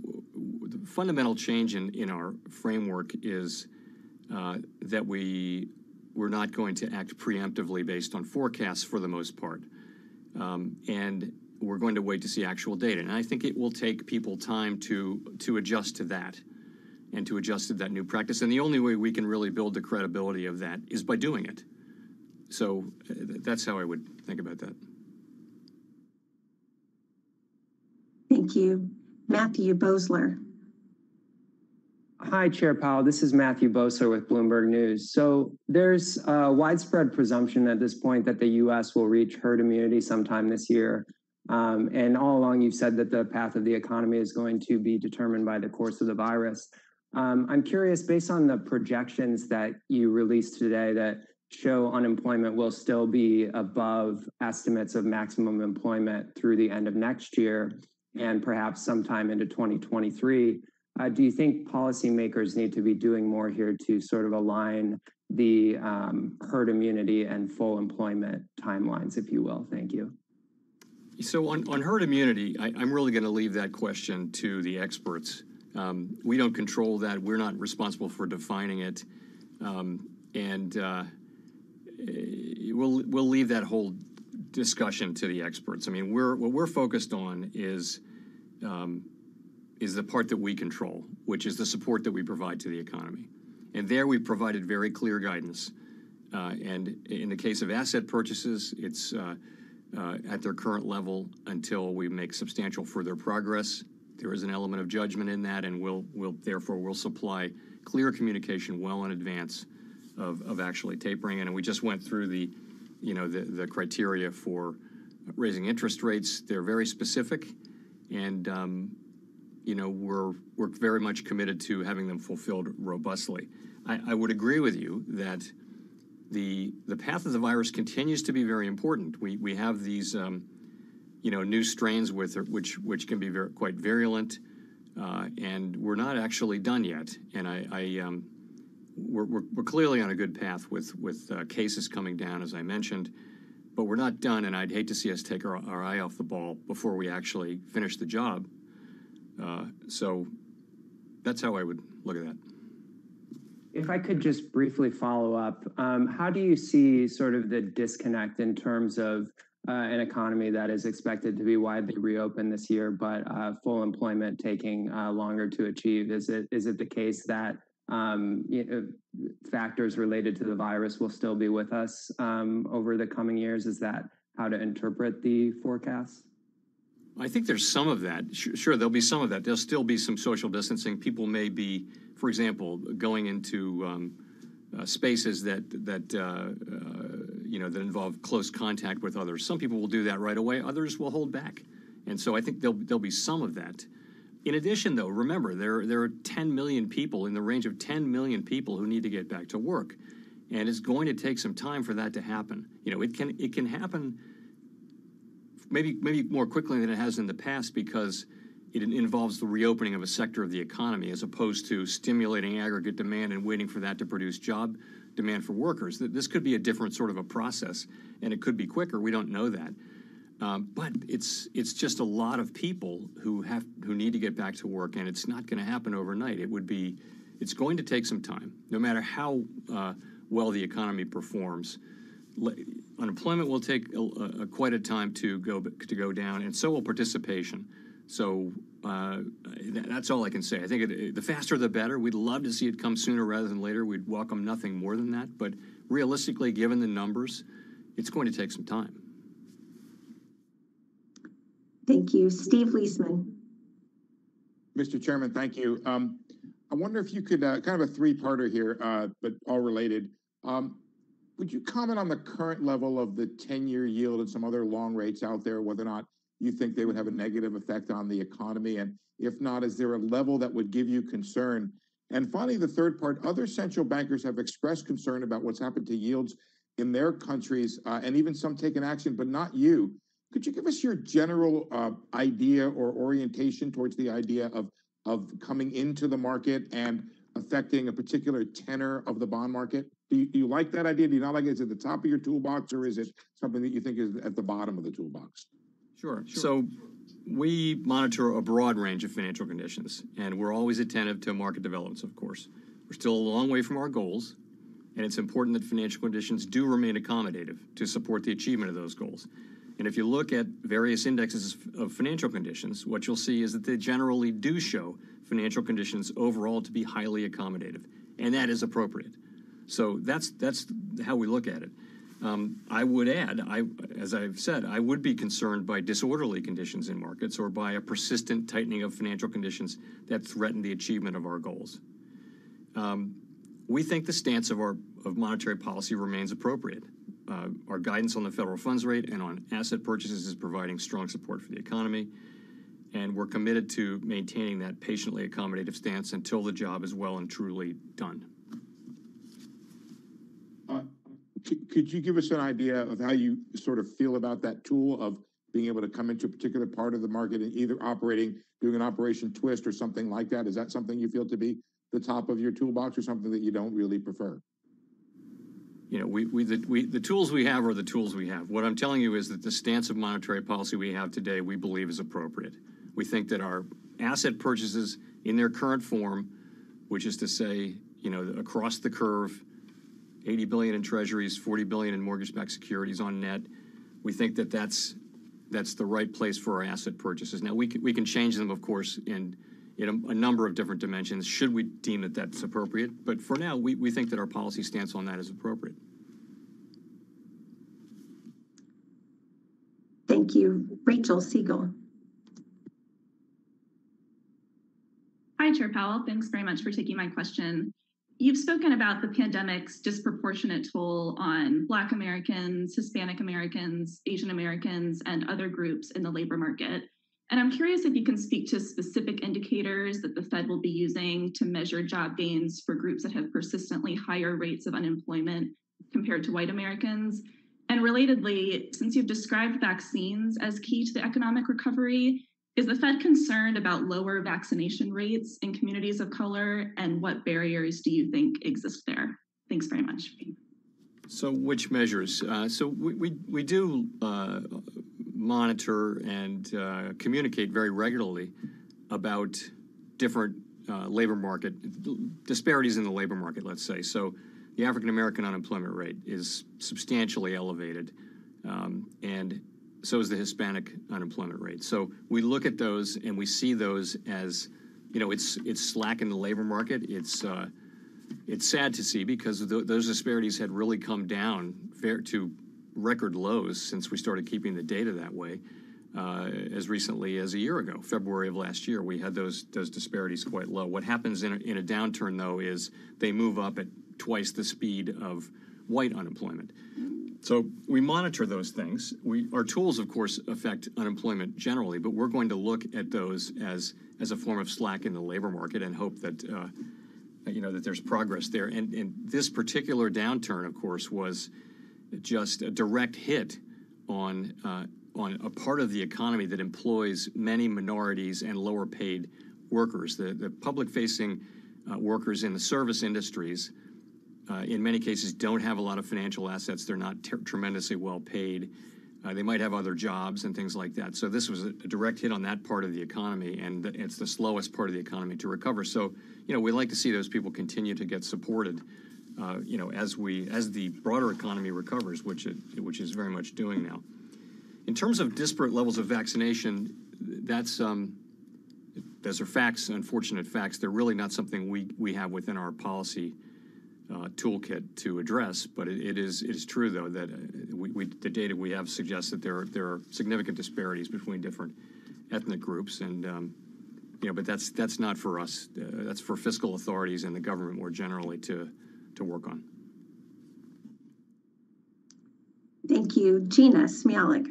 The fundamental change in, in our framework is uh, that we, we're not going to act preemptively based on forecasts for the most part. Um, and we're going to wait to see actual data. And I think it will take people time to, to adjust to that and to adjust to that new practice. And the only way we can really build the credibility of that is by doing it. So uh, that's how I would think about that. Thank you. Matthew Bosler. Hi, Chair Powell. This is Matthew Bosler with Bloomberg News. So there's a widespread presumption at this point that the U S will reach herd immunity sometime this year. Um, and all along, you've said that the path of the economy is going to be determined by the course of the virus. Um, I'm curious, based on the projections that you released today that show unemployment will still be above estimates of maximum employment through the end of next year and perhaps sometime into twenty twenty-three, Uh, do you think policymakers need to be doing more here to sort of align the um, herd immunity and full employment timelines, if you will? Thank you. So on, on herd immunity, I, I'm really going to leave that question to the experts. Um, we don't control that. We're not responsible for defining it. Um, and uh, we'll, we'll leave that whole discussion to the experts. I mean, we're, what we're focused on is... Um, is the part that we control, which is the support that we provide to the economy. And there we provided very clear guidance. Uh, and in the case of asset purchases, it's uh, uh, at their current level until we make substantial further progress. There is an element of judgment in that, and we'll, we'll therefore we'll supply clear communication well in advance of, of actually tapering. And we just went through the, you know, the, the criteria for raising interest rates. They're very specific, and um, you know, we're we're very much committed to having them fulfilled robustly. I, I would agree with you that the the path of the virus continues to be very important. We we have these um, you know, new strains with which which can be very, quite virulent, uh, and we're not actually done yet. And I, I um, we're, we're we're clearly on a good path with with uh, cases coming down, as I mentioned. But we're not done, and I'd hate to see us take our, our eye off the ball before we actually finish the job. Uh, so that's how I would look at that. If I could just briefly follow up, um, how do you see sort of the disconnect in terms of uh, an economy that is expected to be widely reopened this year, but uh, full employment taking uh, longer to achieve? Is it is it the case that Um, you know, factors related to the virus will still be with us um, over the coming years? Is that how to interpret the forecasts? I think there's some of that. Sure, there'll be some of that. There'll still be some social distancing. People may be, for example, going into um, uh, spaces that, that uh, uh, you know, that involve close contact with others. Some people will do that right away. Others will hold back. And so I think there'll, there'll be some of that. In addition, though, remember, there, there are ten million people, in the range of ten million people, who need to get back to work. And it's going to take some time for that to happen. You know, it can it can happen maybe maybe more quickly than it has in the past, because it involves the reopening of a sector of the economy as opposed to stimulating aggregate demand and waiting for that to produce job demand for workers. This could be a different sort of a process, and it could be quicker. We don't know that. Um, but it's it's just a lot of people who have who need to get back to work, and it's not going to happen overnight. It would be, it's going to take some time, no matter how uh, well the economy performs. Le- unemployment will take a, a, a quite a time to go to go down, and so will participation. So uh, that, that's all I can say. I think it, it, the faster the better. We'd love to see it come sooner rather than later. We'd welcome nothing more than that. But realistically, given the numbers, it's going to take some time. Thank you. Steve Leisman. Mister Chairman, thank you. Um, I wonder if you could, uh, kind of a three-parter here, uh, but all related. Um, would you comment on the current level of the ten-year yield and some other long rates out there, whether or not you think they would have a negative effect on the economy? And if not, is there a level that would give you concern? And finally, the third part, other central bankers have expressed concern about what's happened to yields in their countries, uh, and even some taken action, but not you. Could you give us your general uh, idea or orientation towards the idea of of coming into the market and affecting a particular tenor of the bond market? Do you, do you like that idea? Do you not like it? Is it the top of your toolbox, or is it something that you think is at the bottom of the toolbox? Sure. sure. So we monitor a broad range of financial conditions, and we're always attentive to market developments, of course. We're still a long way from our goals, and it's important that financial conditions do remain accommodative to support the achievement of those goals. And if you look at various indexes of financial conditions, what you'll see is that they generally do show financial conditions overall to be highly accommodative, and that is appropriate. So that's that's how we look at it. Um, I would add, I, as I've said, I would be concerned by disorderly conditions in markets or by a persistent tightening of financial conditions that threaten the achievement of our goals. Um, we think the stance of our of monetary policy remains appropriate. Uh, our guidance on the federal funds rate and on asset purchases is providing strong support for the economy, and we're committed to maintaining that patiently accommodative stance until the job is well and truly done. Uh, c- could you give us an idea of how you sort of feel about that tool of being able to come into a particular part of the market and either operating, doing an operation twist or something like that? Is that something you feel to be the top of your toolbox, or something that you don't really prefer? You know, we, we, the, we, the tools we have are the tools we have. What I'm telling you is that the stance of monetary policy we have today, we believe is appropriate. We think that our asset purchases in their current form, which is to say, you know, across the curve, eighty billion dollars in treasuries, forty billion dollars in mortgage-backed securities on net, we think that that's, that's the right place for our asset purchases. Now, we can, we can change them, of course, in, in a, a number of different dimensions, should we deem that that's appropriate. But for now, we, we think that our policy stance on that is appropriate. Thank you. Rachel Siegel. Hi, Chair Powell. Thanks very much for taking my question. You've spoken about the pandemic's disproportionate toll on Black Americans, Hispanic Americans, Asian Americans, and other groups in the labor market. And I'm curious if you can speak to specific indicators that the Fed will be using to measure job gains for groups that have persistently higher rates of unemployment compared to white Americans. And relatedly, since you've described vaccines as key to the economic recovery, is the Fed concerned about lower vaccination rates in communities of color, and what barriers do you think exist there? Thanks very much. So which measures? Uh, so we, we, we do uh, monitor and uh, communicate very regularly about different uh, labor market, disparities in the labor market, let's say. So the African-American unemployment rate is substantially elevated, um, and so is the Hispanic unemployment rate. So we look at those and we see those as, you know, it's it's slack in the labor market. It's uh, it's sad to see because th those disparities had really come down fair to record lows since we started keeping the data that way uh, as recently as a year ago, February of last year. We had those those disparities quite low. What happens in a, in a downturn, though, is they move up at twice the speed of white unemployment. So we monitor those things. We, our tools, of course, affect unemployment generally, but we're going to look at those as as a form of slack in the labor market and hope that uh, you know that there's progress there. And, and this particular downturn, of course, was just a direct hit on uh, on a part of the economy that employs many minorities and lower-paid workers. The the public-facing uh, workers in the service industries, Uh, in many cases, don't have a lot of financial assets. They're not tremendously well paid. Uh, they might have other jobs and things like that. So this was a, a direct hit on that part of the economy, and th it's the slowest part of the economy to recover. So, you know, we like to see those people continue to get supported, uh, you know, as we as the broader economy recovers, which it which is very much doing now. In terms of disparate levels of vaccination, that's um, those are facts, unfortunate facts. They're really not something we we have within our policy Uh, toolkit to address, but it, it is it is true though that uh, we, we the data we have suggests that there are, there are significant disparities between different ethnic groups, and um, you know, but that's that's not for us. Uh, that's for fiscal authorities and the government more generally to to work on. Thank you, Gina Smialik.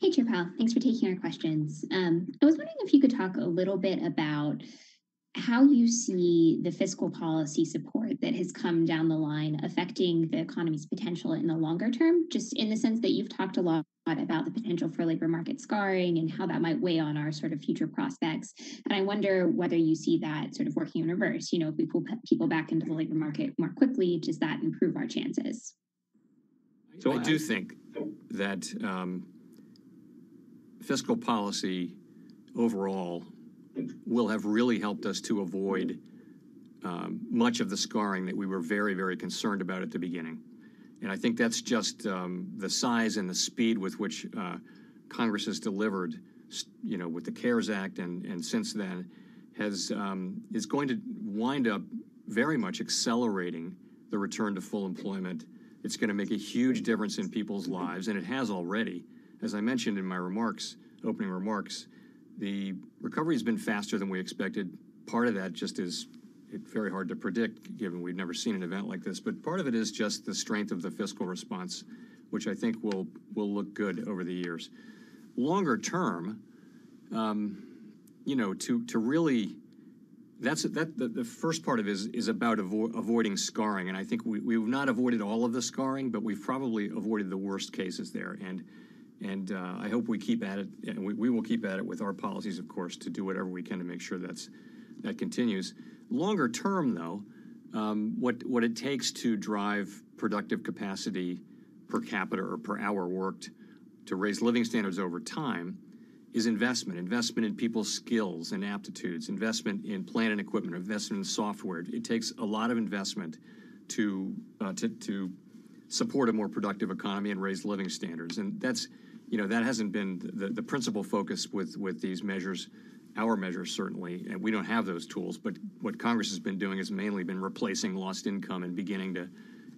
Hey, Chair Powell, thanks for taking our questions. Um, I was wondering if you could talk a little bit about how you see the fiscal policy support that has come down the line affecting the economy's potential in the longer term, just in the sense that you've talked a lot about the potential for labor market scarring and how that might weigh on our sort of future prospects. And I wonder whether you see that sort of working in reverse. You know, if we pull people back into the labor market more quickly, does that improve our chances? So I do think that um, fiscal policy overall will have really helped us to avoid um, much of the scarring that we were very, very concerned about at the beginning. And I think that's just um, the size and the speed with which uh, Congress has delivered, you know, with the CARES Act and, and since then, has um, is going to wind up very much accelerating the return to full employment. It's going to make a huge difference in people's lives, and it has already. As I mentioned in my remarks, opening remarks, the recovery has been faster than we expected. Part of that just is it's very hard to predict, given we've never seen an event like this. But part of it is just the strength of the fiscal response, which I think will will look good over the years. Longer term, um, you know, to to really, that's that the, the first part of it is is about avo avoiding scarring, and I think we we've not avoided all of the scarring, but we've probably avoided the worst cases there. And. And uh, I hope we keep at it, and we, we will keep at it with our policies, of course, to do whatever we can to make sure that's that continues. Longer term, though, um, what what it takes to drive productive capacity per capita or per hour worked to raise living standards over time is investment, investment in people's skills and aptitudes, investment in plant and equipment, investment in software. It takes a lot of investment to uh, to to support a more productive economy and raise living standards, and that's. You know, that hasn't been the, the principal focus with, with these measures, our measures certainly, and we don't have those tools, but what Congress has been doing has mainly been replacing lost income and beginning to,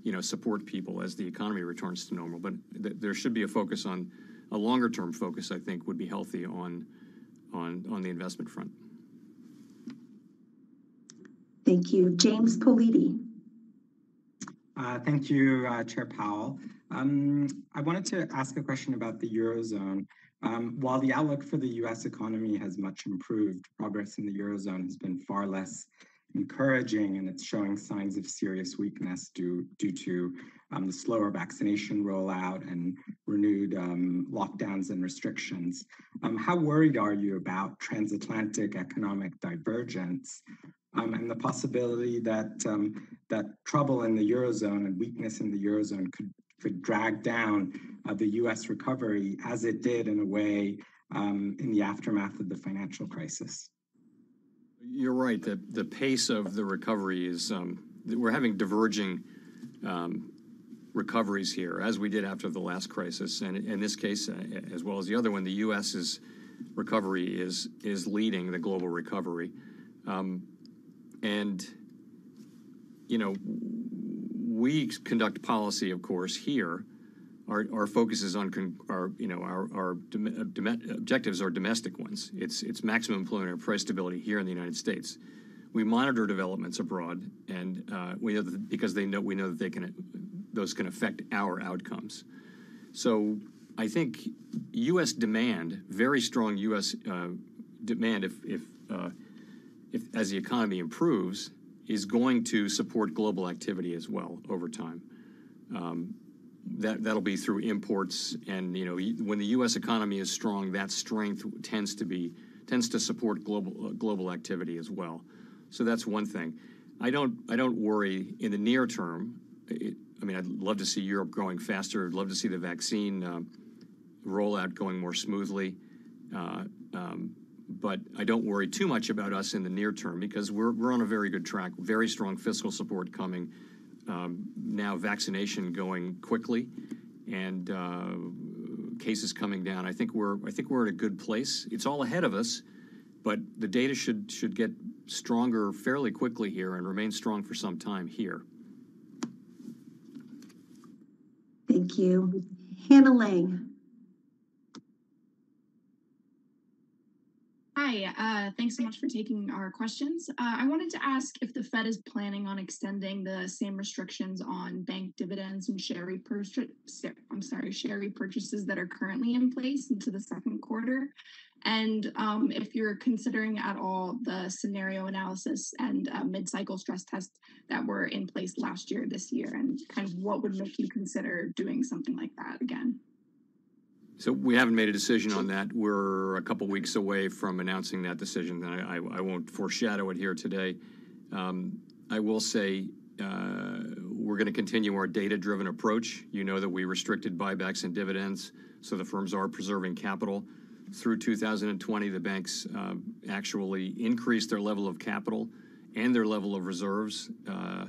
you know, support people as the economy returns to normal. But th there should be a focus on, a longer-term focus, I think, would be healthy on, on, on the investment front. Thank you. James Politi. Uh, thank you, uh, Chair Powell. Um, I wanted to ask a question about the Eurozone. Um, while the outlook for the U S economy has much improved, progress in the Eurozone has been far less encouraging, and it's showing signs of serious weakness due, due to um, the slower vaccination rollout and renewed um, lockdowns and restrictions. Um, how worried are you about transatlantic economic divergence um, and the possibility that um, that trouble in the Eurozone and weakness in the Eurozone could, could drag down uh, the U S recovery as it did in a way um, in the aftermath of the financial crisis? You're right. The, the pace of the recovery is, um, we're having diverging um, recoveries here, as we did after the last crisis. And in this case, as well as the other one, the U S's recovery is is leading the global recovery. Um, and, you know, we conduct policy, of course, here. Our, our focus is on, con our, you know, our, our objectives are domestic ones. It's, it's maximum employment and price stability here in the United States. We monitor developments abroad, and uh, we know that because they know we know that they can, those can affect our outcomes. So I think U S demand, very strong U S uh, demand, if, if, uh, if as the economy improves, is going to support global activity as well over time. Um, That, that'll be through imports, and you know, when the U S economy is strong, that strength tends to be tends to support global uh, global activity as well. So that's one thing. I don't I don't worry in the near term. It, I mean, I'd love to see Europe growing faster. I'd love to see the vaccine uh, rollout going more smoothly. Uh, um, but I don't worry too much about us in the near term because we're we're on a very good track. Very strong fiscal support coming. Um, now vaccination going quickly, and uh, cases coming down. I think we're I think we're at a good place. It's all ahead of us, but the data should should get stronger fairly quickly here and remain strong for some time here. Thank you, Hannah Lang. Hi, uh, thanks so much for taking our questions. Uh, I wanted to ask if the Fed is planning on extending the same restrictions on bank dividends and share repurchases, I'm sorry, share repurchases that are currently in place into the second quarter, and um, if you're considering at all the scenario analysis and uh, mid-cycle stress tests that were in place last year, this year, and kind of what would make you consider doing something like that again? So we haven't made a decision on that. We're a couple weeks away from announcing that decision. I, I, I won't foreshadow it here today. Um, I will say uh, we're going to continue our data-driven approach. You know that we restricted buybacks and dividends, so the firms are preserving capital. Through two thousand twenty, the banks uh, actually increased their level of capital and their level of reserves. Uh,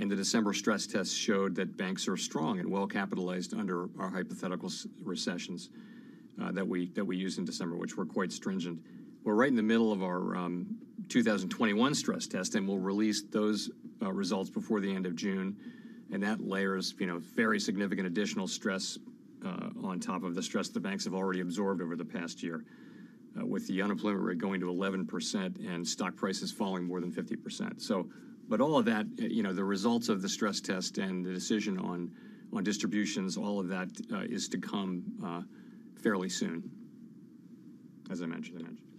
And the December stress test showed that banks are strong and well capitalized under our hypothetical recessions uh, that we that we used in December, which were quite stringent. We're right in the middle of our um, two thousand twenty-one stress test, and we'll release those uh, results before the end of June. And that layers, you know, very significant additional stress uh, on top of the stress the banks have already absorbed over the past year, uh, with the unemployment rate going to eleven percent and stock prices falling more than fifty percent. So. But all of that, you know, the results of the stress test and the decision on, on distributions, all of that uh, is to come uh, fairly soon, as I mentioned. I mentioned.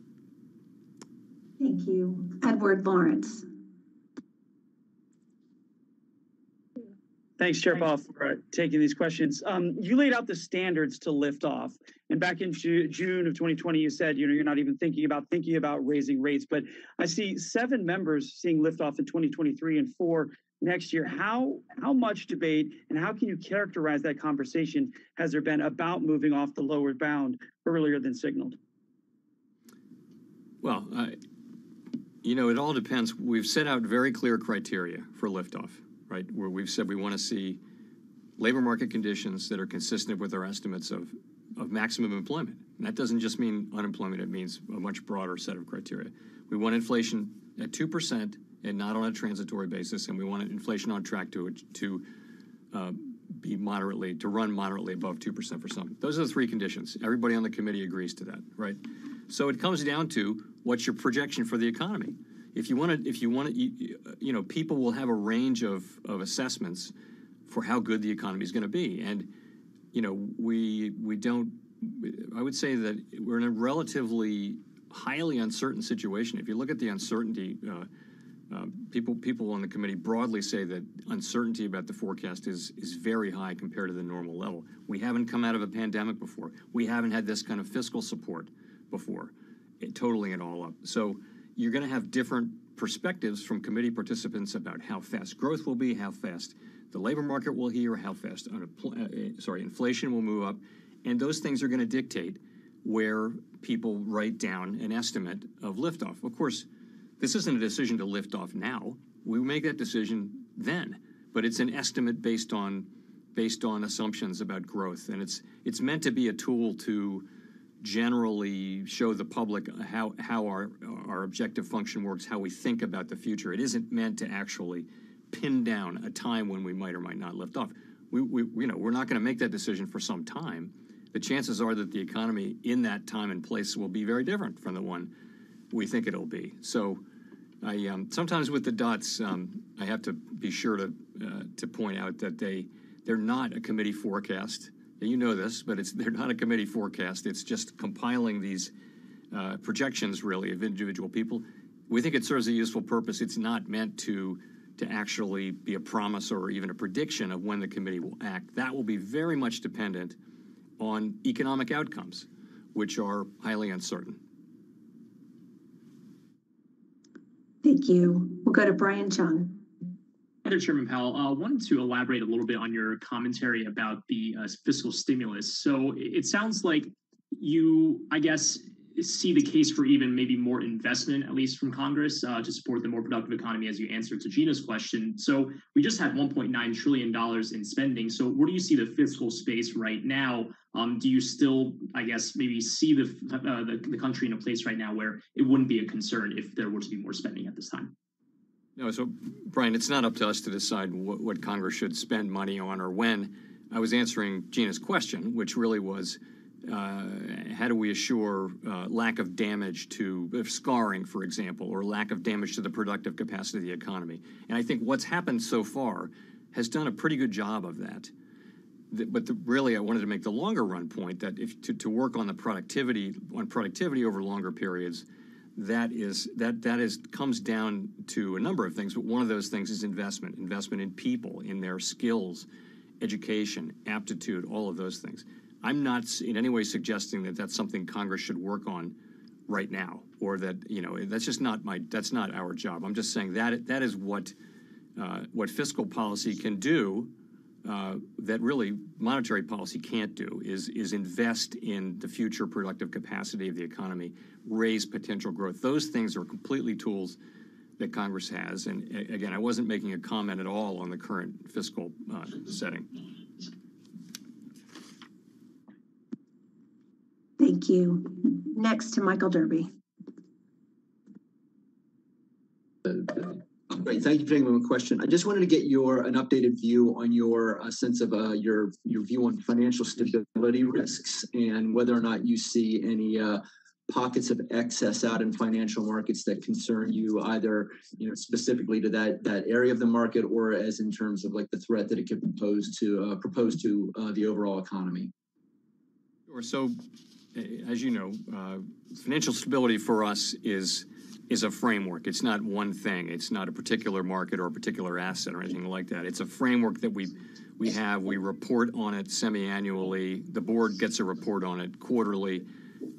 Thank you. Edward Lawrence. Thanks, Chair Powell, for uh, taking these questions. Um, you laid out the standards to lift off. And back in Ju June of twenty twenty, you said, you know, you're not even thinking about thinking about raising rates. But I see seven members seeing liftoff in twenty twenty-three and four next year. How, how much debate and how can you characterize that conversation has there been about moving off the lower bound earlier than signaled? Well, uh, you know, it all depends. We've set out very clear criteria for liftoff. Right, where we've said we want to see labor market conditions that are consistent with our estimates of, of maximum employment. And that doesn't just mean unemployment, it means a much broader set of criteria. We want inflation at two percent and not on a transitory basis, and we want inflation on track to, to uh, be moderately, to run moderately above two percent for some. Those are the three conditions. Everybody on the committee agrees to that, right? So it comes down to what's your projection for the economy? if you want to, if you want to, you, you know, people will have a range of, of assessments for how good the economy is going to be. And, you know, we, we don't, I would say that we're in a relatively highly uncertain situation. If you look at the uncertainty, uh, uh, people people on the committee broadly say that uncertainty about the forecast is is very high compared to the normal level. We haven't come out of a pandemic before. We haven't had this kind of fiscal support before, it, totaling it all up. So you're going to have different perspectives from committee participants about how fast growth will be, how fast the labor market will hear, how fast unemployment, uh, sorry, inflation will move up, and those things are going to dictate where people write down an estimate of liftoff. Of course, this isn't a decision to lift off now. We make that decision then, but it's an estimate based on based on assumptions about growth, and it's it's meant to be a tool to generally show the public how how our our objective function works, how we think about the future. It isn't meant to actually pin down a time when we might or might not lift off. We, we you know we're not going to make that decision for some time. The chances are that the economy in that time and place will be very different from the one we think it'll be. So I um, sometimes with the dots, um, I have to be sure to uh, to point out that they they're not a committee forecast. You know this, but it's they're not a committee forecast. It's just compiling these uh, projections, really, of individual people. We think it serves a useful purpose. It's not meant to to actually be a promise or even a prediction of when the committee will act. That will be very much dependent on economic outcomes, which are highly uncertain. Thank you. We'll go to Brian Chung. Mister Chairman Powell, I uh, wanted to elaborate a little bit on your commentary about the uh, fiscal stimulus. So it sounds like you, I guess, see the case for even maybe more investment, at least from Congress, uh, to support the more productive economy, as you answered to Gina's question. So we just had one point nine trillion dollars in spending. So where do you see the fiscal space right now? Um, do you still, I guess, maybe see the, uh, the the country in a place right now where it wouldn't be a concern if there were to be more spending at this time? No, so, Brian, it's not up to us to decide what, what Congress should spend money on or when. I was answering Gina's question, which really was, Uh, how do we assure uh, lack of damage to uh, scarring, for example, or lack of damage to the productive capacity of the economy? And I think what's happened so far has done a pretty good job of that. The, but the, really, I wanted to make the longer run point that if to, to work on the productivity on productivity over longer periods, that is that that is comes down to a number of things. But one of those things is investment, investment in people, in their skills, education, aptitude, all of those things. I'm not in any way suggesting that that's something Congress should work on right now, or that, you know, that's just not my, that's not our job. I'm just saying that that is what uh, what fiscal policy can do uh, that really monetary policy can't do, is is invest in the future productive capacity of the economy, raise potential growth. Those things are completely tools that Congress has. And again, I wasn't making a comment at all on the current fiscal uh, setting. Thank you. Next to Michael Derby. Great. Thank you for taking my question. I just wanted to get your an updated view on your uh, sense of uh, your your view on financial stability risks and whether or not you see any uh, pockets of excess out in financial markets that concern you, either you know specifically to that that area of the market, or as in terms of like the threat that it could propose to uh, propose to uh, the overall economy. Sure. So, as you know, uh, financial stability for us is is a framework. It's not one thing. It's not a particular market or a particular asset or anything like that. It's a framework that we we have. We report on it semi-annually. The board gets a report on it quarterly,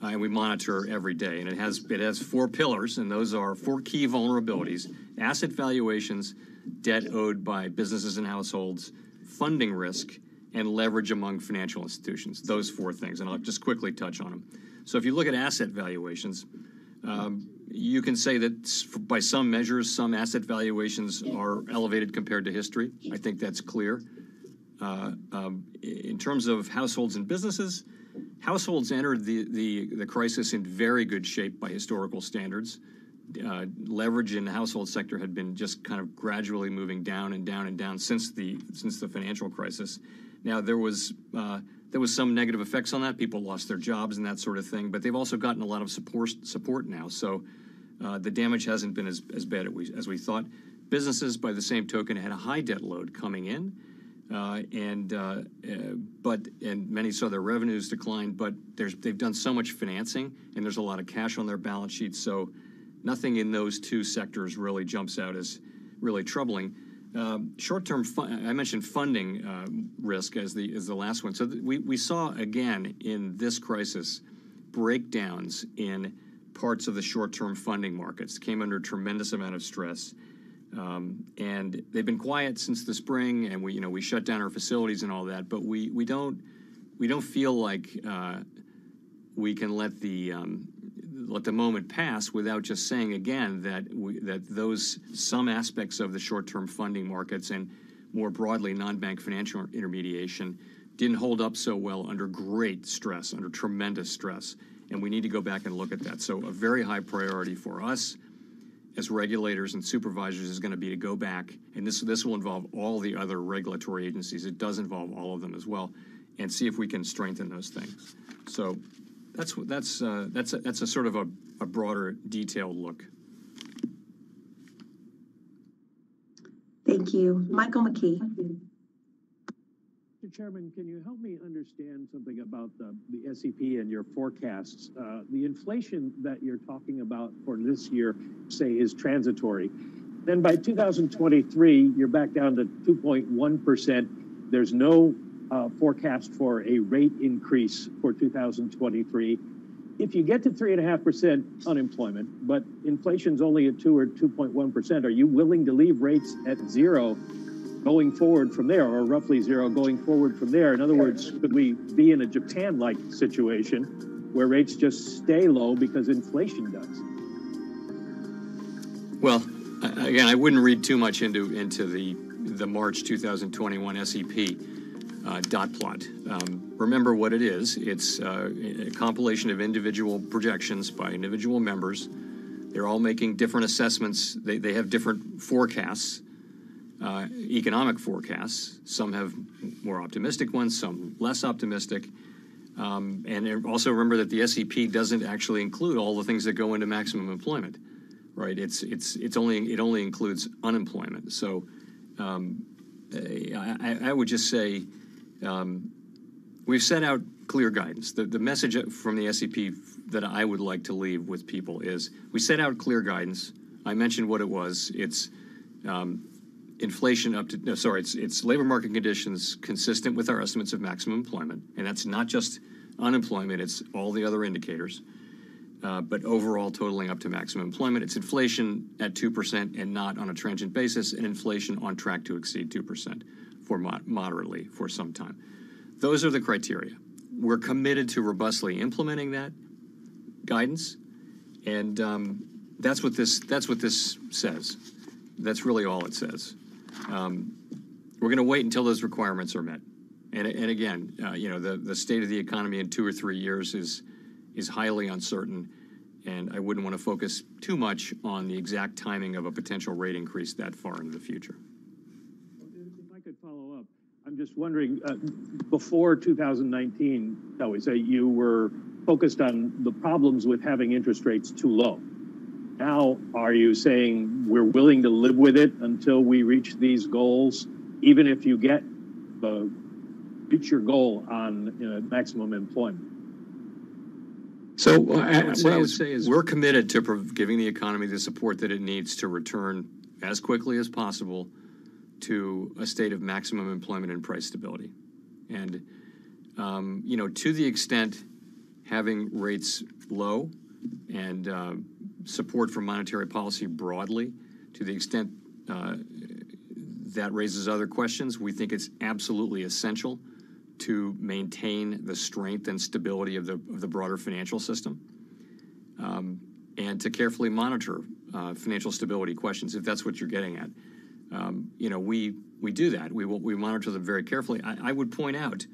uh, and we monitor every day. And it has it has four pillars, and those are four key vulnerabilities: asset valuations, debt owed by businesses and households, funding risk, and leverage among financial institutions. Those four things, and I'll just quickly touch on them. So if you look at asset valuations, um, you can say that by some measures, some asset valuations are elevated compared to history. I think that's clear. Uh, um, in terms of households and businesses, households entered the, the, the crisis in very good shape by historical standards. Uh, leverage in the household sector had been just kind of gradually moving down and down and down since the since the financial crisis. Now, there was uh, there was some negative effects on that. People lost their jobs and that sort of thing, but they've also gotten a lot of support support now. So Uh, the damage hasn't been as, as bad as we, as we thought. Businesses, by the same token, had a high debt load coming in, uh, and uh, uh, but and many saw their revenues decline. But there's they've done so much financing, and there's a lot of cash on their balance sheets. So nothing in those two sectors really jumps out as really troubling. Um, short-term, fun I mentioned funding uh, risk as the as the last one. So th we we saw again in this crisis breakdowns in parts of the short-term funding markets. Came under a tremendous amount of stress, um, and they've been quiet since the spring. And we you know we shut down our facilities and all that, but we we don't we don't feel like uh, we can let the um, let the moment pass without just saying again that we, that those some aspects of the short-term funding markets and more broadly non-bank financial intermediation didn't hold up so well under great stress, under tremendous stress, and we need to go back and look at that. So a very high priority for us as regulators and supervisors is going to be to go back, and this, this will involve all the other regulatory agencies. It does involve all of them as well, and see if we can strengthen those things. So That's that's uh, that's a, that's a sort of a, a broader, detailed look. Thank you, Michael McKee. Mister Chairman, can you help me understand something about the, the S E P and your forecasts? Uh, the inflation that you're talking about for this year, say, is transitory. Then by two thousand twenty-three, you're back down to two point one percent. There's no Uh, forecast for a rate increase for two thousand twenty-three. If you get to three and a half percent unemployment, but inflation's only at two or two point one percent, are you willing to leave rates at zero going forward from there, or roughly zero going forward from there? In other words, could we be in a Japan-like situation where rates just stay low because inflation does? Well, again, I wouldn't read too much into into the the March two thousand twenty-one S E P. Uh, dot plot. Um, remember what it is. It's uh, a compilation of individual projections by individual members. They're all making different assessments. They, they have different forecasts, uh, economic forecasts. Some have more optimistic ones, some less optimistic. Um, and also remember that the S E P doesn't actually include all the things that go into maximum employment, right? It's it's it's only it only includes unemployment. So um, I, I would just say. Um, we've set out clear guidance. The, the message from the S E P that I would like to leave with people is we set out clear guidance. I mentioned what it was. It's um, inflation up to, no, sorry, it's, it's labor market conditions consistent with our estimates of maximum employment. And that's not just unemployment, it's all the other indicators. Uh, but overall, totaling up to maximum employment, it's inflation at two percent and not on a transient basis, and inflation on track to exceed two percent. For moderately for some time. Those are the criteria. We're committed to robustly implementing that guidance, and um, that's what this that's what this says. That's really all it says. Um, we're going to wait until those requirements are met. And, and again, uh, you know, the the state of the economy in two or three years is is highly uncertain, and I wouldn't want to focus too much on the exact timing of a potential rate increase that far into the future. I'm just wondering, uh, before two thousand nineteen, shall we say, you were focused on the problems with having interest rates too low. Now, are you saying we're willing to live with it until we reach these goals, even if you get the reach your goal on you know, maximum employment? So what, what, I, would what I would say is we're committed to giving the economy the support that it needs to return as quickly as possible to a state of maximum employment and price stability. And, um, you know, to the extent having rates low and uh, support for monetary policy broadly, to the extent uh, that raises other questions, we think it's absolutely essential to maintain the strength and stability of the, of the broader financial system um, and to carefully monitor uh, financial stability questions, if that's what you're getting at. Um, you know, we, we do that. We, we monitor them very carefully. I, I would point out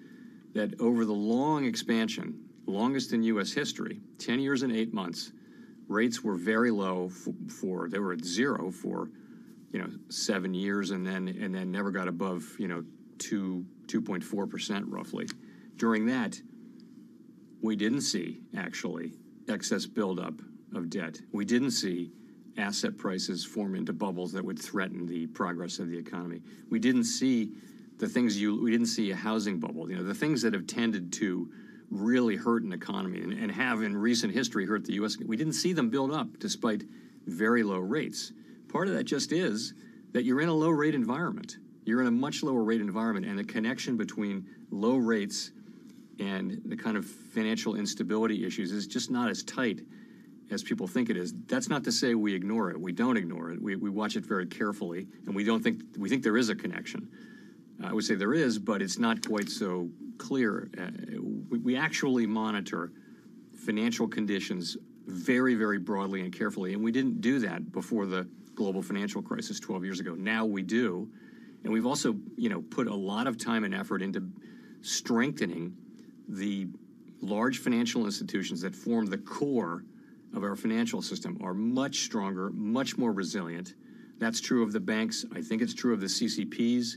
that over the long expansion, longest in U S history, ten years and eight months, rates were very low for, for they were at zero for, you know, seven years and then and then never got above, you know, two point four percent roughly. During that, we didn't see, actually, excess buildup of debt. We didn't see asset prices form into bubbles that would threaten the progress of the economy. We didn't see the things you, we didn't see a housing bubble. You know, the things that have tended to really hurt an economy and, and have in recent history hurt the U S, we didn't see them build up despite very low rates. Part of that just is that you're in a low rate environment. You're in a much lower rate environment, and the connection between low rates and the kind of financial instability issues is just not as tight as people think it is. That's not to say we ignore it. We don't ignore it. We, we watch it very carefully, and we don't think, we think there is a connection. I would say there is, but it's not quite so clear. Uh, we, we actually monitor financial conditions very, very broadly and carefully, and we didn't do that before the global financial crisis twelve years ago. Now we do, and we've also, you know, put a lot of time and effort into strengthening the large financial institutions that form the core of our financial system. Are much stronger, much more resilient. That's true of the banks. I think it's true of the C C Ps.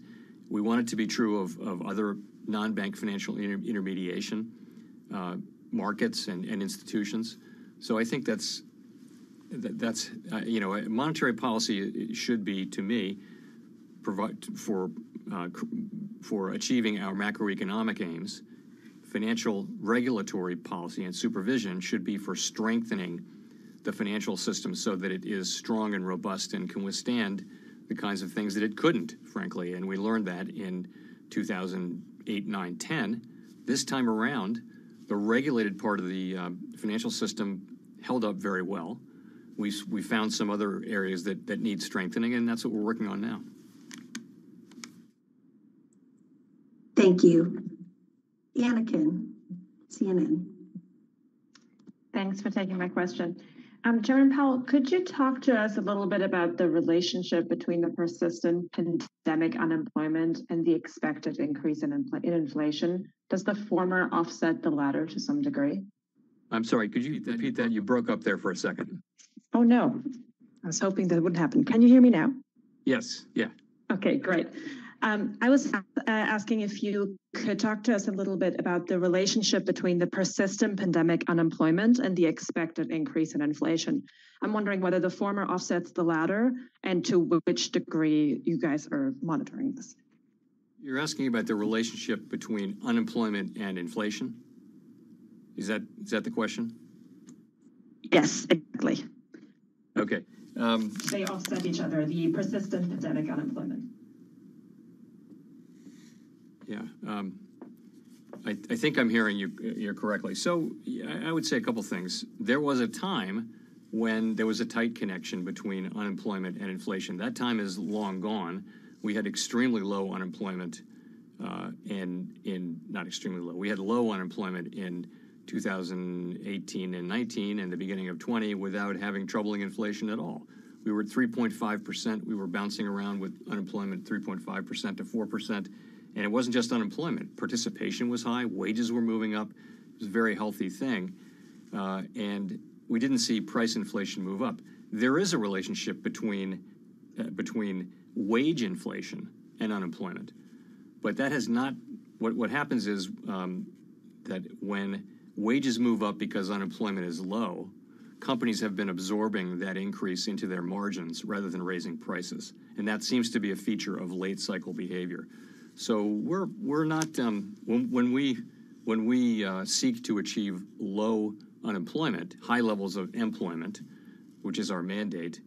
We want it to be true of, of other non-bank financial inter intermediation uh, markets and, and institutions. So I think that's, that, that's uh, you know, monetary policy should be, to me, provide for, uh, for achieving our macroeconomic aims. Financial regulatory policy and supervision should be for strengthening the financial system so that it is strong and robust and can withstand the kinds of things that it couldn't, frankly. And we learned that in two thousand eight, nine, ten. This time around, the regulated part of the uh, financial system held up very well. We, we found some other areas that, that need strengthening, and that's what we're working on now. Thank you. Anakin, C N N. Thanks for taking my question. Um, Chairman Powell, could you talk to us a little bit about the relationship between the persistent pandemic unemployment and the expected increase in, infl in inflation? Does the former offset the latter to some degree? I'm sorry, could you repeat that? You broke up there for a second. Oh, no. I was hoping that wouldn't happen. Can you hear me now? Yes, yeah. Okay, great. Um, I was uh, asking if you could talk to us a little bit about the relationship between the persistent pandemic unemployment and the expected increase in inflation. I'm wondering whether the former offsets the latter and to which degree you guys are monitoring this. You're asking about the relationship between unemployment and inflation? Is that, is that the question? Yes, exactly. Okay. Um, they offset each other, the persistent pandemic unemployment. Yeah, um, I, I think I'm hearing you, you correctly. So I, I would say a couple things. There was a time when there was a tight connection between unemployment and inflation. That time is long gone. We had extremely low unemployment uh, in, in, not extremely low, we had low unemployment in two thousand eighteen and nineteen and the beginning of twenty without having troubling inflation at all. We were at three point five percent. We were bouncing around with unemployment three point five percent to four percent. And it wasn't just unemployment. Participation was high. Wages were moving up. It was a very healthy thing. Uh, and we didn't see price inflation move up. There is a relationship between, uh, between wage inflation and unemployment. But that has not, what, what happens is um, that when wages move up because unemployment is low, companies have been absorbing that increase into their margins rather than raising prices. And that seems to be a feature of late cycle behavior. So we're we're not um, when when we when we uh, seek to achieve low unemployment, high levels of employment, which is our mandate.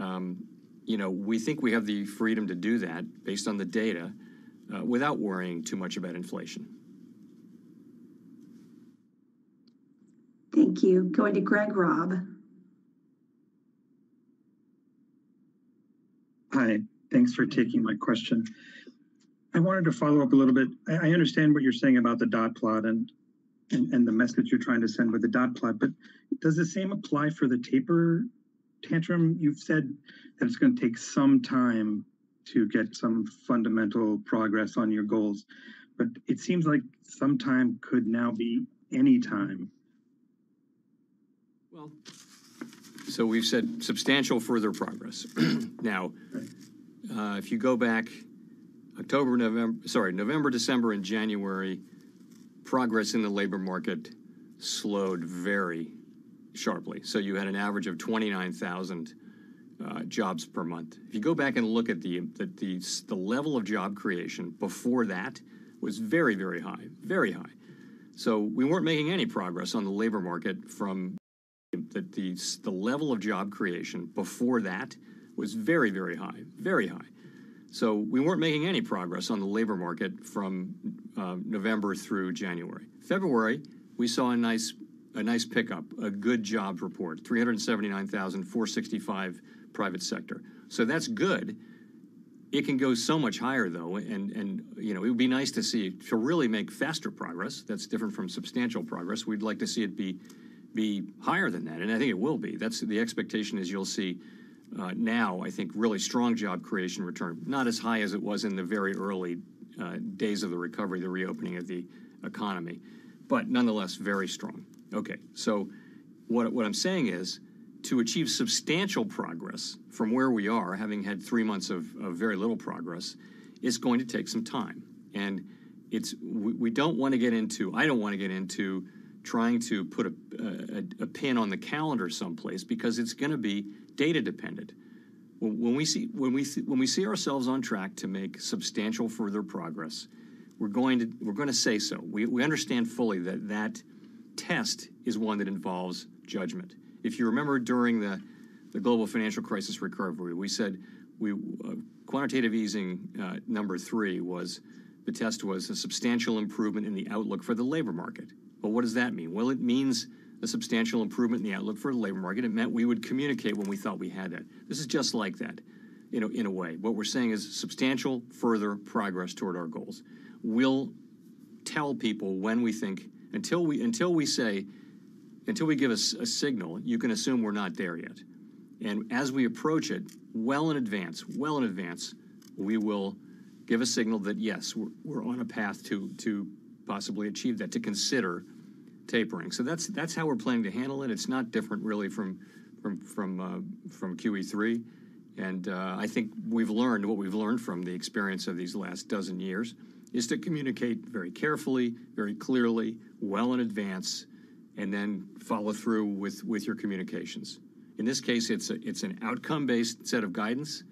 Um, you know, we think we have the freedom to do that based on the data, uh, without worrying too much about inflation. Thank you. Going to Greg Robb. Hi. Thanks for taking my question. I wanted to follow up a little bit. I understand what you're saying about the dot plot and, and and the message you're trying to send with the dot plot, but does the same apply for the taper tantrum? You've said that it's going to take some time to get some fundamental progress on your goals, but it seems like sometime could now be any time. Well, so we've said substantial further progress. Now, uh, if you go back October, November, sorry, November, December, and January, progress in the labor market slowed very sharply. So you had an average of twenty-nine thousand uh, jobs per month. If you go back and look at the, the, the, the level of job creation before that was very, very high, very high. So we weren't making any progress on the labor market from the, the, the level of job creation before that was very, very high, very high. So we weren't making any progress on the labor market from uh, November through January. February, we saw a nice a nice pickup, a good job report, three hundred seventy-nine thousand four hundred sixty-five private sector. So that's good. It can go so much higher, though, and, and you know, it would be nice to see, to really make faster progress. That's different from substantial progress. We'd like to see it be, be higher than that, and I think it will be. That's the expectation is you'll see uh, now, I think, really strong job creation return, not as high as it was in the very early uh, days of the recovery, the reopening of the economy, but nonetheless very strong. Okay, so what, what I'm saying is, to achieve substantial progress from where we are, having had three months of, of very little progress, is going to take some time. And it's we, we don't want to get into, I don't want to get into trying to put a, a, a pin on the calendar someplace, because it's going to be data dependent. When, when, we see, when, we see, when we see ourselves on track to make substantial further progress, we're going to, we're going to say so. We, we understand fully that that test is one that involves judgment. If you remember during the, the global financial crisis recovery, we said we uh, quantitative easing uh, number three was, the test was a substantial improvement in the outlook for the labor market. Well, what does that mean? Well, it means a substantial improvement in the outlook for the labor market. It meant we would communicate when we thought we had that. This is just like that, you know, in a way. What we're saying is substantial further progress toward our goals. We'll tell people when we think, until we until we say, until we give us a, a signal, you can assume we're not there yet. And as we approach it, well in advance, well in advance, we will give a signal that, yes, we're, we're on a path to, to possibly achieve that, to consider tapering. So that's that's how we're planning to handle it. It's not different, really, from from from, uh, from Q E three. And uh, I think we've learned, what we've learned from the experience of these last dozen years, is to communicate very carefully, very clearly, well in advance, and then follow through with, with your communications. In this case, it's, a, it's an outcome-based set of guidance,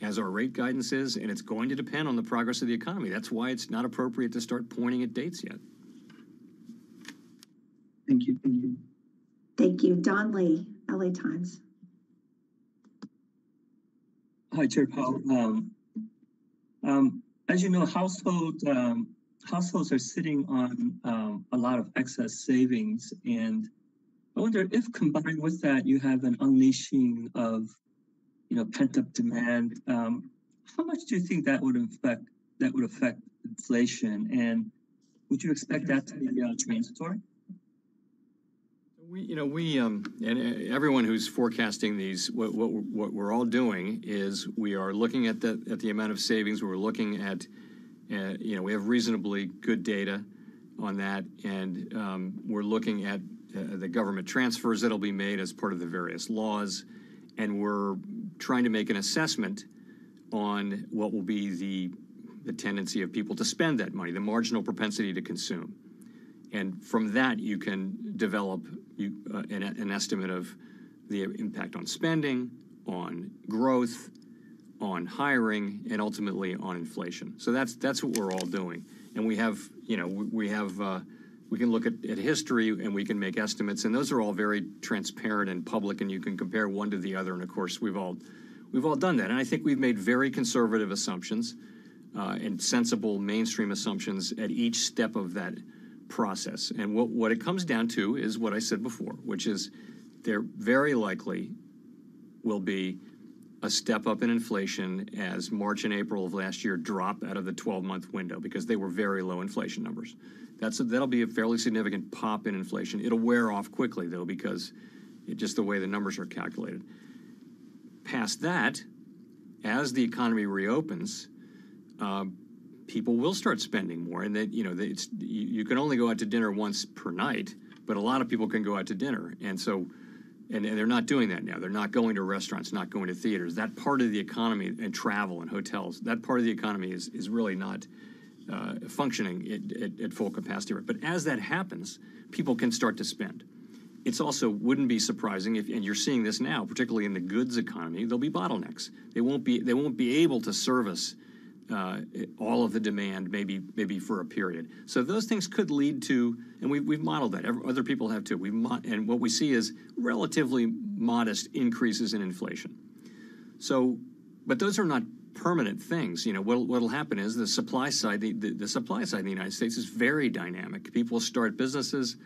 as our rate guidance is, and it's going to depend on the progress of the economy. That's why it's not appropriate to start pointing at dates yet. Thank you. Thank you. Thank you. Don Lee, L A Times. Hi, Chair Powell. Um, um, as you know, household... Um, households are sitting on um, a lot of excess savings, and I wonder if, combined with that, you have an unleashing of, you know, pent-up demand. Um, how much do you think that would affect that would affect inflation, and would you expect that to be uh, transitory? We, you know, we um, and everyone who's forecasting these, what, what what we're all doing is we are looking at the at the amount of savings. We're looking at Uh, you know, we have reasonably good data on that, and um, we're looking at uh, the government transfers that'll be made as part of the various laws, and we're trying to make an assessment on what will be the, the tendency of people to spend that money, the marginal propensity to consume. And from that, you can develop you, uh, an, an estimate of the impact on spending, on growth, on hiring, and ultimately on inflation. So that's that's what we're all doing, and we have you know we, we have uh, we can look at, at history, and we can make estimates, and those are all very transparent and public, and you can compare one to the other. And of course, we've all we've all done that, and I think we've made very conservative assumptions uh, and sensible mainstream assumptions at each step of that process. And what what it comes down to is what I said before, which is there very likely will be a step up in inflation as March and April of last year drop out of the twelve-month window because they were very low inflation numbers. That's a, that'll be a fairly significant pop in inflation. It'll wear off quickly, though, because it, just the way the numbers are calculated. Past that, as the economy reopens, uh, people will start spending more, and that you know, it's you, you can only go out to dinner once per night, but a lot of people can go out to dinner, and so. And, and they're not doing that now. They're not going to restaurants, not going to theaters. That part of the economy, and travel and hotels, that part of the economy is, is really not uh, functioning at, at, at full capacity. But as that happens, people can start to spend. It's also wouldn't be surprising if, and you're seeing this now, particularly in the goods economy, there'll be bottlenecks. They won't be they won't be able to service uh, all of the demand, maybe maybe for a period. So those things could lead to, and we've we've modeled that. Other people have too. We've mo and what we see is relatively modest increases in inflation. So, but those are not permanent things. You know, what what'll happen is the supply side. The, the the supply side in the United States is very dynamic. People start businesses.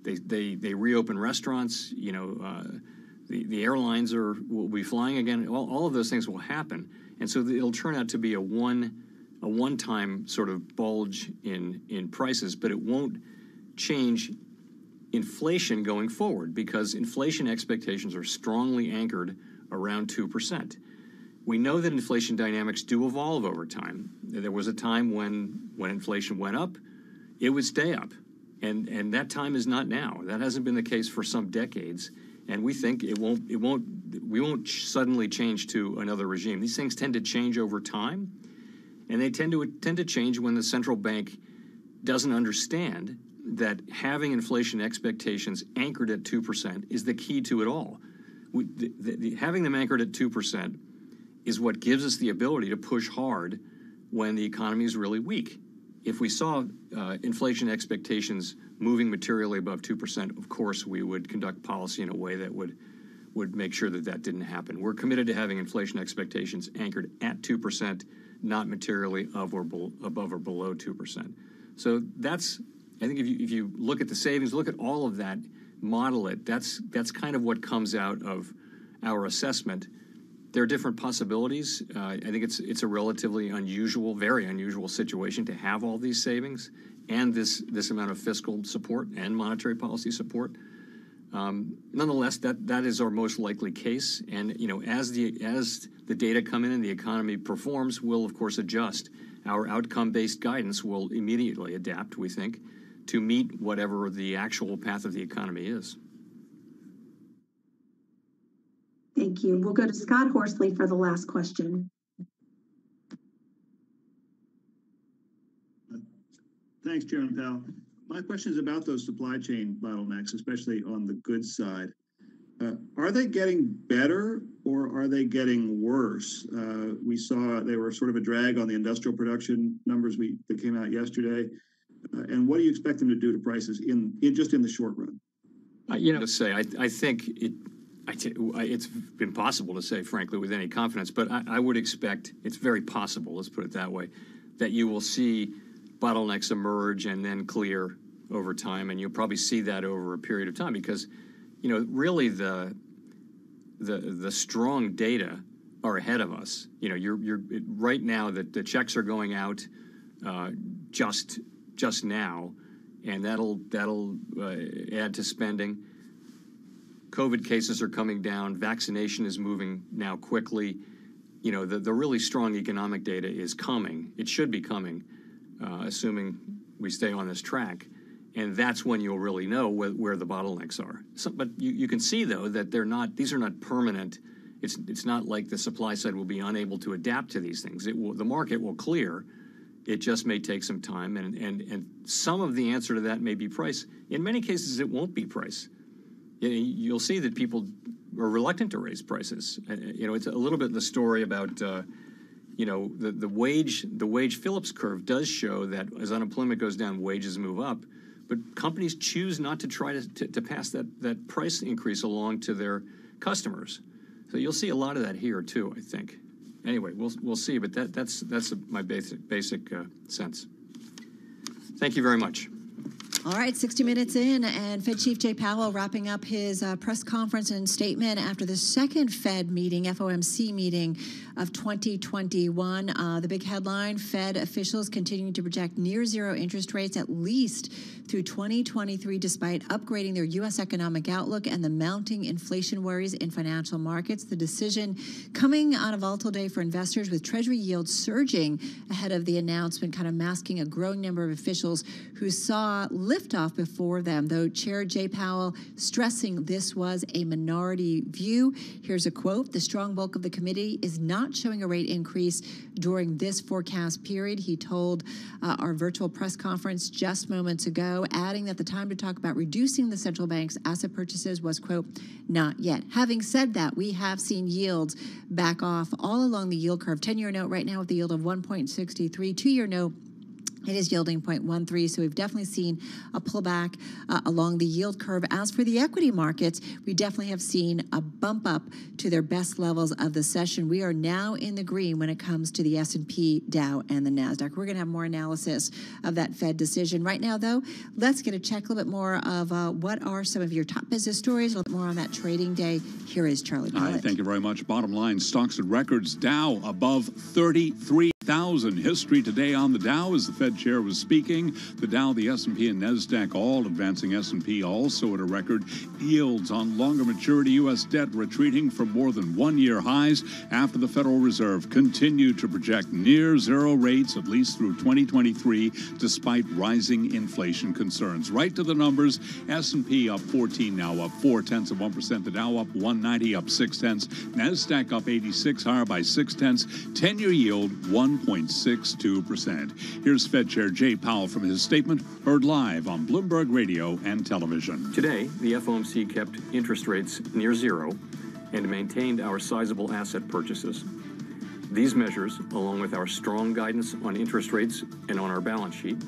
They, they, they reopen restaurants, you know, uh, the, the airlines are, will be flying again. All, all of those things will happen. And so it'll turn out to be a, one, a one-time sort of bulge in, in prices, but it won't change inflation going forward because inflation expectations are strongly anchored around two percent. We know that inflation dynamics do evolve over time. There was a time when, when inflation went up, it would stay up. And and that time is not now. That hasn't been the case for some decades, and we think it won't. It won't. We won't suddenly change to another regime. These things tend to change over time, and they tend to tend to change when the central bank doesn't understand that having inflation expectations anchored at two percent is the key to it all. We, the, the, the, having them anchored at two percent is what gives us the ability to push hard when the economy is really weak. If we saw uh, inflation expectations moving materially above two percent, of course, we would conduct policy in a way that would, would make sure that that didn't happen. We're committed to having inflation expectations anchored at two percent, not materially of or be above or below two percent. So that's, I think if you, if you look at the savings, look at all of that, model it, that's, that's kind of what comes out of our assessment. There are different possibilities. Uh, I think it's it's a relatively unusual, very unusual situation to have all these savings and this this amount of fiscal support and monetary policy support. Um, nonetheless, that that is our most likely case. And you know, as the as the data come in and the economy performs, we'll of course adjust. Our outcome-based guidance will immediately adapt, we think, to meet whatever the actual path of the economy is. Thank you. We'll go to Scott Horsley for the last question. Thanks, Chairman Powell. My question is about those supply chain bottlenecks, especially on the goods side. Uh, are they getting better or are they getting worse? Uh, we saw they were sort of a drag on the industrial production numbers we, that came out yesterday. Uh, and what do you expect them to do to prices in, in just in the short run? Uh, you know, to say, I, I think it. I t it's impossible to say, frankly, with any confidence, but I, I would expect, it's very possible, let's put it that way, that you will see bottlenecks emerge and then clear over time, and you'll probably see that over a period of time because, you know, really the the, the strong data are ahead of us. You know, you're, you're it, right now that the checks are going out uh, just just now, and that'll, that'll uh, add to spending. COVID cases are coming down. Vaccination is moving now quickly. You know, the, the really strong economic data is coming. It should be coming, uh, assuming we stay on this track. And that's when you'll really know where, where the bottlenecks are. So, but you, you can see, though, that they're not, these are not permanent. It's, it's not like the supply side will be unable to adapt to these things. It will, the market will clear. It just may take some time. And, and, and some of the answer to that may be price. In many cases, it won't be price. You'll see that people are reluctant to raise prices. You know, it's a little bit the story about, uh, you know, the, the wage, the wage Phillips curve does show that as unemployment goes down, wages move up. But companies choose not to try to, to, to pass that, that price increase along to their customers. So you'll see a lot of that here, too, I think. Anyway, we'll, we'll see. But that, that's, that's my basic, basic uh, sense. Thank you very much. All right, sixty minutes in, and Fed Chief Jay Powell wrapping up his uh, press conference and statement after the second Fed meeting, F O M C meeting of twenty twenty-one. Uh, the big headline, Fed officials continuing to project near zero interest rates at least through twenty twenty-three, despite upgrading their U S economic outlook and the mounting inflation worries in financial markets. The decision coming on a volatile day for investors with Treasury yields surging ahead of the announcement, kind of masking a growing number of officials who saw liftoff before them, though Chair Jay Powell stressing this was a minority view. Here's a quote. The strong bulk of the committee is not showing a rate increase during this forecast period, he told uh, our virtual press conference just moments ago, adding that the time to talk about reducing the central bank's asset purchases was, quote, not yet. Having said that, we have seen yields back off all along the yield curve. ten-year note right now with the yield of one point six three, two-year note, it is yielding zero point one three, so we've definitely seen a pullback uh, along the yield curve. As for the equity markets, we definitely have seen a bump up to their best levels of the session. We are now in the green when it comes to the S and P, Dow, and the NASDAQ. We're going to have more analysis of that Fed decision. Right now, though, let's get a check a little bit more of uh, what are some of your top business stories, a little bit more on that trading day. Here is Charlie Pallett. Right, thank you very much. Bottom line, stocks and records, Dow above thirty-three. Thousand history today on the Dow as the Fed chair was speaking. The Dow, the S and P, and NASDAQ all advancing. S and P also at a record. Yields on longer maturity U S debt retreating from more than one-year highs after the Federal Reserve continued to project near zero rates at least through twenty twenty-three despite rising inflation concerns. Right to the numbers, S and P up fourteen now, up four-tenths of one percent. The Dow up one ninety, up six-tenths. NASDAQ up eighty-six, higher by six-tenths. ten-year yield, one point six two percent. Here's Fed Chair Jay Powell from his statement, heard live on Bloomberg Radio and Television. Today, the F O M C kept interest rates near zero and maintained our sizable asset purchases. These measures, along with our strong guidance on interest rates and on our balance sheet,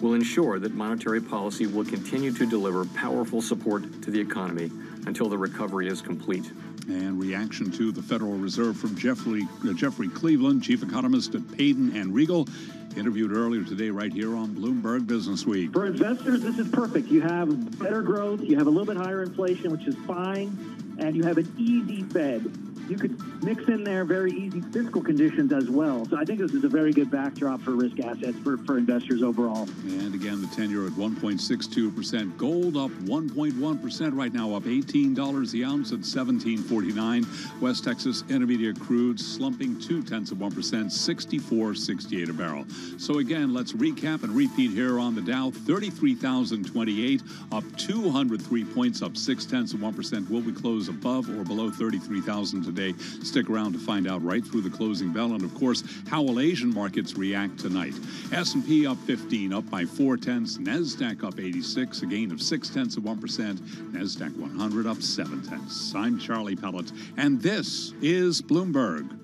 will ensure that monetary policy will continue to deliver powerful support to the economy until the recovery is complete. And reaction to the Federal Reserve from Jeffrey, uh, Jeffrey Cleveland, chief economist at Paden and Regal, interviewed earlier today right here on Bloomberg Business Week. For investors, this is perfect. You have better growth, you have a little bit higher inflation, which is fine, and you have an easy Fed. You could mix in there very easy fiscal conditions as well. So I think this is a very good backdrop for risk assets for, for investors overall. And again, the ten-year at one point six two percent. Gold up one point one percent right now, up eighteen dollars the ounce at seventeen forty-nine. West Texas Intermediate crude slumping two-tenths of one percent, sixty-four sixty-eight a barrel. So again, let's recap and repeat here on the Dow. thirty-three thousand twenty-eight, up two hundred three points, up six-tenths of one percent. Will we close above or below thirty-three thousand today? Day. Stick around to find out right through the closing bell, and of course, how will Asian markets react tonight? S and P up fifteen, up by four-tenths. NASDAQ up eighty-six, a gain of six-tenths of one percent. NASDAQ one hundred up seven-tenths. I'm Charlie Pellett, and this is Bloomberg.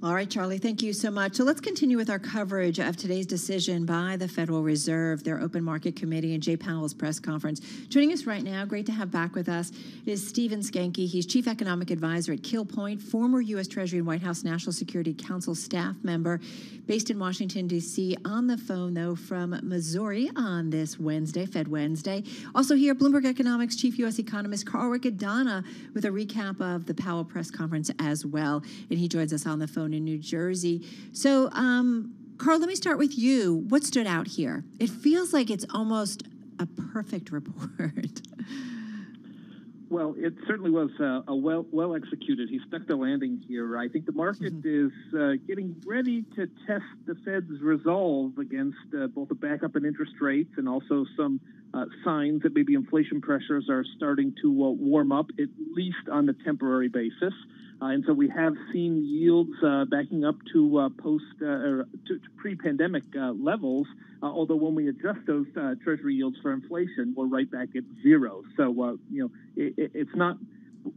All right, Charlie, thank you so much. So let's continue with our coverage of today's decision by the Federal Reserve, their open market committee, and Jay Powell's press conference. Joining us right now, great to have back with us, is Stephen Skanke. He's chief economic advisor at Kill Point, former U S Treasury and White House National Security Council staff member, based in Washington, D C, on the phone, though, from Missouri on this Wednesday, Fed Wednesday. Also here, Bloomberg Economics chief U S economist Carl Riccadonna with a recap of the Powell press conference as well. And he joins us on the phone in New Jersey. So, um, Carl, let me start with you. What stood out here? It feels like it's almost a perfect report. Well, it certainly was uh, a well, well executed. He stuck the landing here. I think the market mm-hmm. is uh, getting ready to test the Fed's resolve against uh, both a backup in interest rates and also some uh, signs that maybe inflation pressures are starting to uh, warm up, at least on a temporary basis. Uh, and so we have seen yields uh, backing up to uh, post uh, or to, to pre-pandemic uh, levels. Uh, although when we adjust those uh, Treasury yields for inflation, we're right back at zero. So uh, you know it, it, it's not.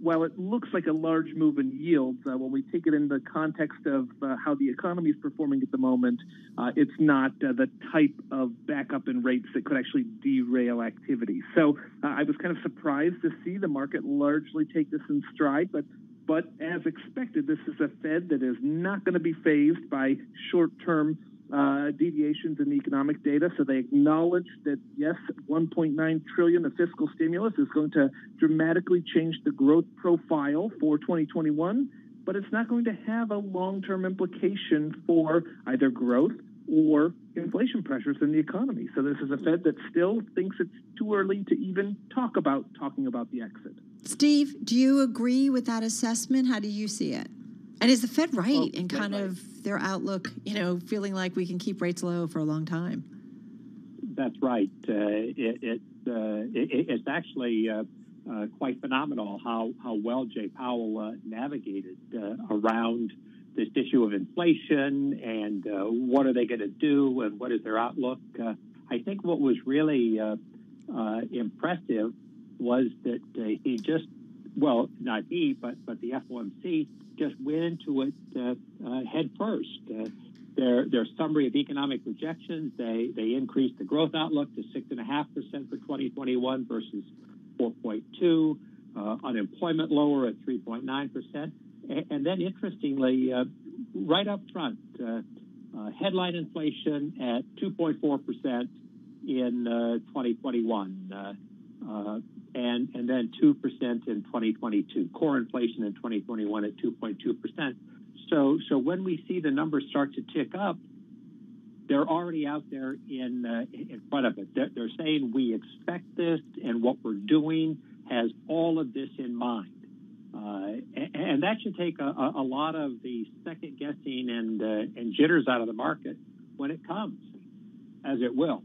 While it looks like a large move in yields, uh, when we take it in the context of uh, how the economy is performing at the moment, uh, it's not uh, the type of backup in rates that could actually derail activity. So uh, I was kind of surprised to see the market largely take this in stride, but. But as expected, this is a Fed that is not going to be fazed by short-term uh, deviations in the economic data. So they acknowledge that, yes, one point nine trillion dollars of fiscal stimulus is going to dramatically change the growth profile for twenty twenty-one, but it's not going to have a long-term implication for either growth or inflation pressures in the economy. So this is a Fed that still thinks it's too early to even talk about talking about the exit. Steve, do you agree with that assessment? How do you see it? And is the Fed right well, in kind right. of their outlook, you know, feeling like we can keep rates low for a long time? That's right. Uh, it, it, uh, it it's actually uh, uh, quite phenomenal how, how well Jay Powell uh, navigated uh, around this issue of inflation and uh, what are they going to do and what is their outlook. Uh, I think what was really uh, uh, impressive was that uh, he just, well, not he, but, but the F O M C just went into it uh, uh, head first. Uh, Their, their summary of economic projections, they, they increased the growth outlook to six point five percent for twenty twenty-one versus four point two, uh, unemployment lower at three point nine percent. And, and then, interestingly, uh, right up front, uh, uh, headline inflation at two point four percent in uh, twenty twenty-one, uh, uh, and, and then two percent in twenty twenty-two. Core inflation in twenty twenty-one at two point two percent. So, so when we see the numbers start to tick up, they're already out there in uh, in front of it. They're, they're saying we expect this, and what we're doing has all of this in mind. Uh, and, and that should take a, a lot of the second guessing and uh, and jitters out of the market when it comes, as it will.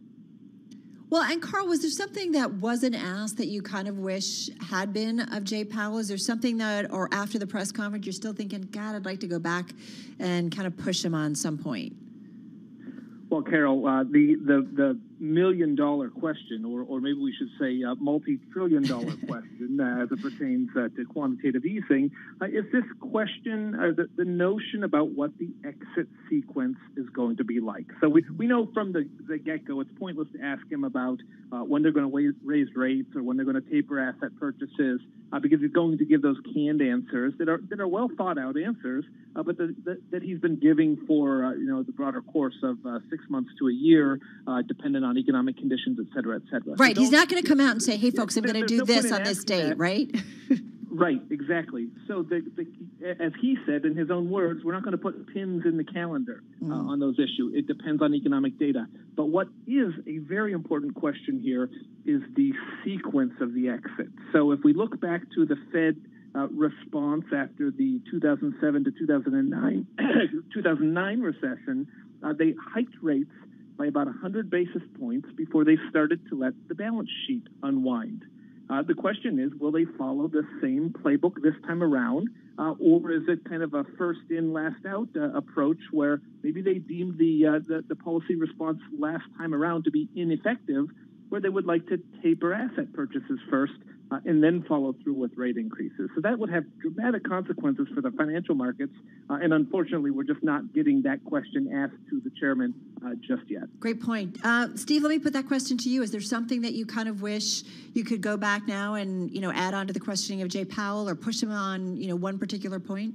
Well, and Carl, was there something that wasn't asked that you kind of wish had been of Jay Powell? Is there something that, or after the press conference, you're still thinking, God, I'd like to go back and kind of push him on some point? Well, Carol, uh, the, the, the million-dollar question, or, or maybe we should say uh, multi-trillion-dollar question uh, as it pertains uh, to quantitative easing, uh, is this question, uh, the, the notion about what the exit sequence is going to be like. So we, we know from the, the get-go it's pointless to ask him about uh, when they're going to raise rates or when they're going to taper asset purchases, uh, because he's going to give those canned answers that are that are well-thought-out answers, uh, but the, the, that he's been giving for uh, you know the broader course of uh, six months to a year, uh, dependent on economic conditions, et cetera, et cetera. Right. So he's not going to come out and say, hey, folks, I'm going to do no this on this date, that. Right? Right, exactly. So the, the, as he said in his own words, we're not going to put pins in the calendar uh, on those issues. It depends on economic data. But what is a very important question here is the sequence of the exit. So if we look back to the Fed uh, response after the two thousand seven to two thousand nine, two thousand nine recession, uh, they hiked rates by about one hundred basis points before they started to let the balance sheet unwind. Uh, the question is, will they follow the same playbook this time around, uh, or is it kind of a first-in, last-out uh, approach where maybe they deemed the, uh, the the policy response last time around to be ineffective, where they would like to taper asset purchases first uh, and then follow through with rate increases? So that would have dramatic consequences for the financial markets, uh, and unfortunately, we're just not getting that question asked to the chairman uh, just yet. Great point. Uh, Steve, let me put that question to you. Is there something that you kind of wish you could go back now and, you know, add on to the questioning of Jay Powell or push him on, you know, one particular point?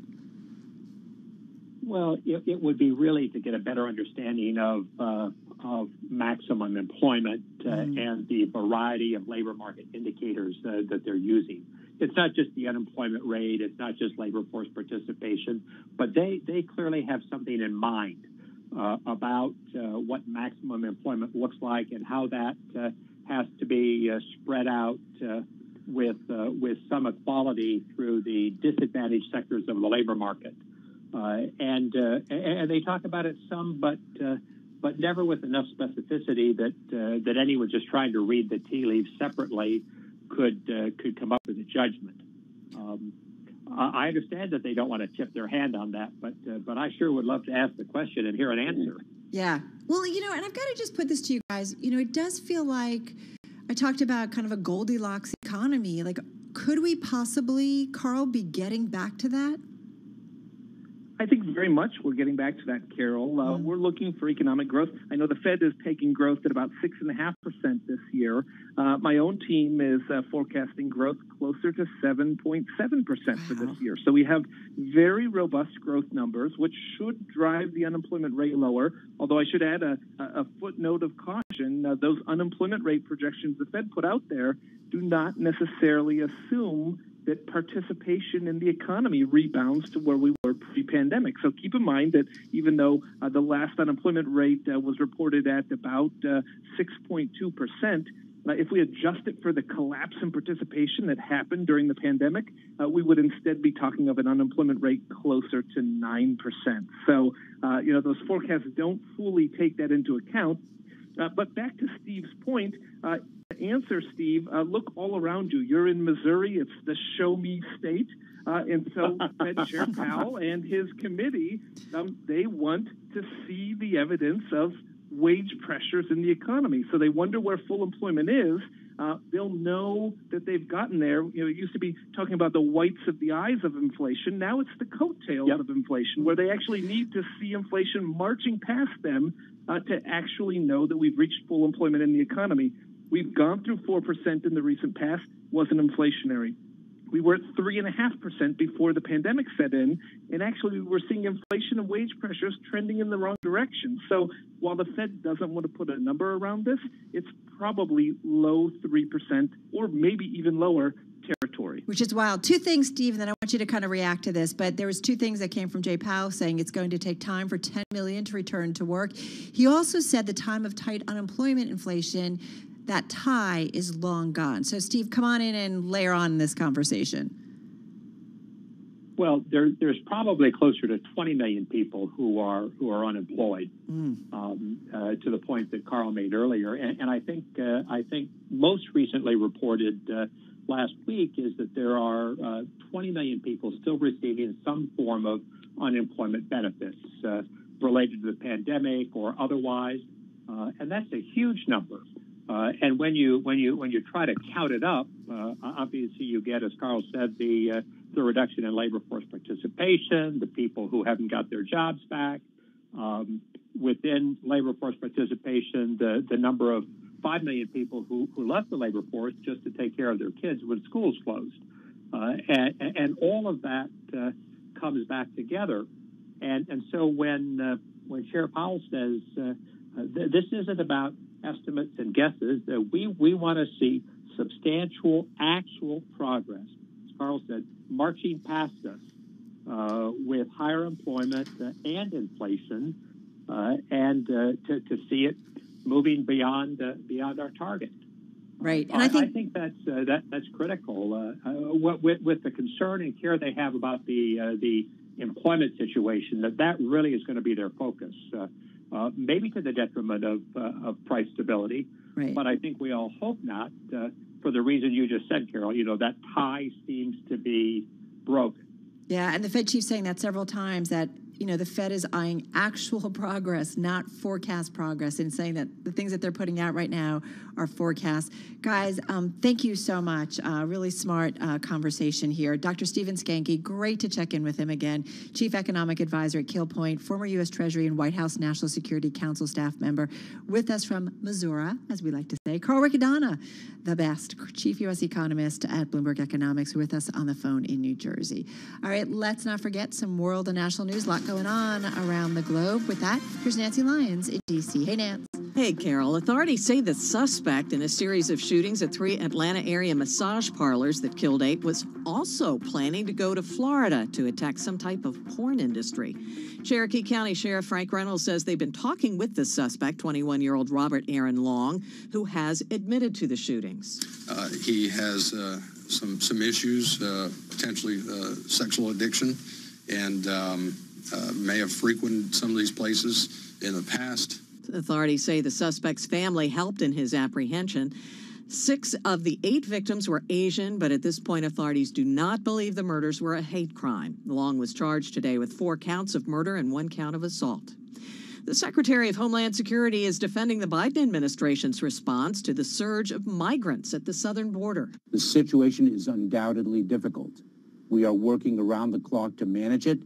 Well, it, it would be really to get a better understanding of uh, of maximum employment uh, mm. and the variety of labor market indicators uh, that they're using. It's not just the unemployment rate. It's not just labor force participation. But they, they clearly have something in mind uh, about uh, what maximum employment looks like and how that uh, has to be uh, spread out uh, with, uh, with some equality through the disadvantaged sectors of the labor market. Uh, and, uh, and they talk about it some, but uh, but never with enough specificity that uh, that anyone just trying to read the tea leaves separately could uh, could come up with a judgment. Um, I understand that they don't want to tip their hand on that, but uh, but I sure would love to ask the question and hear an answer. Yeah. Well, you know, and I've got to just put this to you guys. You know, it does feel like I talked about kind of a Goldilocks economy. Like, could we possibly, Carl, be getting back to that? I think very much we're getting back to that, Carol. Uh, we're looking for economic growth. I know the Fed is taking growth at about six point five percent this year. Uh, my own team is uh, forecasting growth closer to seven point seven percent for this year. So we have very robust growth numbers, which should drive the unemployment rate lower, although I should add a, a footnote of caution. Uh, those unemployment rate projections the Fed put out there do not necessarily assume that participation in the economy rebounds to where we were pre-pandemic. So keep in mind that even though uh, the last unemployment rate uh, was reported at about uh, six point two percent, uh, if we adjust it for the collapse in participation that happened during the pandemic, uh, we would instead be talking of an unemployment rate closer to nine percent. So, uh, you know, those forecasts don't fully take that into account. Uh, but back to Steve's point, uh, to answer Steve, uh, look all around you. You're in Missouri. It's the show me state. Uh, and so Fed Chair Powell and his committee, um, they want to see the evidence of wage pressures in the economy. So they wonder where full employment is. Uh, they'll know that they've gotten there. You know, it used to be talking about the whites of the eyes of inflation. Now it's the coattails yep. of inflation, where they actually need to see inflation marching past them uh, to actually know that we've reached full employment in the economy. We've gone through four percent in the recent past. Wasn't inflationary. We were at three point five percent before the pandemic set in, and actually we were seeing inflation and wage pressures trending in the wrong direction. So while the Fed doesn't want to put a number around this, it's probably low three percent or maybe even lower territory. Which is wild. Two things, Steve, and then I want you to kind of react to this, but there was two things that came from Jay Powell saying it's going to take time for ten million to return to work. He also said the time of tight unemployment inflation, that tie is long gone. So, Steve, come on in and layer on this conversation. Well, there, there's probably closer to twenty million people who are who are unemployed, mm. um, uh, to the point that Carl made earlier. And, and I think uh, I think most recently reported uh, last week is that there are uh, twenty million people still receiving some form of unemployment benefits uh, related to the pandemic or otherwise, uh, and that's a huge number. Uh, and when you when you when you try to count it up, uh, obviously you get, as Carl said, the uh, the reduction in labor force participation, the people who haven't got their jobs back. Um, within labor force participation, the the number of five million people who, who left the labor force just to take care of their kids when schools closed, uh, and, and all of that uh, comes back together. And and so when uh, when Chair Powell says uh, th this isn't about estimates and guesses, that we we want to see substantial actual progress, as Carl said, marching past us uh, with higher employment uh, and inflation, uh, and uh, to, to see it moving beyond uh, beyond our target. Right, and I, I think I think that's uh, that that's critical. Uh, uh, what with, with the concern and care they have about the uh, the employment situation, that that really is going to be their focus. Uh, Uh, maybe to the detriment of, uh, of price stability. Right. But I think we all hope not, uh, for the reason you just said, Carol. You know, that tie seems to be broken. Yeah, and the Fed chief saying that several times, that, you know, the Fed is eyeing actual progress, not forecast progress, and saying that the things that they're putting out right now are forecasts. Guys, um, thank you so much. Uh, really smart uh, conversation here. Doctor Stephen Skanke, great to check in with him again. Chief Economic Advisor at Kill Point, former U S Treasury and White House National Security Council staff member. With us from Missouri, as we like to say, Carl Riccadonna, the best, Chief U S Economist at Bloomberg Economics, with us on the phone in New Jersey. All right, let's not forget some world and national news. Lots going on around the globe. With that, here's Nancy Lyons in D C Hey, Nance. Hey, Carol. Authorities say the suspect in a series of shootings at three Atlanta-area massage parlors that killed eight was also planning to go to Florida to attack some type of porn industry. Cherokee County Sheriff Frank Reynolds says they've been talking with the suspect, twenty-one-year-old Robert Aaron Long, who has admitted to the shootings. Uh, he has uh, some, some issues, uh, potentially uh, sexual addiction, and... Um, Uh, may have frequented some of these places in the past. Authorities say the suspect's family helped in his apprehension. Six of the eight victims were Asian, but at this point, authorities do not believe the murders were a hate crime. Long was charged today with four counts of murder and one count of assault. The Secretary of Homeland Security is defending the Biden administration's response to the surge of migrants at the southern border. The situation is undoubtedly difficult. We are working around the clock to manage it,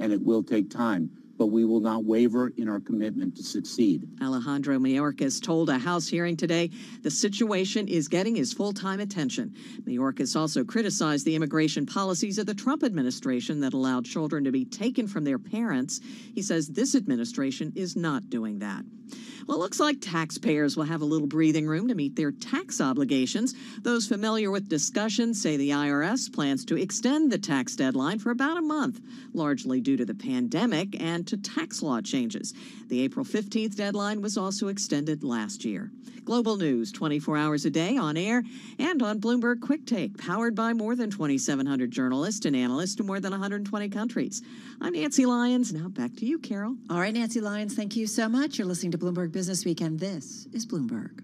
and it will take time, but we will not waver in our commitment to succeed. Alejandro Mayorkas told a House hearing today the situation is getting his full-time attention. Mayorkas also criticized the immigration policies of the Trump administration that allowed children to be taken from their parents. He says this administration is not doing that. Well, it looks like taxpayers will have a little breathing room to meet their tax obligations. Those familiar with discussions say the I R S plans to extend the tax deadline for about a month, largely due to the pandemic and to tax law changes. The April fifteenth deadline was also extended last year. Global news twenty-four hours a day on air and on Bloomberg Quick Take, powered by more than twenty-seven hundred journalists and analysts to more than one hundred twenty countries. I'm Nancy Lyons. Now back to you, Carol. All right, Nancy Lyons, thank you so much. You're listening to Bloomberg Business Week, and this is Bloomberg.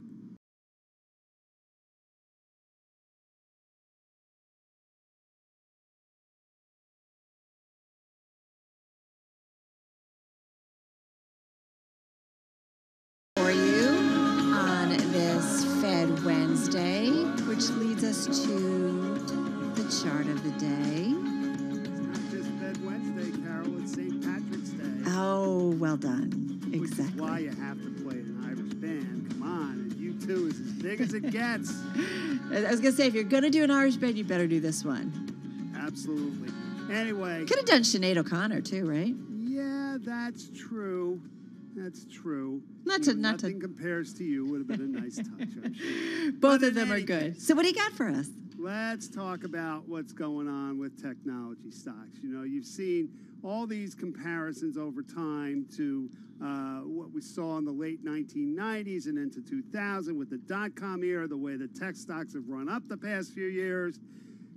Wednesday, which leads us to the chart of the day. It's not just Fed Wednesday, Carol. It's Saint Patrick's Day. Oh, well done. Exactly. Which is why you have to play an Irish band. Come on. You two is as big as it gets. I was going to say, if you're going to do an Irish band, you better do this one. Absolutely. Anyway. Could have done Sinead O'Connor, too, right? Yeah, that's true. That's true. Not to, you know, not nothing to. compares to you. Would have been a nice touch, I'm sure. Both but of them are good. Case, so what do you got for us? Let's talk about what's going on with technology stocks. You know, you've seen all these comparisons over time to uh, what we saw in the late nineteen nineties and into two thousand with the dot-com era, the way the tech stocks have run up the past few years.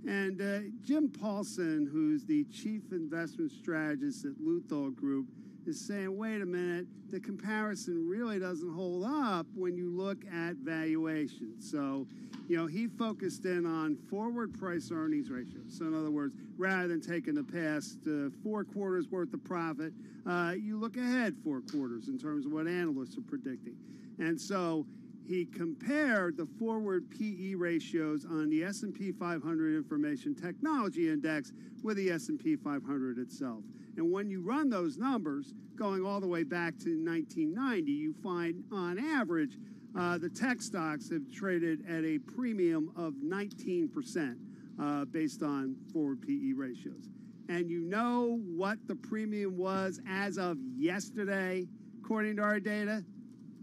And uh, Jim Paulson, who's the chief investment strategist at Luthor Group, is saying, wait a minute, the comparison really doesn't hold up when you look at valuation. So, you know, he focused in on forward price earnings ratio. So, in other words, rather than taking the past uh, four quarters worth of profit, uh, you look ahead four quarters in terms of what analysts are predicting. And so he compared the forward P E ratios on the S and P five hundred Information Technology Index with the S and P five hundred itself. And when you run those numbers, going all the way back to nineteen ninety, you find, on average, uh, the tech stocks have traded at a premium of nineteen percent uh, based on forward P E ratios. And you know what the premium was as of yesterday, according to our data?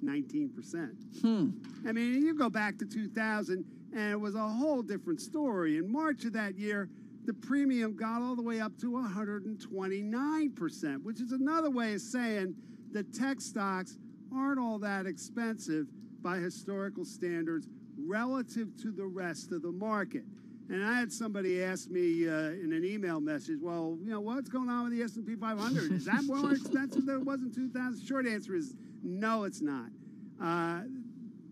nineteen percent. Hmm. I mean, you go back to two thousand, and it was a whole different story. In March of that year, the premium got all the way up to one hundred twenty-nine percent, which is another way of saying that tech stocks aren't all that expensive by historical standards relative to the rest of the market. And I had somebody ask me uh, in an email message, well, you know, what's going on with the S and P five hundred? Is that more expensive than it was in two thousand? Short answer is no, it's not. Uh,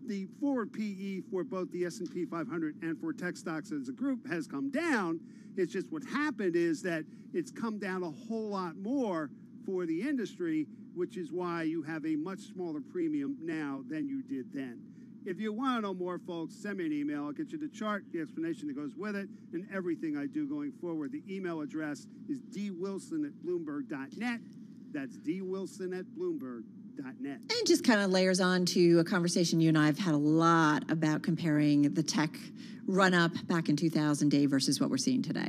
the forward P E for both the S and P five hundred and for tech stocks as a group has come down. It's just what happened is that it's come down a whole lot more for the industry, which is why you have a much smaller premium now than you did then. If you want to know more, folks, send me an email. I'll get you the chart, the explanation that goes with it, and everything I do going forward. The email address is d wilson at bloomberg dot net. That's d wilson at bloomberg dot net. And just kind of layers on to a conversation you and I have had a lot about comparing the tech run-up back in two thousand, Dave, versus what we're seeing today.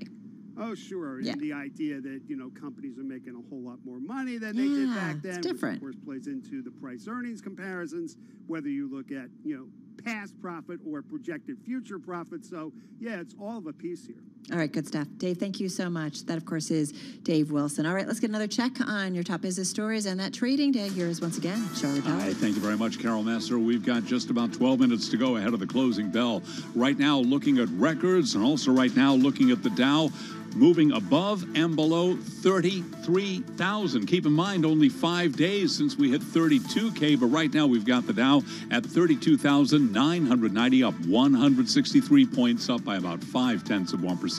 Oh, sure. Yeah. And the idea that, you know, companies are making a whole lot more money than yeah, they did back then. It's different. Which, of course, plays into the price-earnings comparisons, whether you look at, you know, past profit or projected future profit. So, yeah, it's all of a piece here. All right, good stuff. Dave, thank you so much. That, of course, is Dave Wilson. All right, let's get another check on your top business stories and that trading day. Here is, once again, Charlotte Bell. All right, thank you very much, Carol Masser. We've got just about twelve minutes to go ahead of the closing bell. Right now, looking at records, and also right now, looking at the Dow, moving above and below thirty-three thousand. Keep in mind, only five days since we hit thirty-two K, but right now we've got the Dow at thirty-two thousand nine hundred ninety, up one hundred sixty-three points, up by about five-tenths of one percent.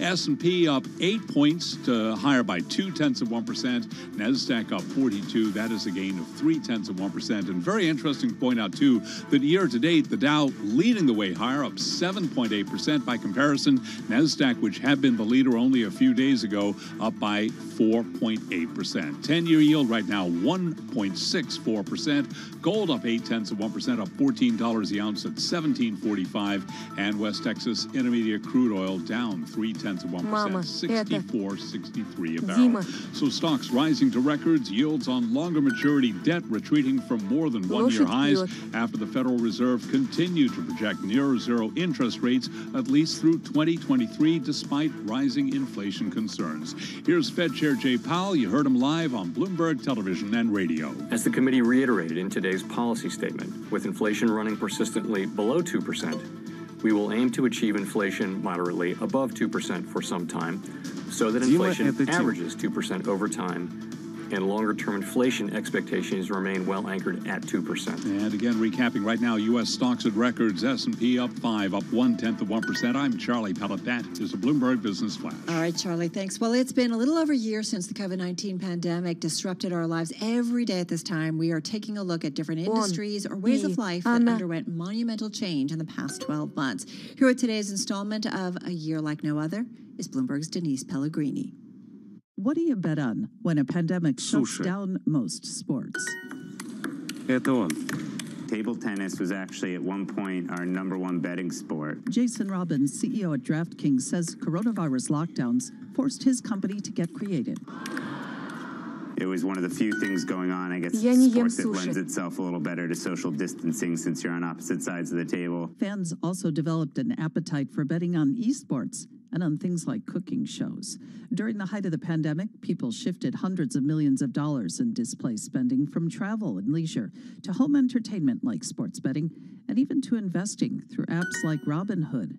S and P up eight points, to higher by two-tenths of one percent. NASDAQ up forty-two. That is a gain of three-tenths of one percent. And very interesting to point out, too, that year-to-date, the Dow leading the way higher, up seven point eight percent. By comparison, NASDAQ, which had been the leader only a few days ago, up by four point eight percent. ten-year yield right now, one point six four percent. Gold up eight-tenths of one percent, up fourteen dollars the ounce at seventeen forty-five. And West Texas Intermediate Crude Oil down three-tenths of one percent, sixty-four sixty-three a barrel. Zima. So stocks rising to records, yields on longer maturity debt retreating from more than one-year highs after the Federal Reserve continued to project near-zero interest rates at least through twenty twenty-three, despite rising rising inflation concerns. Here's Fed Chair Jay Powell. You heard him live on Bloomberg Television and Radio. As the committee reiterated in today's policy statement, with inflation running persistently below two percent, we will aim to achieve inflation moderately above two percent for some time, so that inflation averages two percent over time, and longer-term inflation expectations remain well anchored at two percent. And again, recapping right now, U S stocks at records, S and P up five, up one-tenth of one percent. I'm Charlie Pellet. That is a Bloomberg Business Flash. All right, Charlie, thanks. Well, it's been a little over a year since the COVID nineteen pandemic disrupted our lives. Every day at this time, we are taking a look at different industries or ways of life that underwent monumental change in the past twelve months. Here with today's installment of A Year Like No Other is Bloomberg's Denise Pellegrini. What do you bet on when a pandemic shuts down most sports? Это он. Table tennis was actually at one point our number one betting sport. Jason Robbins, C E O at DraftKings, says coronavirus lockdowns forced his company to get creative. It was one of the few things going on, I guess, in sports that lends itself a little better to social distancing since you're on opposite sides of the table. Fans also developed an appetite for betting on esports and on things like cooking shows. During the height of the pandemic, people shifted hundreds of millions of dollars in displaced spending from travel and leisure to home entertainment like sports betting, and even to investing through apps like Robinhood.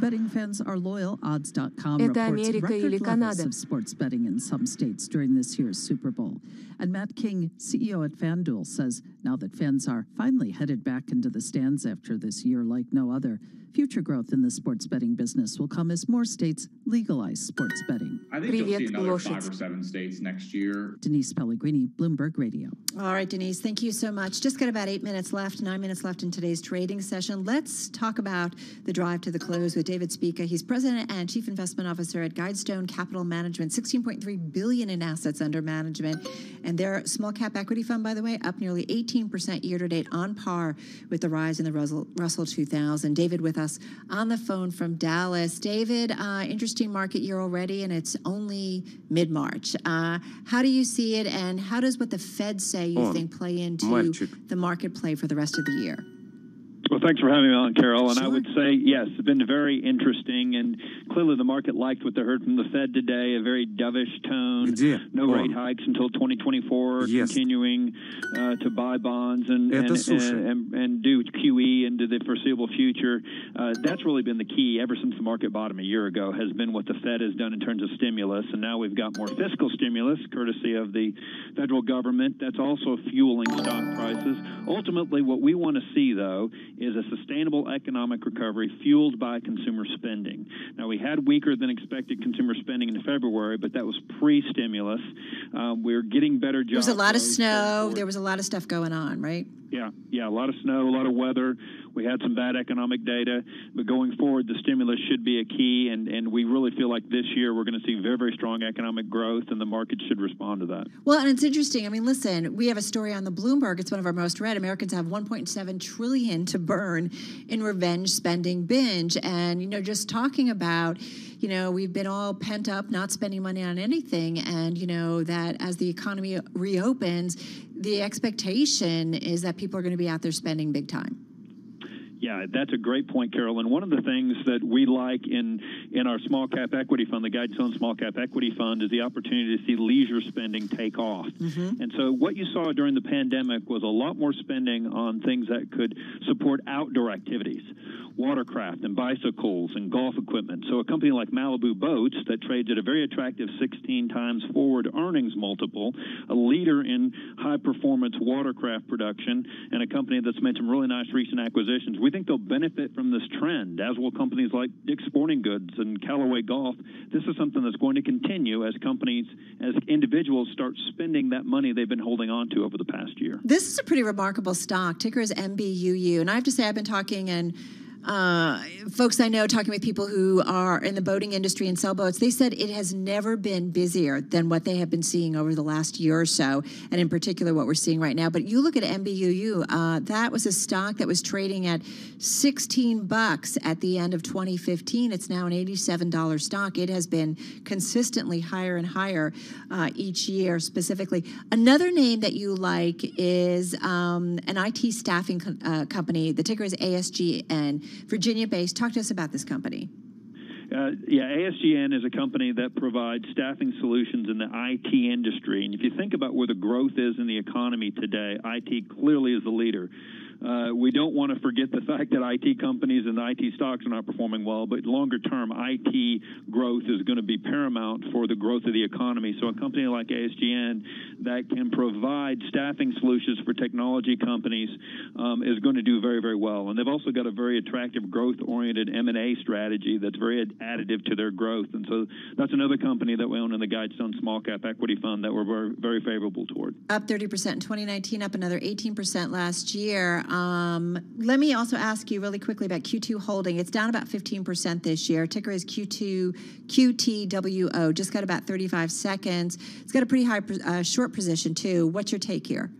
Betting fans are loyal. Odds dot com reports record levels of sports betting in some states during this year's Super Bowl. And Matt King, C E O at FanDuel, says now that fans are finally headed back into the stands after this year like no other, future growth in the sports betting business will come as more states legalize sports betting. I think you'll see another five or seven states next year. Denise Pellegrini, Bloomberg Radio. All right, Denise, thank you so much. Just got about eight minutes left, nine minutes left in today's trading session. Let's talk about the drive to the close with David Spica. He's president and chief investment officer at Guidestone Capital Management, sixteen point three billion dollars in assets under management. And their small cap equity fund, by the way, up nearly eighteen percent year to date, on par with the rise in the Russell two thousand. David with us on the phone from Dallas. David, uh, interesting market year already, and it's only mid-March. Uh, how do you see it, and how does what the Fed say you oh, think play into electric. the market play for the rest of the year? Well, thanks for having me on, Carol. And sure. I would say, yes, it's been very interesting. And clearly the market liked what they heard from the Fed today, a very dovish tone, no oh. rate hikes until twenty twenty-four, yes. continuing uh, to buy bonds and and, and, and and do Q E into the foreseeable future. Uh, that's really been the key ever since the market bottom a year ago, has been what the Fed has done in terms of stimulus. And now we've got more fiscal stimulus, courtesy of the federal government. That's also fueling stock prices. Ultimately, what we want to see, though, is a sustainable economic recovery fueled by consumer spending. Now, we had weaker than expected consumer spending in February, but that was pre-stimulus. Um, we're getting better jobs. There was a lot of snow. There was a lot of stuff going on, right? Yeah, yeah, a lot of snow, a lot of weather. We had some bad economic data, but going forward, the stimulus should be a key, and, and we really feel like this year we're going to see very, very strong economic growth, and the market should respond to that. Well, and it's interesting. I mean, listen, we have a story on the Bloomberg. It's one of our most read. Americans have one point seven trillion dollars to burn in revenge spending binge. And, you know, just talking about, you know, we've been all pent up, not spending money on anything, and, you know, that as the economy reopens, the expectation is that people are going to be out there spending big time. Yeah, that's a great point, Carol. And one of the things that we like in in our small cap equity fund, the Guidestone Small Cap Equity Fund, is the opportunity to see leisure spending take off. Mm-hmm. And so what you saw during the pandemic was a lot more spending on things that could support outdoor activities, watercraft and bicycles and golf equipment. So a company like Malibu Boats, that trades at a very attractive sixteen times forward earnings multiple, a leader in high-performance watercraft production, and a company that's made some really nice recent acquisitions. We I think they'll benefit from this trend, as will companies like Dick's Sporting Goods and Callaway Golf. This is something that's going to continue as companies, as individuals start spending that money they've been holding on to over the past year. This is a pretty remarkable stock. Ticker is M B U U. And I have to say, I've been talking and uh, folks I know, talking with people who are in the boating industry and sell boats, they said it has never been busier than what they have been seeing over the last year or so, and in particular what we're seeing right now. But you look at M B U U, uh, that was a stock that was trading at sixteen bucks at the end of twenty fifteen. It's now an eighty-seven dollar stock. It has been consistently higher and higher uh, each year specifically. Another name that you like is um, an I T staffing co uh, company. The ticker is A S G N. Virginia-based. Talk to us about this company. Uh, yeah, A S G N is a company that provides staffing solutions in the I T industry. And if you think about where the growth is in the economy today, I T clearly is the leader. Uh, we don't want to forget the fact that I T companies and I T stocks are not performing well, but longer term, I T growth is going to be paramount for the growth of the economy. So a company like A S G N that can provide staffing solutions for technology companies um, is going to do very, very well. And they've also got a very attractive growth-oriented M and A strategy that's very additive to their growth. And so that's another company that we own in the Guidestone Small Cap Equity Fund that we're very, very favorable toward. Up thirty percent in twenty nineteen, up another eighteen percent last year. Um, let me also ask you really quickly about Q two Holding. It's down about fifteen percent this year. Ticker is Q two Q T W O. Just got about thirty-five seconds. It's got a pretty high uh, short position, too. What's your take here?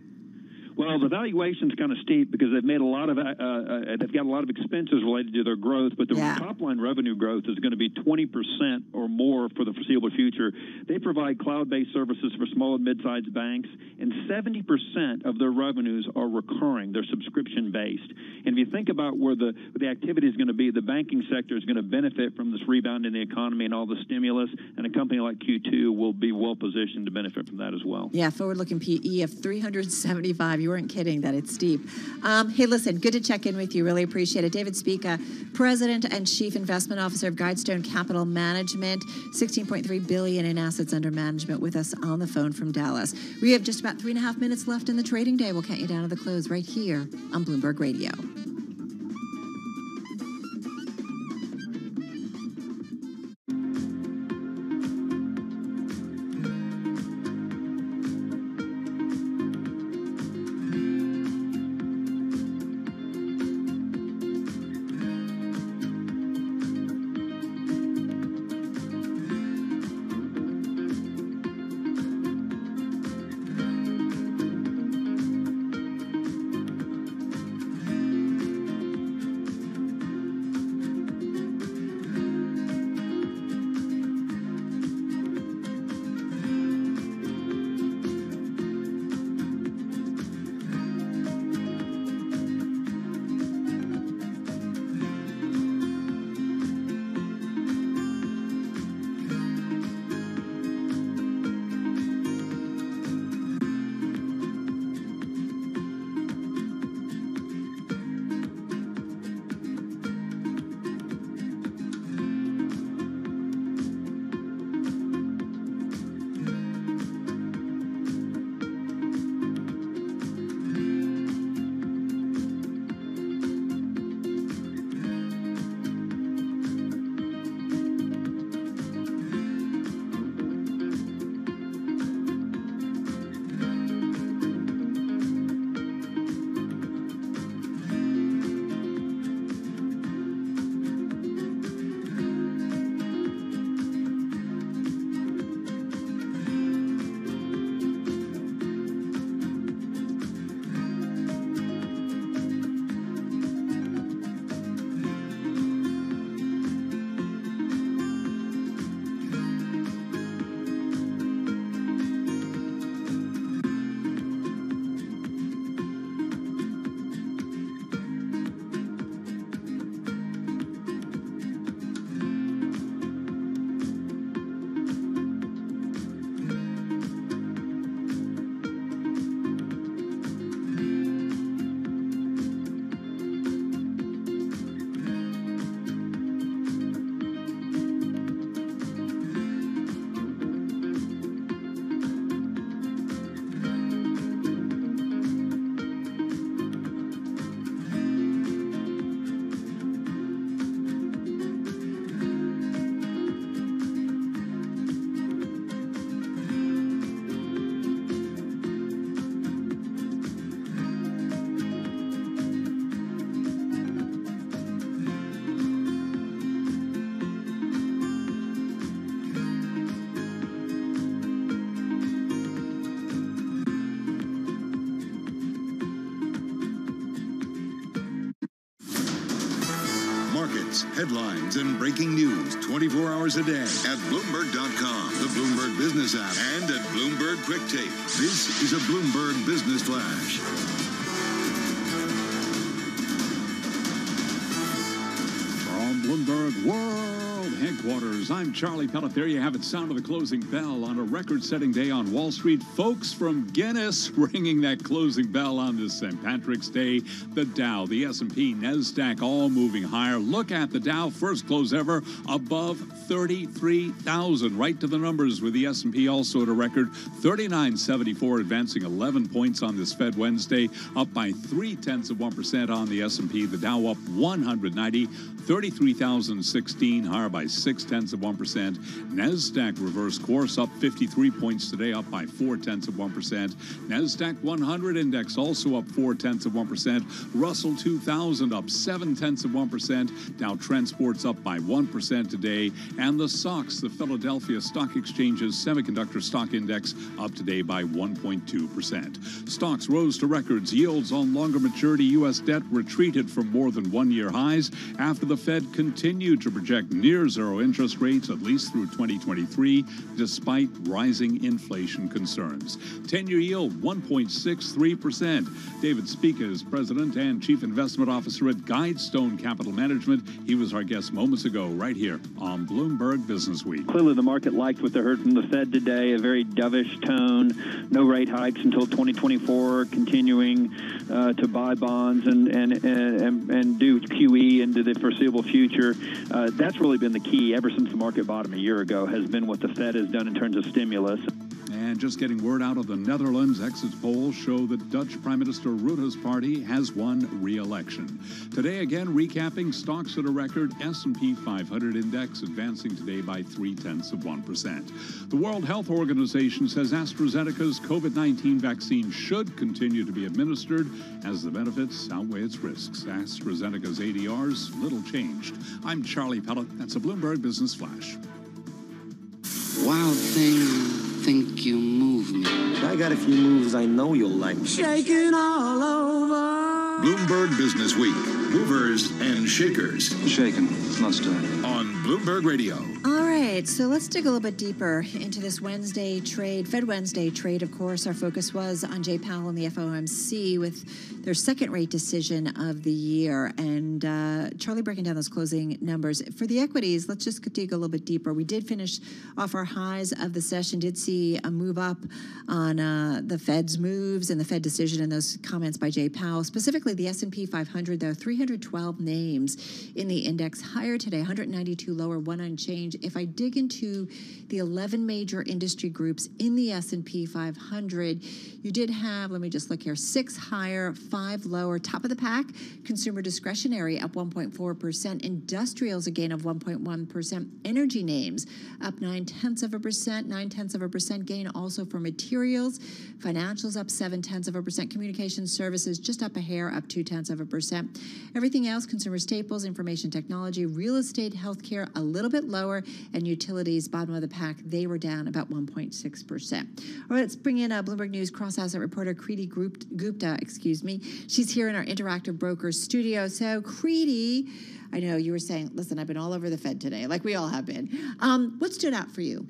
Well, the valuation's kind of steep because they've made a lot of uh, uh, they've got a lot of expenses related to their growth, but the yeah. top line revenue growth is going to be twenty percent or more for the foreseeable future. They provide cloud-based services for small and mid-sized banks, and seventy percent of their revenues are recurring; they're subscription-based. And if you think about where the where the activity is going to be, the banking sector is going to benefit from this rebound in the economy and all the stimulus. And a company like Q two will be well positioned to benefit from that as well. Yeah, forward-looking P E of three hundred seventy-five. You weren't kidding that it's steep. Um, hey, listen, good to check in with you. Really appreciate it. David Spica, President and Chief Investment Officer of Guidestone Capital Management, sixteen point three billion dollars in assets under management with us on the phone from Dallas. We have just about three and a half minutes left in the trading day. We'll count you down to the close right here on Bloomberg Radio. Headlines and breaking news twenty-four hours a day at Bloomberg dot com, the Bloomberg Business app, and at Bloomberg Quick Take. This is a Bloomberg Business Flash. headquarters. I'm Charlie Pellet. There you have it, sound of the closing bell on a record-setting day on Wall Street. Folks from Guinness ringing that closing bell on this Saint Patrick's Day. The Dow, the S and P, NASDAQ all moving higher. Look at the Dow, first close ever, above thirty-three thousand. Right to the numbers with the S and P also at a record thirty-nine seventy-four, advancing eleven points on this Fed Wednesday, up by three tenths of one percent on the S and P. The Dow up one hundred ninety, thirty-three thousand sixteen, higher by six tenths of one percent. NASDAQ reverse course up fifty-three points today, up by four tenths of one percent. NASDAQ one hundred index also up four tenths of one percent. Russell two thousand up seven tenths of one percent. Dow Transport's up by one percent today. And the SOX, the Philadelphia Stock Exchange's Semiconductor Stock Index, up today by one point two percent. Stocks rose to records. Yields on longer maturity U S debt retreated from more than one-year highs after the Fed continued to project near-zero interest rates at least through twenty twenty-three, despite rising inflation concerns. Ten-year yield, one point six three percent. David Spica is president and chief investment officer at Guidestone Capital Management. He was our guest moments ago right here on Bloomberg Business Week. Clearly, the market liked what they heard from the Fed today, a very dovish tone, no rate hikes until twenty twenty-four, continuing uh, to buy bonds and, and, and, and do Q E into the foreseeable future. Uh, that's really been the key ever since the market bottom a year ago, has been what the Fed has done in terms of stimulus. And just getting word out of the Netherlands, exit polls show that Dutch Prime Minister Rutte's party has won re-election. Today, again, recapping stocks at a record. S and P five hundred index advancing today by three tenths of one percent. The World Health Organization says AstraZeneca's COVID nineteen vaccine should continue to be administered as the benefits outweigh its risks. AstraZeneca's A D Rs, little changed. I'm Charlie Pellet. That's a Bloomberg Business Flash. Wild thing. Think you move me. I got a few moves I know you'll like. Shaking all over. Bloomberg Business Week. Movers and shakers. Shaking. It's not stirring. On Bloomberg Radio. All right, so let's dig a little bit deeper into this Wednesday trade, Fed Wednesday trade. Of course, our focus was on Jay Powell and the F O M C with their second rate decision of the year. And uh, Charlie breaking down those closing numbers. For the equities, let's just dig a little bit deeper. We did finish off our highs of the session, did see a move up on uh, the Fed's moves and the Fed decision and those comments by Jay Powell. Specifically, the S and P five hundred, there are three hundred twelve names in the index, higher today, one hundred ninety-two lower, one unchanged. If I dig into the eleven major industry groups in the S and P five hundred, you did have, let me just look here, six higher, five lower. Top of the pack, consumer discretionary up one point four percent. Industrials, a gain of one point one percent. Energy names up nine tenths of a percent, nine tenths of a percent gain also for materials. Financials up seven tenths of a percent. Communication services just up a hair, up two tenths of a percent. Everything else, consumer staples, information technology, real estate, healthcare, a little bit lower, and utilities, bottom of the pack, they were down about one point six percent. All right, let's bring in uh, Bloomberg News cross-asset reporter Kriti Gupta, excuse me. She's here in our Interactive Brokers studio. So, Kriti, I know you were saying, listen, I've been all over the Fed today, like we all have been. Um, what stood out for you?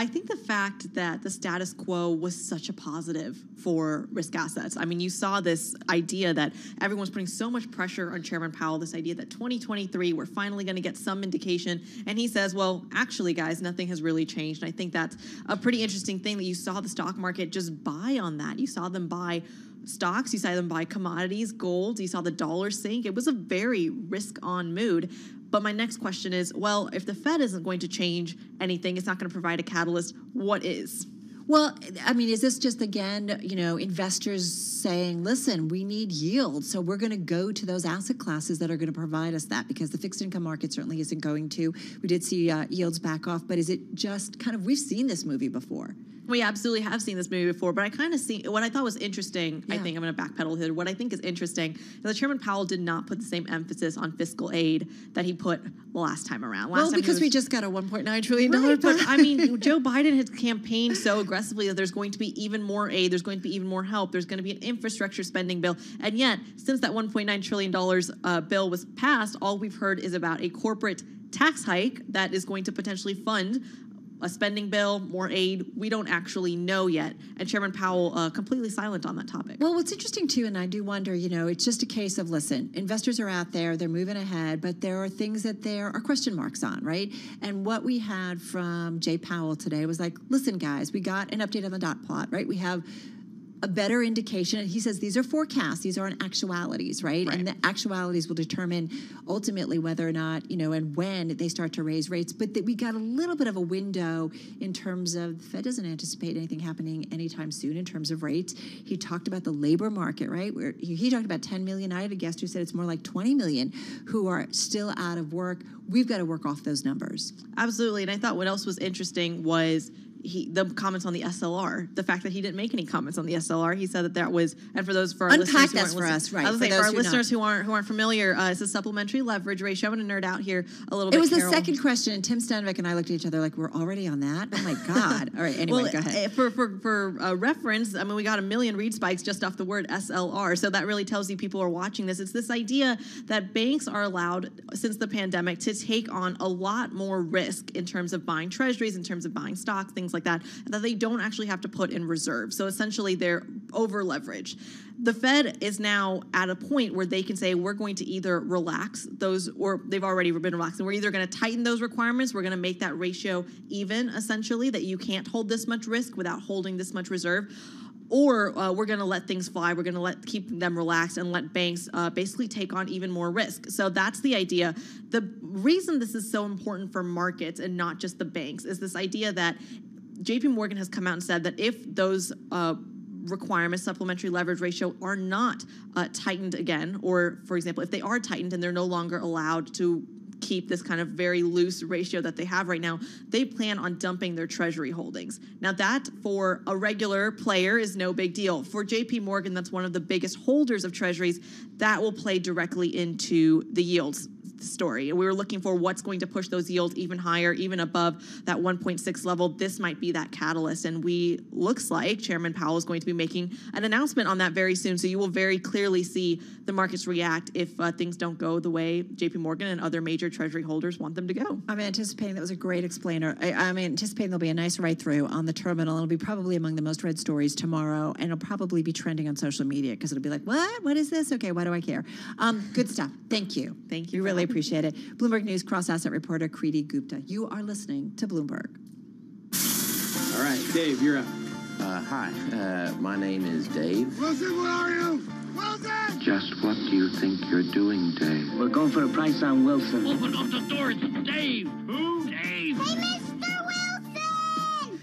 I think the fact that the status quo was such a positive for risk assets. I mean, you saw this idea that everyone's putting so much pressure on Chairman Powell, this idea that twenty twenty-three, we're finally going to get some indication. And he says, well, actually, guys, nothing has really changed. And I think that's a pretty interesting thing that you saw the stock market just buy on that. You saw them buy stocks, you saw them buy commodities, gold, you saw the dollar sink. It was a very risk-on mood. But my next question is, well, if the Fed isn't going to change anything, it's not going to provide a catalyst, what is? Well, I mean, is this just, again, you know, investors saying, listen, we need yield, so we're going to go to those asset classes that are going to provide us that, because the fixed income market certainly isn't going to. We did see uh, yields back off, but is it just kind of, we've seen this movie before. We absolutely have seen this movie before, but I kind of see what I thought was interesting. Yeah. I think I'm going to backpedal here. What I think is interesting is that Chairman Powell did not put the same emphasis on fiscal aid that he put last time around. Last well, time because was, we just got a one point nine trillion dollars. Right, but I mean, Joe Biden has campaigned so aggressively that there's going to be even more aid. There's going to be even more help. There's going to be an infrastructure spending bill. And yet, since that one point nine trillion dollars uh, bill was passed, all we've heard is about a corporate tax hike that is going to potentially fund a spending bill, more aid. We don't actually know yet. And Chairman Powell uh, completely silent on that topic. Well, what's interesting, too, and I do wonder, you know, it's just a case of, listen, investors are out there, they're moving ahead, but there are things that there are question marks on, right? And what we had from Jay Powell today was like, listen, guys, we got an update on the dot plot, right? We have a better indication. And he says these are forecasts. These aren't actualities, right? right? And the actualities will determine ultimately whether or not, you know, and when they start to raise rates. But that we got a little bit of a window in terms of the Fed doesn't anticipate anything happening anytime soon in terms of rates. He talked about the labor market, right? Where he, he talked about ten million. I had a guest who said it's more like twenty million who are still out of work. We've got to work off those numbers. Absolutely. And I thought what else was interesting was He, the comments on the S L R, the fact that he didn't make any comments on the S L R. He said that that was, and for those for our Unpack listeners who aren't for us, right? I was for, say, for our who listeners not. who aren't who aren't familiar, uh, it's a supplementary leverage ratio. I'm going to nerd out here a little. It bit. It was Carol. The second question, and Tim Stenbeck and I looked at each other like we're already on that. Oh my god! All right, anyway, well, go ahead. For for for uh, reference, I mean, we got a million read spikes just off the word S L R, so that really tells you people are watching this. It's this idea that banks are allowed since the pandemic to take on a lot more risk in terms of buying treasuries, in terms of buying stocks, things like that, that they don't actually have to put in reserve. So essentially they're over leveraged. The Fed is now at a point where they can say we're going to either relax those, or they've already been relaxing. We're either going to tighten those requirements. We're going to make that ratio even, essentially, that you can't hold this much risk without holding this much reserve. Or uh, we're going to let things fly. We're going to let keep them relaxed and let banks uh, basically take on even more risk. So that's the idea. The reason this is so important for markets and not just the banks is this idea that J P Morgan has come out and said that if those uh, requirements, supplementary leverage ratio, are not uh, tightened again, or, for example, if they are tightened and they're no longer allowed to keep this kind of very loose ratio that they have right now, they plan on dumping their treasury holdings. Now that, for a regular player, is no big deal. For J P Morgan, that's one of the biggest holders of treasuries, that will play directly into the yields story. We were looking for what's going to push those yields even higher, even above that one point six level. This might be that catalyst. And we, looks like Chairman Powell is going to be making an announcement on that very soon. So you will very clearly see the markets react if uh, things don't go the way J P Morgan and other major treasury holders want them to go. I'm anticipating that was a great explainer. I, I'm anticipating there'll be a nice write through on the terminal. It'll be probably among the most read stories tomorrow. And it'll probably be trending on social media because it'll be like, what? What is this? Okay, why do I care? Um, good stuff. Thank you. Thank you. You really appreciate it. Bloomberg News cross-asset reporter Kriti Gupta. You are listening to Bloomberg. All right, Dave, you're up. Uh, hi, uh, my name is Dave. Wilson, where are you? Wilson! Just what do you think you're doing, Dave? We're going for a price on Wilson. Open up the doors, Dave! Who? Dave! Hey, Mister Wilson!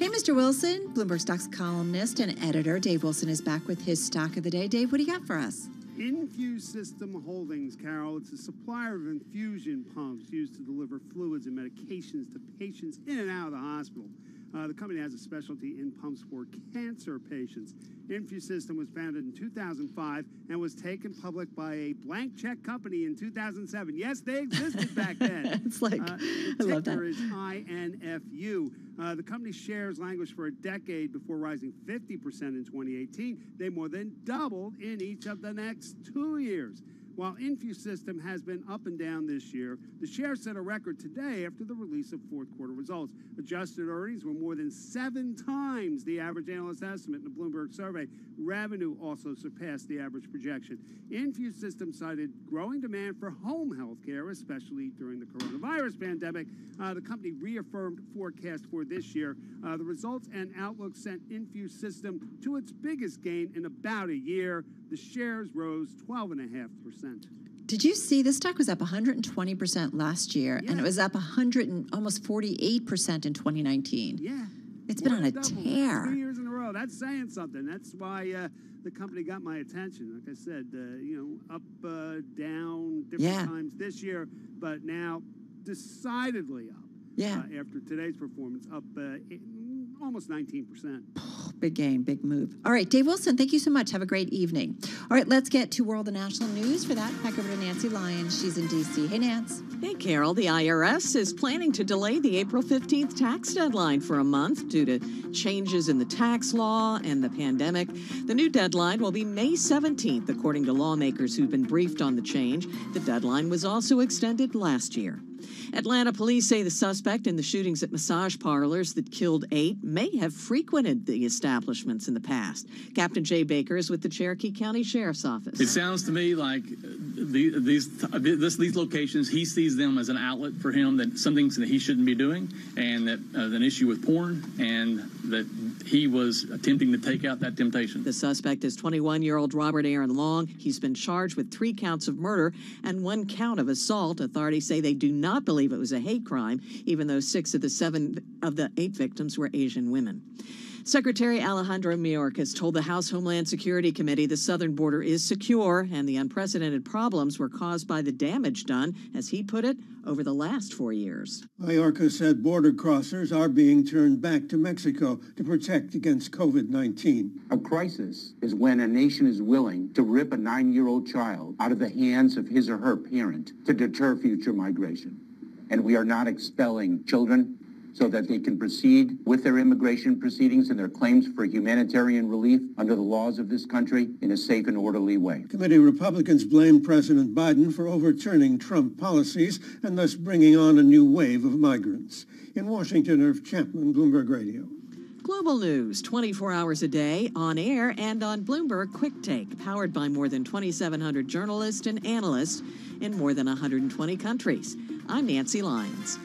Hey, Mister Wilson. Bloomberg Stocks columnist and editor Dave Wilson is back with his stock of the day. Dave, what do you got for us? Infuse System Holdings, Carol. It's a supplier of infusion pumps used to deliver fluids and medications to patients in and out of the hospital. Uh, the company has a specialty in pumps for cancer patients. Infuse System was founded in two thousand five and was taken public by a blank check company in two thousand seven. Yes, they existed back then. It's like, uh, I love that. The ticker is I N F U. Uh, the company's shares languished for a decade before rising fifty percent in twenty eighteen. They more than doubled in each of the next two years. While Infuse System has been up and down this year, the share set a record today after the release of fourth quarter results. Adjusted earnings were more than seven times the average analyst estimate in the Bloomberg survey. Revenue also surpassed the average projection. Infuse System cited growing demand for home health care, especially during the coronavirus pandemic. Uh, the company reaffirmed forecast for this year. Uh, the results and outlook sent Infuse System to its biggest gain in about a year. The shares rose twelve point five percent. Did you see this stock was up one hundred twenty percent last year, yeah. and it was up one hundred and almost forty-eight percent in twenty nineteen? Yeah. It's been One on a double. tear. Two years in a row. That's saying something. That's why uh, the company got my attention. Like I said, uh, you know, up, uh, down, different yeah. times this year, but now decidedly up. Yeah. Uh, after today's performance, up uh, almost nineteen percent. Big game, big move. All right, Dave Wilson, thank you so much. Have a great evening. All right, let's get to World and National News. For that, back over to Nancy Lyons. She's in D C. Hey, Nance. Hey, Carol. The I R S is planning to delay the April fifteenth tax deadline for a month due to changes in the tax law and the pandemic. The new deadline will be May seventeenth, according to lawmakers who've been briefed on the change. The deadline was also extended last year. Atlanta police say the suspect in the shootings at massage parlors that killed eight may have frequented the establishments in the past. Captain Jay Baker is with the Cherokee County Sheriff's Office. It sounds to me like the, these this, these locations, he sees them as an outlet for him, that some things that he shouldn't be doing, and that uh, an issue with porn, and that he was attempting to take out that temptation. The suspect is twenty-one-year-old Robert Aaron Long. He's been charged with three counts of murder and one count of assault. Authorities say they do not believe it was a hate crime, even though six of the seven of the eight victims were Asian women. Secretary Alejandro Mayorkas told the House Homeland Security Committee the southern border is secure and the unprecedented problems were caused by the damage done, as he put it, over the last four years. Mayorkas said border crossers are being turned back to Mexico to protect against COVID nineteen. A crisis is when a nation is willing to rip a nine-year-old child out of the hands of his or her parent to deter future migration. And we are not expelling children so that they can proceed with their immigration proceedings and their claims for humanitarian relief under the laws of this country in a safe and orderly way. Committee Republicans blame President Biden for overturning Trump policies and thus bringing on a new wave of migrants. In Washington, Irv Chapman, Bloomberg Radio. Global news, twenty-four hours a day, on air and on Bloomberg Quick Take, powered by more than twenty-seven hundred journalists and analysts in more than one hundred twenty countries. I'm Nancy Lyons.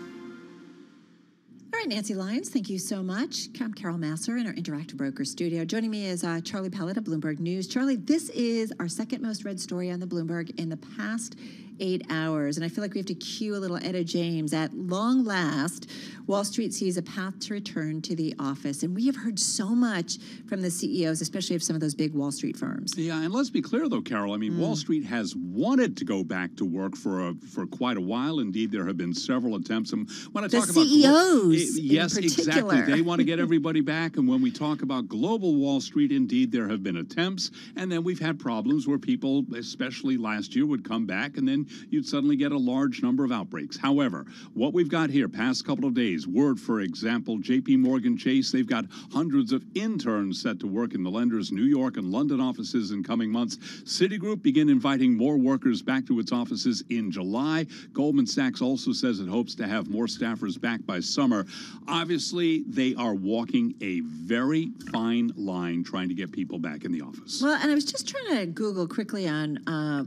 All right, Nancy Lyons, thank you so much. I'm Carol Masser in our Interactive Brokers studio. Joining me is uh, Charlie Pellett of Bloomberg News. Charlie, this is our second most read story on the Bloomberg in the past eight hours, and I feel like we have to cue a little Etta James. At long last, Wall Street sees a path to return to the office, and we have heard so much from the C E Os, especially of some of those big Wall Street firms. Yeah, and let's be clear, though, Carol. I mean, mm. Wall Street has wanted to go back to work for a, for quite a while. Indeed, there have been several attempts. And when I the talk C E Os about global, it, yes, in exactly, they want to get everybody back. And when we talk about global Wall Street, indeed, there have been attempts, and then we've had problems where people, especially last year, would come back, and then you'd suddenly get a large number of outbreaks. However, what we've got here, past couple of days, word, for example, J P Morgan Chase, they've got hundreds of interns set to work in the lender's New York and London offices in coming months. Citigroup begin inviting more workers back to its offices in July. Goldman Sachs also says it hopes to have more staffers back by summer. Obviously, they are walking a very fine line trying to get people back in the office. Well, and I was just trying to Google quickly on uh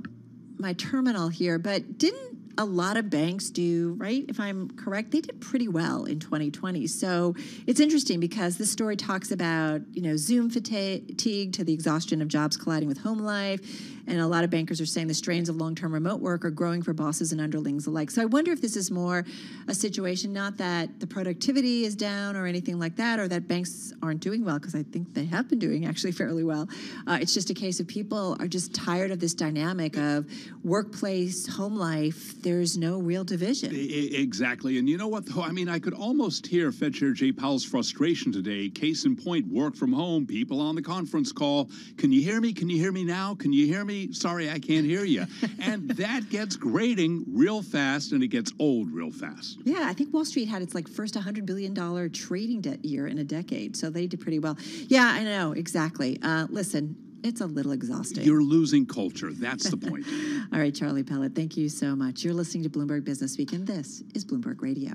my terminal here, but didn't a lot of banks do, right? If I'm correct, they did pretty well in twenty twenty. So it's interesting because this story talks about, you know, Zoom fatigue to the exhaustion of jobs colliding with home life. And a lot of bankers are saying the strains of long-term remote work are growing for bosses and underlings alike. So I wonder if this is more a situation, not that the productivity is down or anything like that, or that banks aren't doing well, because I think they have been doing actually fairly well. Uh, it's just a case of people are just tired of this dynamic of workplace, home life. There's no real division. Exactly. And you know what, though? I mean, I could almost hear Fed Chair Jay Powell's frustration today. Case in point, work from home, people on the conference call. Can you hear me? Can you hear me now? Can you hear me? Sorry, I can't hear you. And that gets grating real fast, and it gets old real fast. Yeah, I think Wall Street had its, like, first one hundred billion dollars trading debt year in a decade, so they did pretty well. Yeah, I know, exactly. Uh, listen, it's a little exhausting. You're losing culture. That's the point. All right, Charlie Pellett, thank you so much. You're listening to Bloomberg Business Week, and this is Bloomberg Radio.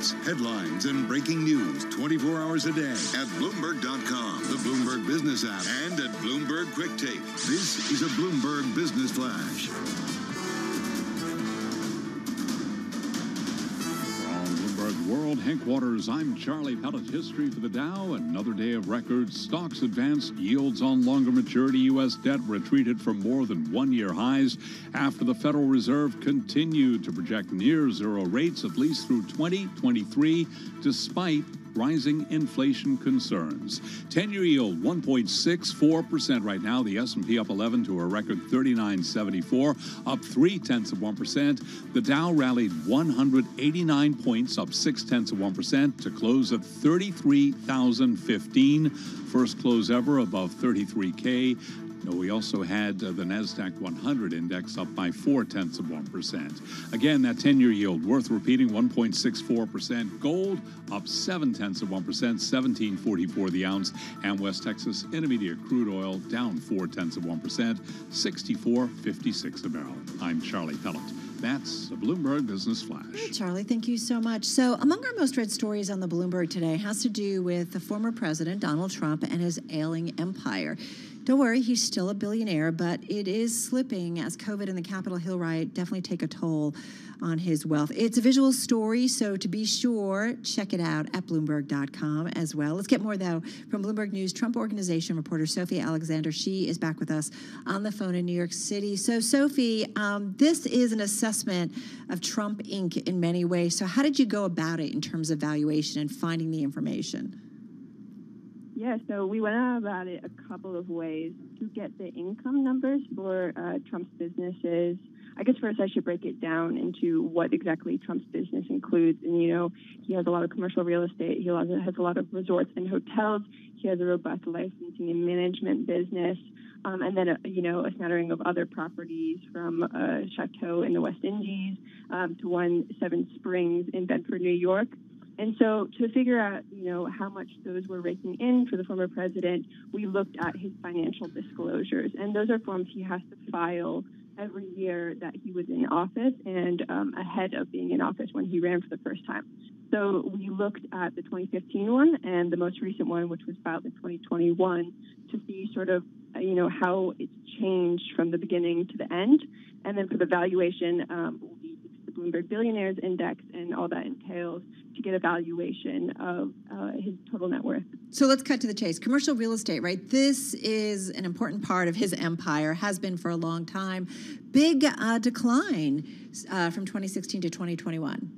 events, headlines, and breaking news twenty-four hours a day at Bloomberg dot com, the Bloomberg Business app, and at Bloomberg Quick Take. This is a Bloomberg Business Flash. World, Hank Waters, I'm Charlie Pellet. History for the Dow, another day of records. Stocks advanced, yields on longer maturity U S debt retreated from more than one-year highs after the Federal Reserve continued to project near-zero rates at least through twenty twenty-three, despite rising inflation concerns. ten-year yield, one point six four percent right now. The S and P up eleven to a record thirty-nine seventy-four, up three tenths of one percent. The Dow rallied one hundred eighty-nine points, up six tenths of one percent, to close at thirty-three thousand fifteen. First close ever above thirty-three K. We also had uh, the NASDAQ one hundred index up by four tenths of one percent. Again, that ten-year yield, worth repeating, one point six four percent. Gold up seven tenths of one percent, seventeen forty-four the ounce. And West Texas Intermediate crude oil down four tenths of one percent, sixty-four fifty-six a barrel. I'm Charlie Pellet. That's the Bloomberg Business Flash. Hey, Charlie, thank you so much. So among our most read stories on the Bloomberg today has to do with the former president, Donald Trump, and his ailing empire. Don't worry, he's still a billionaire, but it is slipping as COVID and the Capitol Hill riot definitely take a toll on his wealth. It's a visual story, so to be sure, check it out at Bloomberg dot com as well. Let's get more, though, from Bloomberg News Trump Organization reporter Sophie Alexander. She is back with us on the phone in New York City. So, Sophie, um, this is an assessment of Trump Incorporated in many ways. So how did you go about it in terms of valuation and finding the information? Yeah, so we went about it a couple of ways to get the income numbers for uh, Trump's businesses. I guess first I should break it down into what exactly Trump's business includes. And, you know, he has a lot of commercial real estate. He has a lot of resorts and hotels. He has a robust licensing and management business. Um, and then, uh, you know, a smattering of other properties from a chateau in the West Indies um, to one Seven Springs in Bedford, New York. And so to figure out, you know, how much those were raking in for the former president, we looked at his financial disclosures. And those are forms he has to file every year that he was in office and um, ahead of being in office when he ran for the first time. So we looked at the twenty fifteen one and the most recent one, which was filed in twenty twenty-one, to see sort of, you know, how it's changed from the beginning to the end. And then for the valuation, um, the Bloomberg Billionaires Index and all that entails, to get a valuation of uh, his total net worth. So let's cut to the chase. Commercial real estate, right? This is an important part of his empire, has been for a long time. Big uh, decline uh, from twenty sixteen to twenty twenty-one.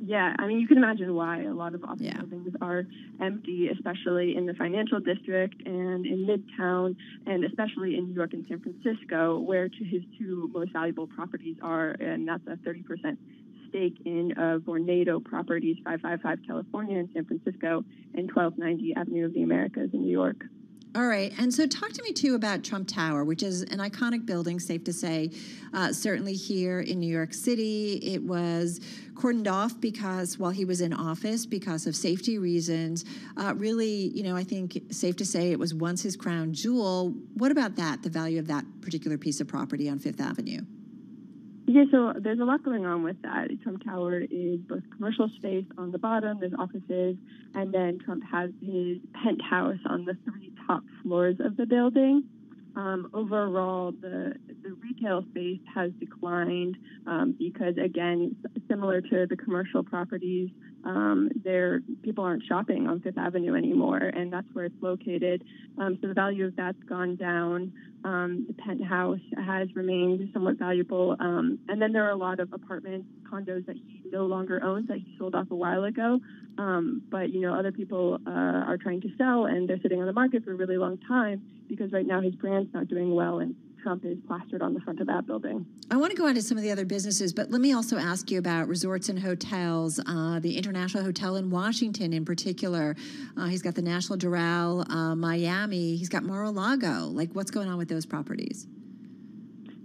Yeah, I mean, you can imagine why a lot of office yeah. buildings are empty, especially in the financial district and in Midtown, and especially in New York and San Francisco, where his two most valuable properties are, and that's a thirty percent stake in uh, Vornado Properties, five fifty-five California in San Francisco, and twelve ninety Avenue of the Americas in New York. All right. And so talk to me, too, about Trump Tower, which is an iconic building, safe to say, uh, certainly here in New York City. It was cordoned off because while he was in office, because of safety reasons. Uh, really, you know, I think safe to say it was once his crown jewel. What about that, the value of that particular piece of property on Fifth Avenue? Yeah, so there's a lot going on with that. Trump Tower is both commercial space on the bottom, there's offices, and then Trump has his penthouse on the three top floors of the building. Um, overall, the, the retail space has declined um, because, again, similar to the commercial properties, um, there people aren't shopping on Fifth Avenue anymore, and that's where it's located. Um, so the value of that's gone down. Um, the penthouse has remained somewhat valuable. Um, and then there are a lot of apartments, condos that he no longer owns that he sold off a while ago. Um, but, you know, other people uh, are trying to sell, and they're sitting on the market for a really long time because right now his brand's not doing well, and Trump is plastered on the front of that building. I want to go on to some of the other businesses, but let me also ask you about resorts and hotels, uh, the International Hotel in Washington in particular. Uh, he's got the National Doral, uh, Miami. He's got Mar-a-Lago. Like, what's going on with those properties?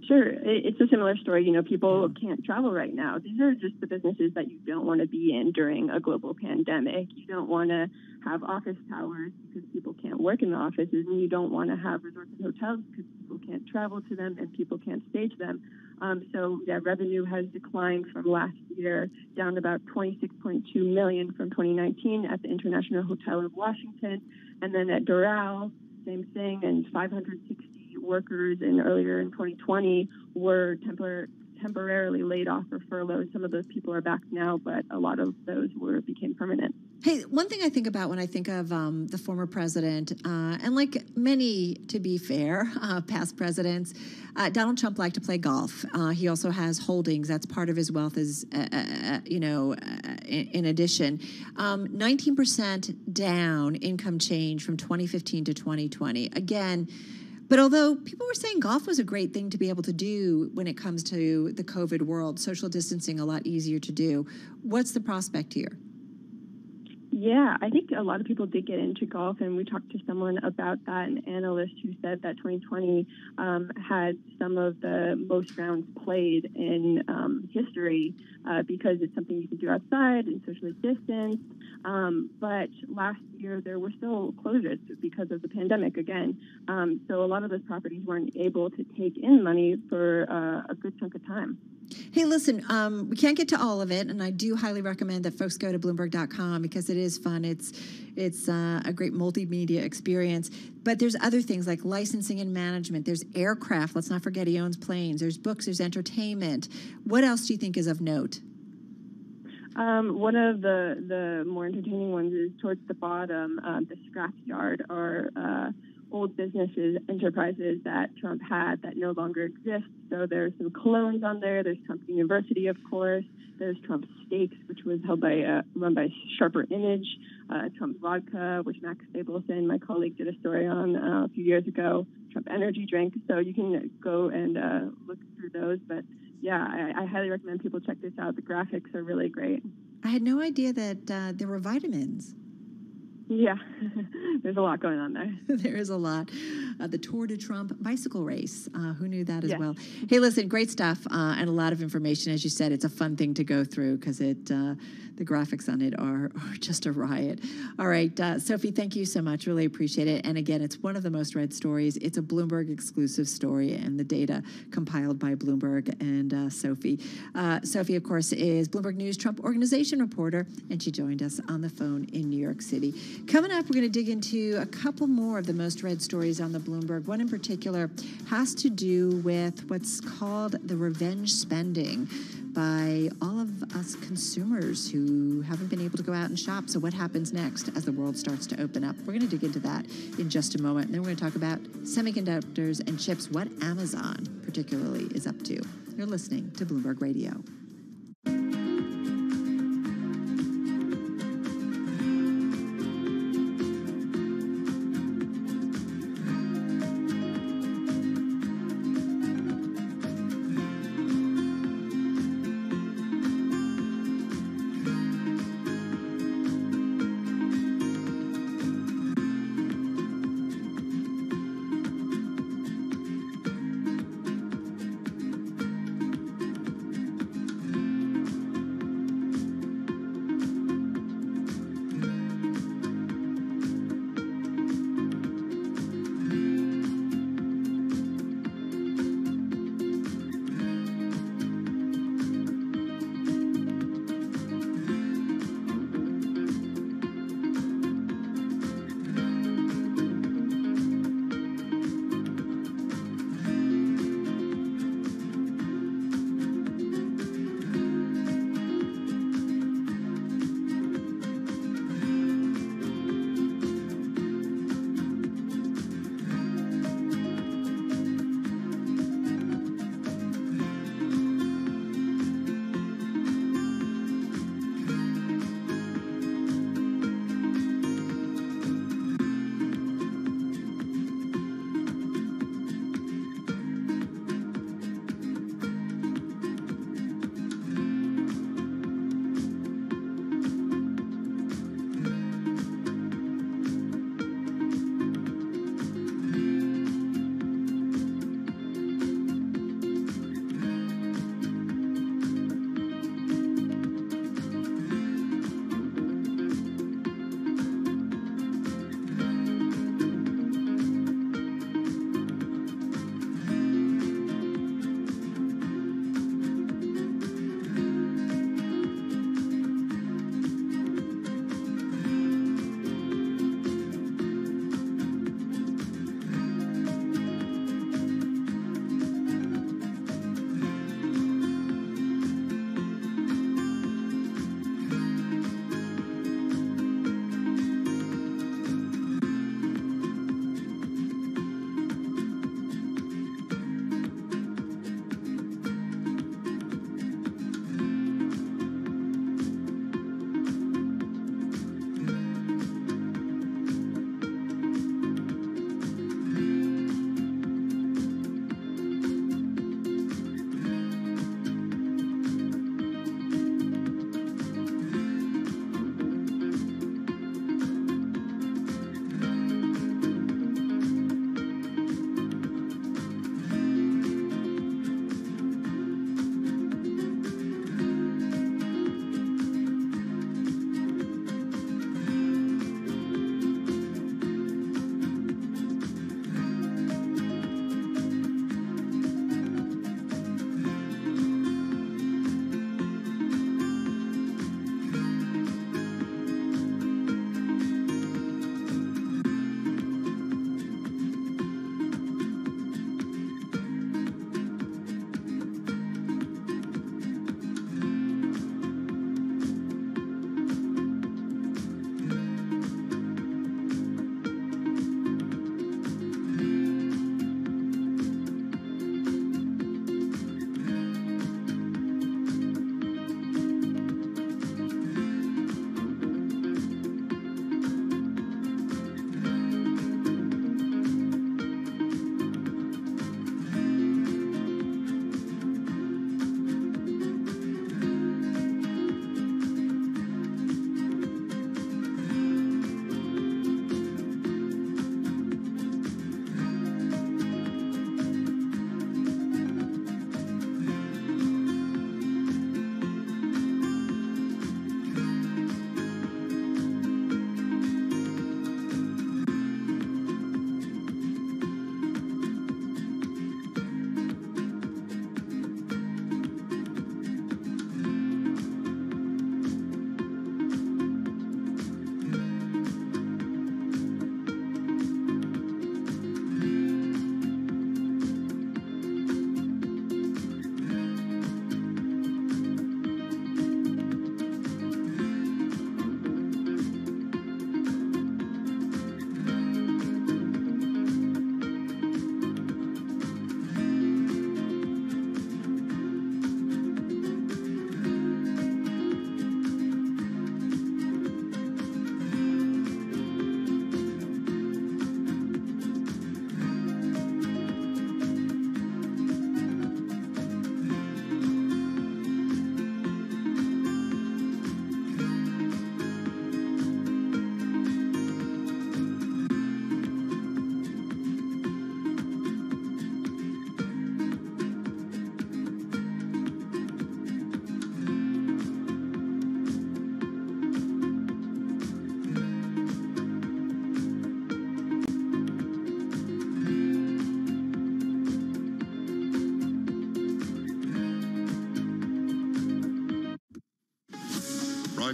Sure. It's a similar story. You know, people can't travel right now. These are just the businesses that you don't want to be in during a global pandemic. You don't want to have office towers because people can't work in the offices, and you don't want to have resorts and hotels because people people can't travel to them, and people can't stage them. Um, so yeah, revenue has declined from last year, down about twenty-six point two million dollars from twenty nineteen at the International Hotel of Washington. And then at Doral, same thing, and five hundred sixty workers in earlier in twenty twenty were temporarily temporarily laid off or furloughed. Some of those people are back now, but a lot of those were became permanent. Hey, one thing I think about when I think of um, the former president, uh, and like many, to be fair, uh, past presidents, uh, Donald Trump liked to play golf. Uh, he also has holdings. That's part of his wealth is, uh, uh, you know, uh, in, in addition. Um, nineteen percent down income change from twenty fifteen to twenty twenty. Again, but although people were saying golf was a great thing to be able to do when it comes to the COVID world, social distancing a lot easier to do, what's the prospect here? Yeah, I think a lot of people did get into golf, and we talked to someone about that, an analyst who said that twenty twenty um, had some of the most rounds played in um, history uh, because it's something you can do outside and socially distanced. Um, but last year, there were still closures because of the pandemic again. Um, so a lot of those properties weren't able to take in money for uh, a good chunk of time. Hey, listen, um, we can't get to all of it, and I do highly recommend that folks go to Bloomberg dot com because it is fun. It's it's uh, a great multimedia experience. But there's other things like licensing and management. There's aircraft. Let's not forget he owns planes. There's books. There's entertainment. What else do you think is of note? Um, one of the, the more entertaining ones is towards the bottom, uh, the scrapyard or uh, old businesses, enterprises that Trump had that no longer exist. So there's some clones on there. There's Trump University, of course. There's Trump Steaks, which was held by uh, run by Sharper Image. Uh, Trump Vodka, which Max Fabolous, my colleague, did a story on uh, a few years ago. Trump Energy Drink. So you can go and uh, look through those, but. Yeah, I, I highly recommend people check this out. The graphics are really great. I had no idea that uh, there were vitamins. Yeah, there's a lot going on there. There is a lot. Uh, the Tour de Trump bicycle race. Uh, who knew that as yes. well? Hey, listen, great stuff uh, and a lot of information. As you said, it's a fun thing to go through because it uh, the graphics on it are, are just a riot. All right, uh, Sophie, thank you so much. Really appreciate it. And again, it's one of the most read stories. It's a Bloomberg exclusive story and the data compiled by Bloomberg and uh, Sophie. Uh, Sophie, of course, is Bloomberg News Trump Organization reporter, and she joined us on the phone in New York City. Coming up, we're going to dig into a couple more of the most read stories on the Bloomberg. One in particular has to do with what's called the revenge spending by all of us consumers who haven't been able to go out and shop. So what happens next as the world starts to open up? We're going to dig into that in just a moment. And then we're going to talk about semiconductors and chips, what Amazon particularly is up to. You're listening to Bloomberg Radio.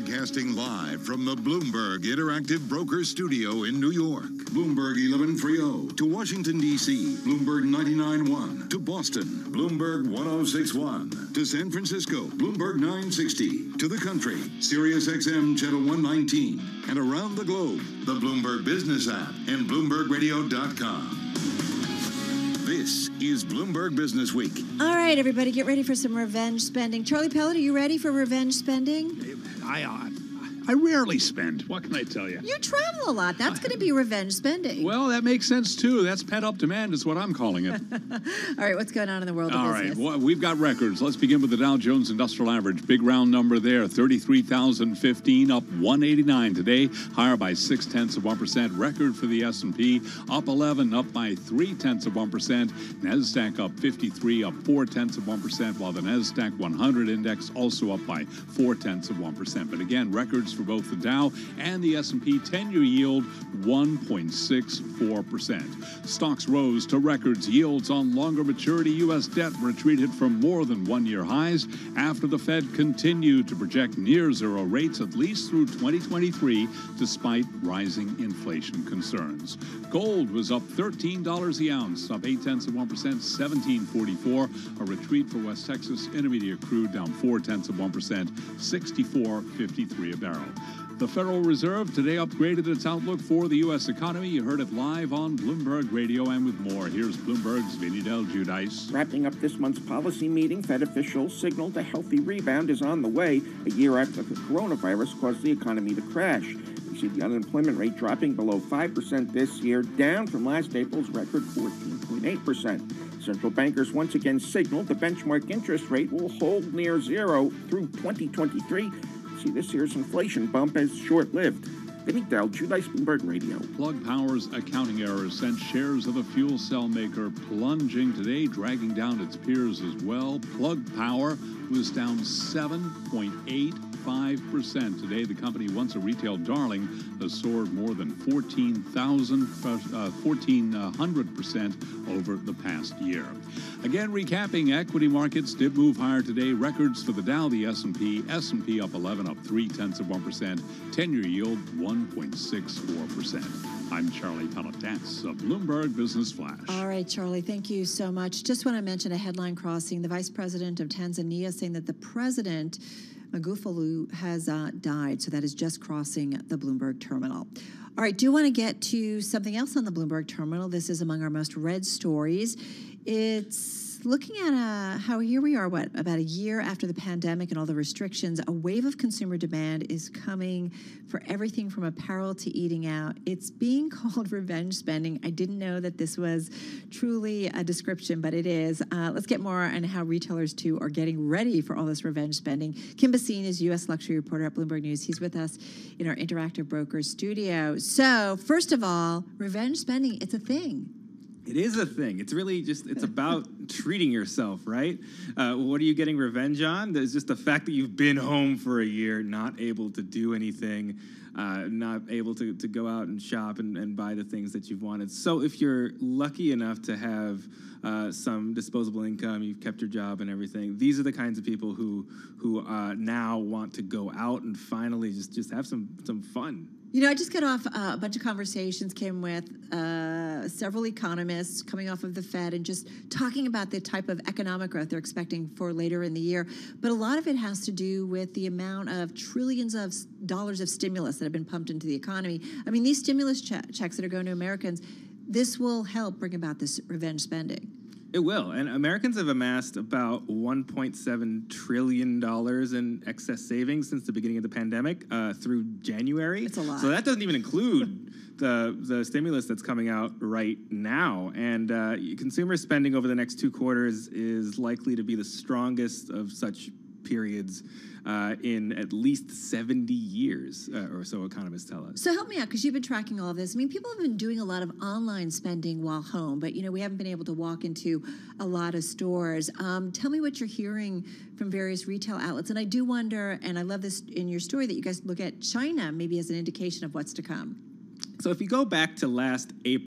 Broadcasting live from the Bloomberg Interactive Brokers Studio in New York. Bloomberg eleven thirty. To Washington, D C, Bloomberg ninety-nine point one. To Boston, Bloomberg one oh six point one. To San Francisco, Bloomberg nine sixty. To the country, Sirius X M Channel one nineteen. And around the globe, the Bloomberg Business app and Bloomberg Radio dot com. This is Bloomberg Business Week. All right, everybody, get ready for some revenge spending. Charlie Pellet, are you ready for revenge spending? I uh, I rarely spend. What can I tell you? You travel a lot. That's going to be revenge spending. Well, that makes sense, too. That's pent-up demand is what I'm calling it. All right, what's going on in the world of All business? All right, well, we've got records. Let's begin with the Dow Jones Industrial Average. Big round number there, thirty-three thousand fifteen, up one eighty-nine today, higher by six tenths of one percent. Record for the S and P, up eleven, up by three tenths of one percent. NASDAQ up fifty-three, up four tenths of one percent, while the NASDAQ one hundred index also up by four tenths of one percent. But again, records for both the Dow and the S and P. ten-year yield, one point six four percent. Stocks rose to records. Yields on longer maturity U S debt retreated from more than one-year highs after the Fed continued to project near-zero rates at least through twenty twenty-three, despite rising inflation concerns. Gold was up thirteen dollars the ounce, up eight tenths of one percent, seventeen forty-four. A retreat for West Texas Intermediate crude, down four tenths of one percent, sixty-four fifty-three a barrel. The Federal Reserve today upgraded its outlook for the U S economy. You heard it live on Bloomberg Radio, and with more, here's Bloomberg's Vinny Del Giudice. Wrapping up this month's policy meeting, Fed officials signaled a healthy rebound is on the way a year after the coronavirus caused the economy to crash. We see the unemployment rate dropping below five percent this year, down from last April's record fourteen point eight percent. Central bankers once again signaled the benchmark interest rate will hold near zero through twenty twenty-three. See, this year's inflation bump is short-lived. Vinny Del Giudice, Bloomberg Radio. Plug Power's accounting errors sent shares of the fuel cell maker plunging today, dragging down its peers as well. Plug Power was down seven point eight five percent today. The company, once a retail darling, has soared more than fourteen thousand, uh, fourteen hundred percent over the past year. Again, recapping, equity markets did move higher today. Records for the Dow, the S and P. S and P up eleven, up three tenths of one percent. ten-year yield, one point six four percent. I'm Charlie Pellet. That's a Bloomberg Business Flash. All right, Charlie, thank you so much. Just want to mention a headline crossing. The vice president of Tanzania saying that the president, Magufuli, has uh, died. So that is just crossing the Bloomberg terminal. All right, do want to get to something else on the Bloomberg terminal. This is among our most read stories. It's looking at a, how here we are, what, about a year after the pandemic and all the restrictions, a wave of consumer demand is coming for everything from apparel to eating out. It's being called revenge spending. I didn't know that this was truly a description, but it is. Uh, let's get more on how retailers, too, are getting ready for all this revenge spending. Kim Bassine is U S luxury reporter at Bloomberg News. He's with us in our Interactive Brokers studio. So, first of all, revenge spending, it's a thing. It is a thing. It's really just, it's about treating yourself, right? Uh, what are you getting revenge on? There's just the fact that you've been home for a year, not able to do anything, uh, not able to, to go out and shop and, and buy the things that you've wanted. So if you're lucky enough to have uh, some disposable income, you've kept your job and everything, these are the kinds of people who who uh, now want to go out and finally just, just have some, some fun. You know, I just got off uh, a bunch of conversations, Kim, with uh, several economists coming off of the Fed and just talking about the type of economic growth they're expecting for later in the year. But a lot of it has to do with the amount of trillions of dollars of stimulus that have been pumped into the economy. I mean, these stimulus che- checks that are going to Americans, this will help bring about this revenge spending. It will, and Americans have amassed about one point seven trillion dollars in excess savings since the beginning of the pandemic uh, through January. It's a lot. So that doesn't even include the the stimulus that's coming out right now. And uh, consumer spending over the next two quarters is likely to be the strongest of such periods uh, in at least seventy years, uh, or so economists tell us. So help me out, because you've been tracking all this. I mean, people have been doing a lot of online spending while home, but, you know, we haven't been able to walk into a lot of stores. Um, tell me what you're hearing from various retail outlets. And I do wonder, and I love this in your story, that you guys look at China maybe as an indication of what's to come. So if you go back to last April,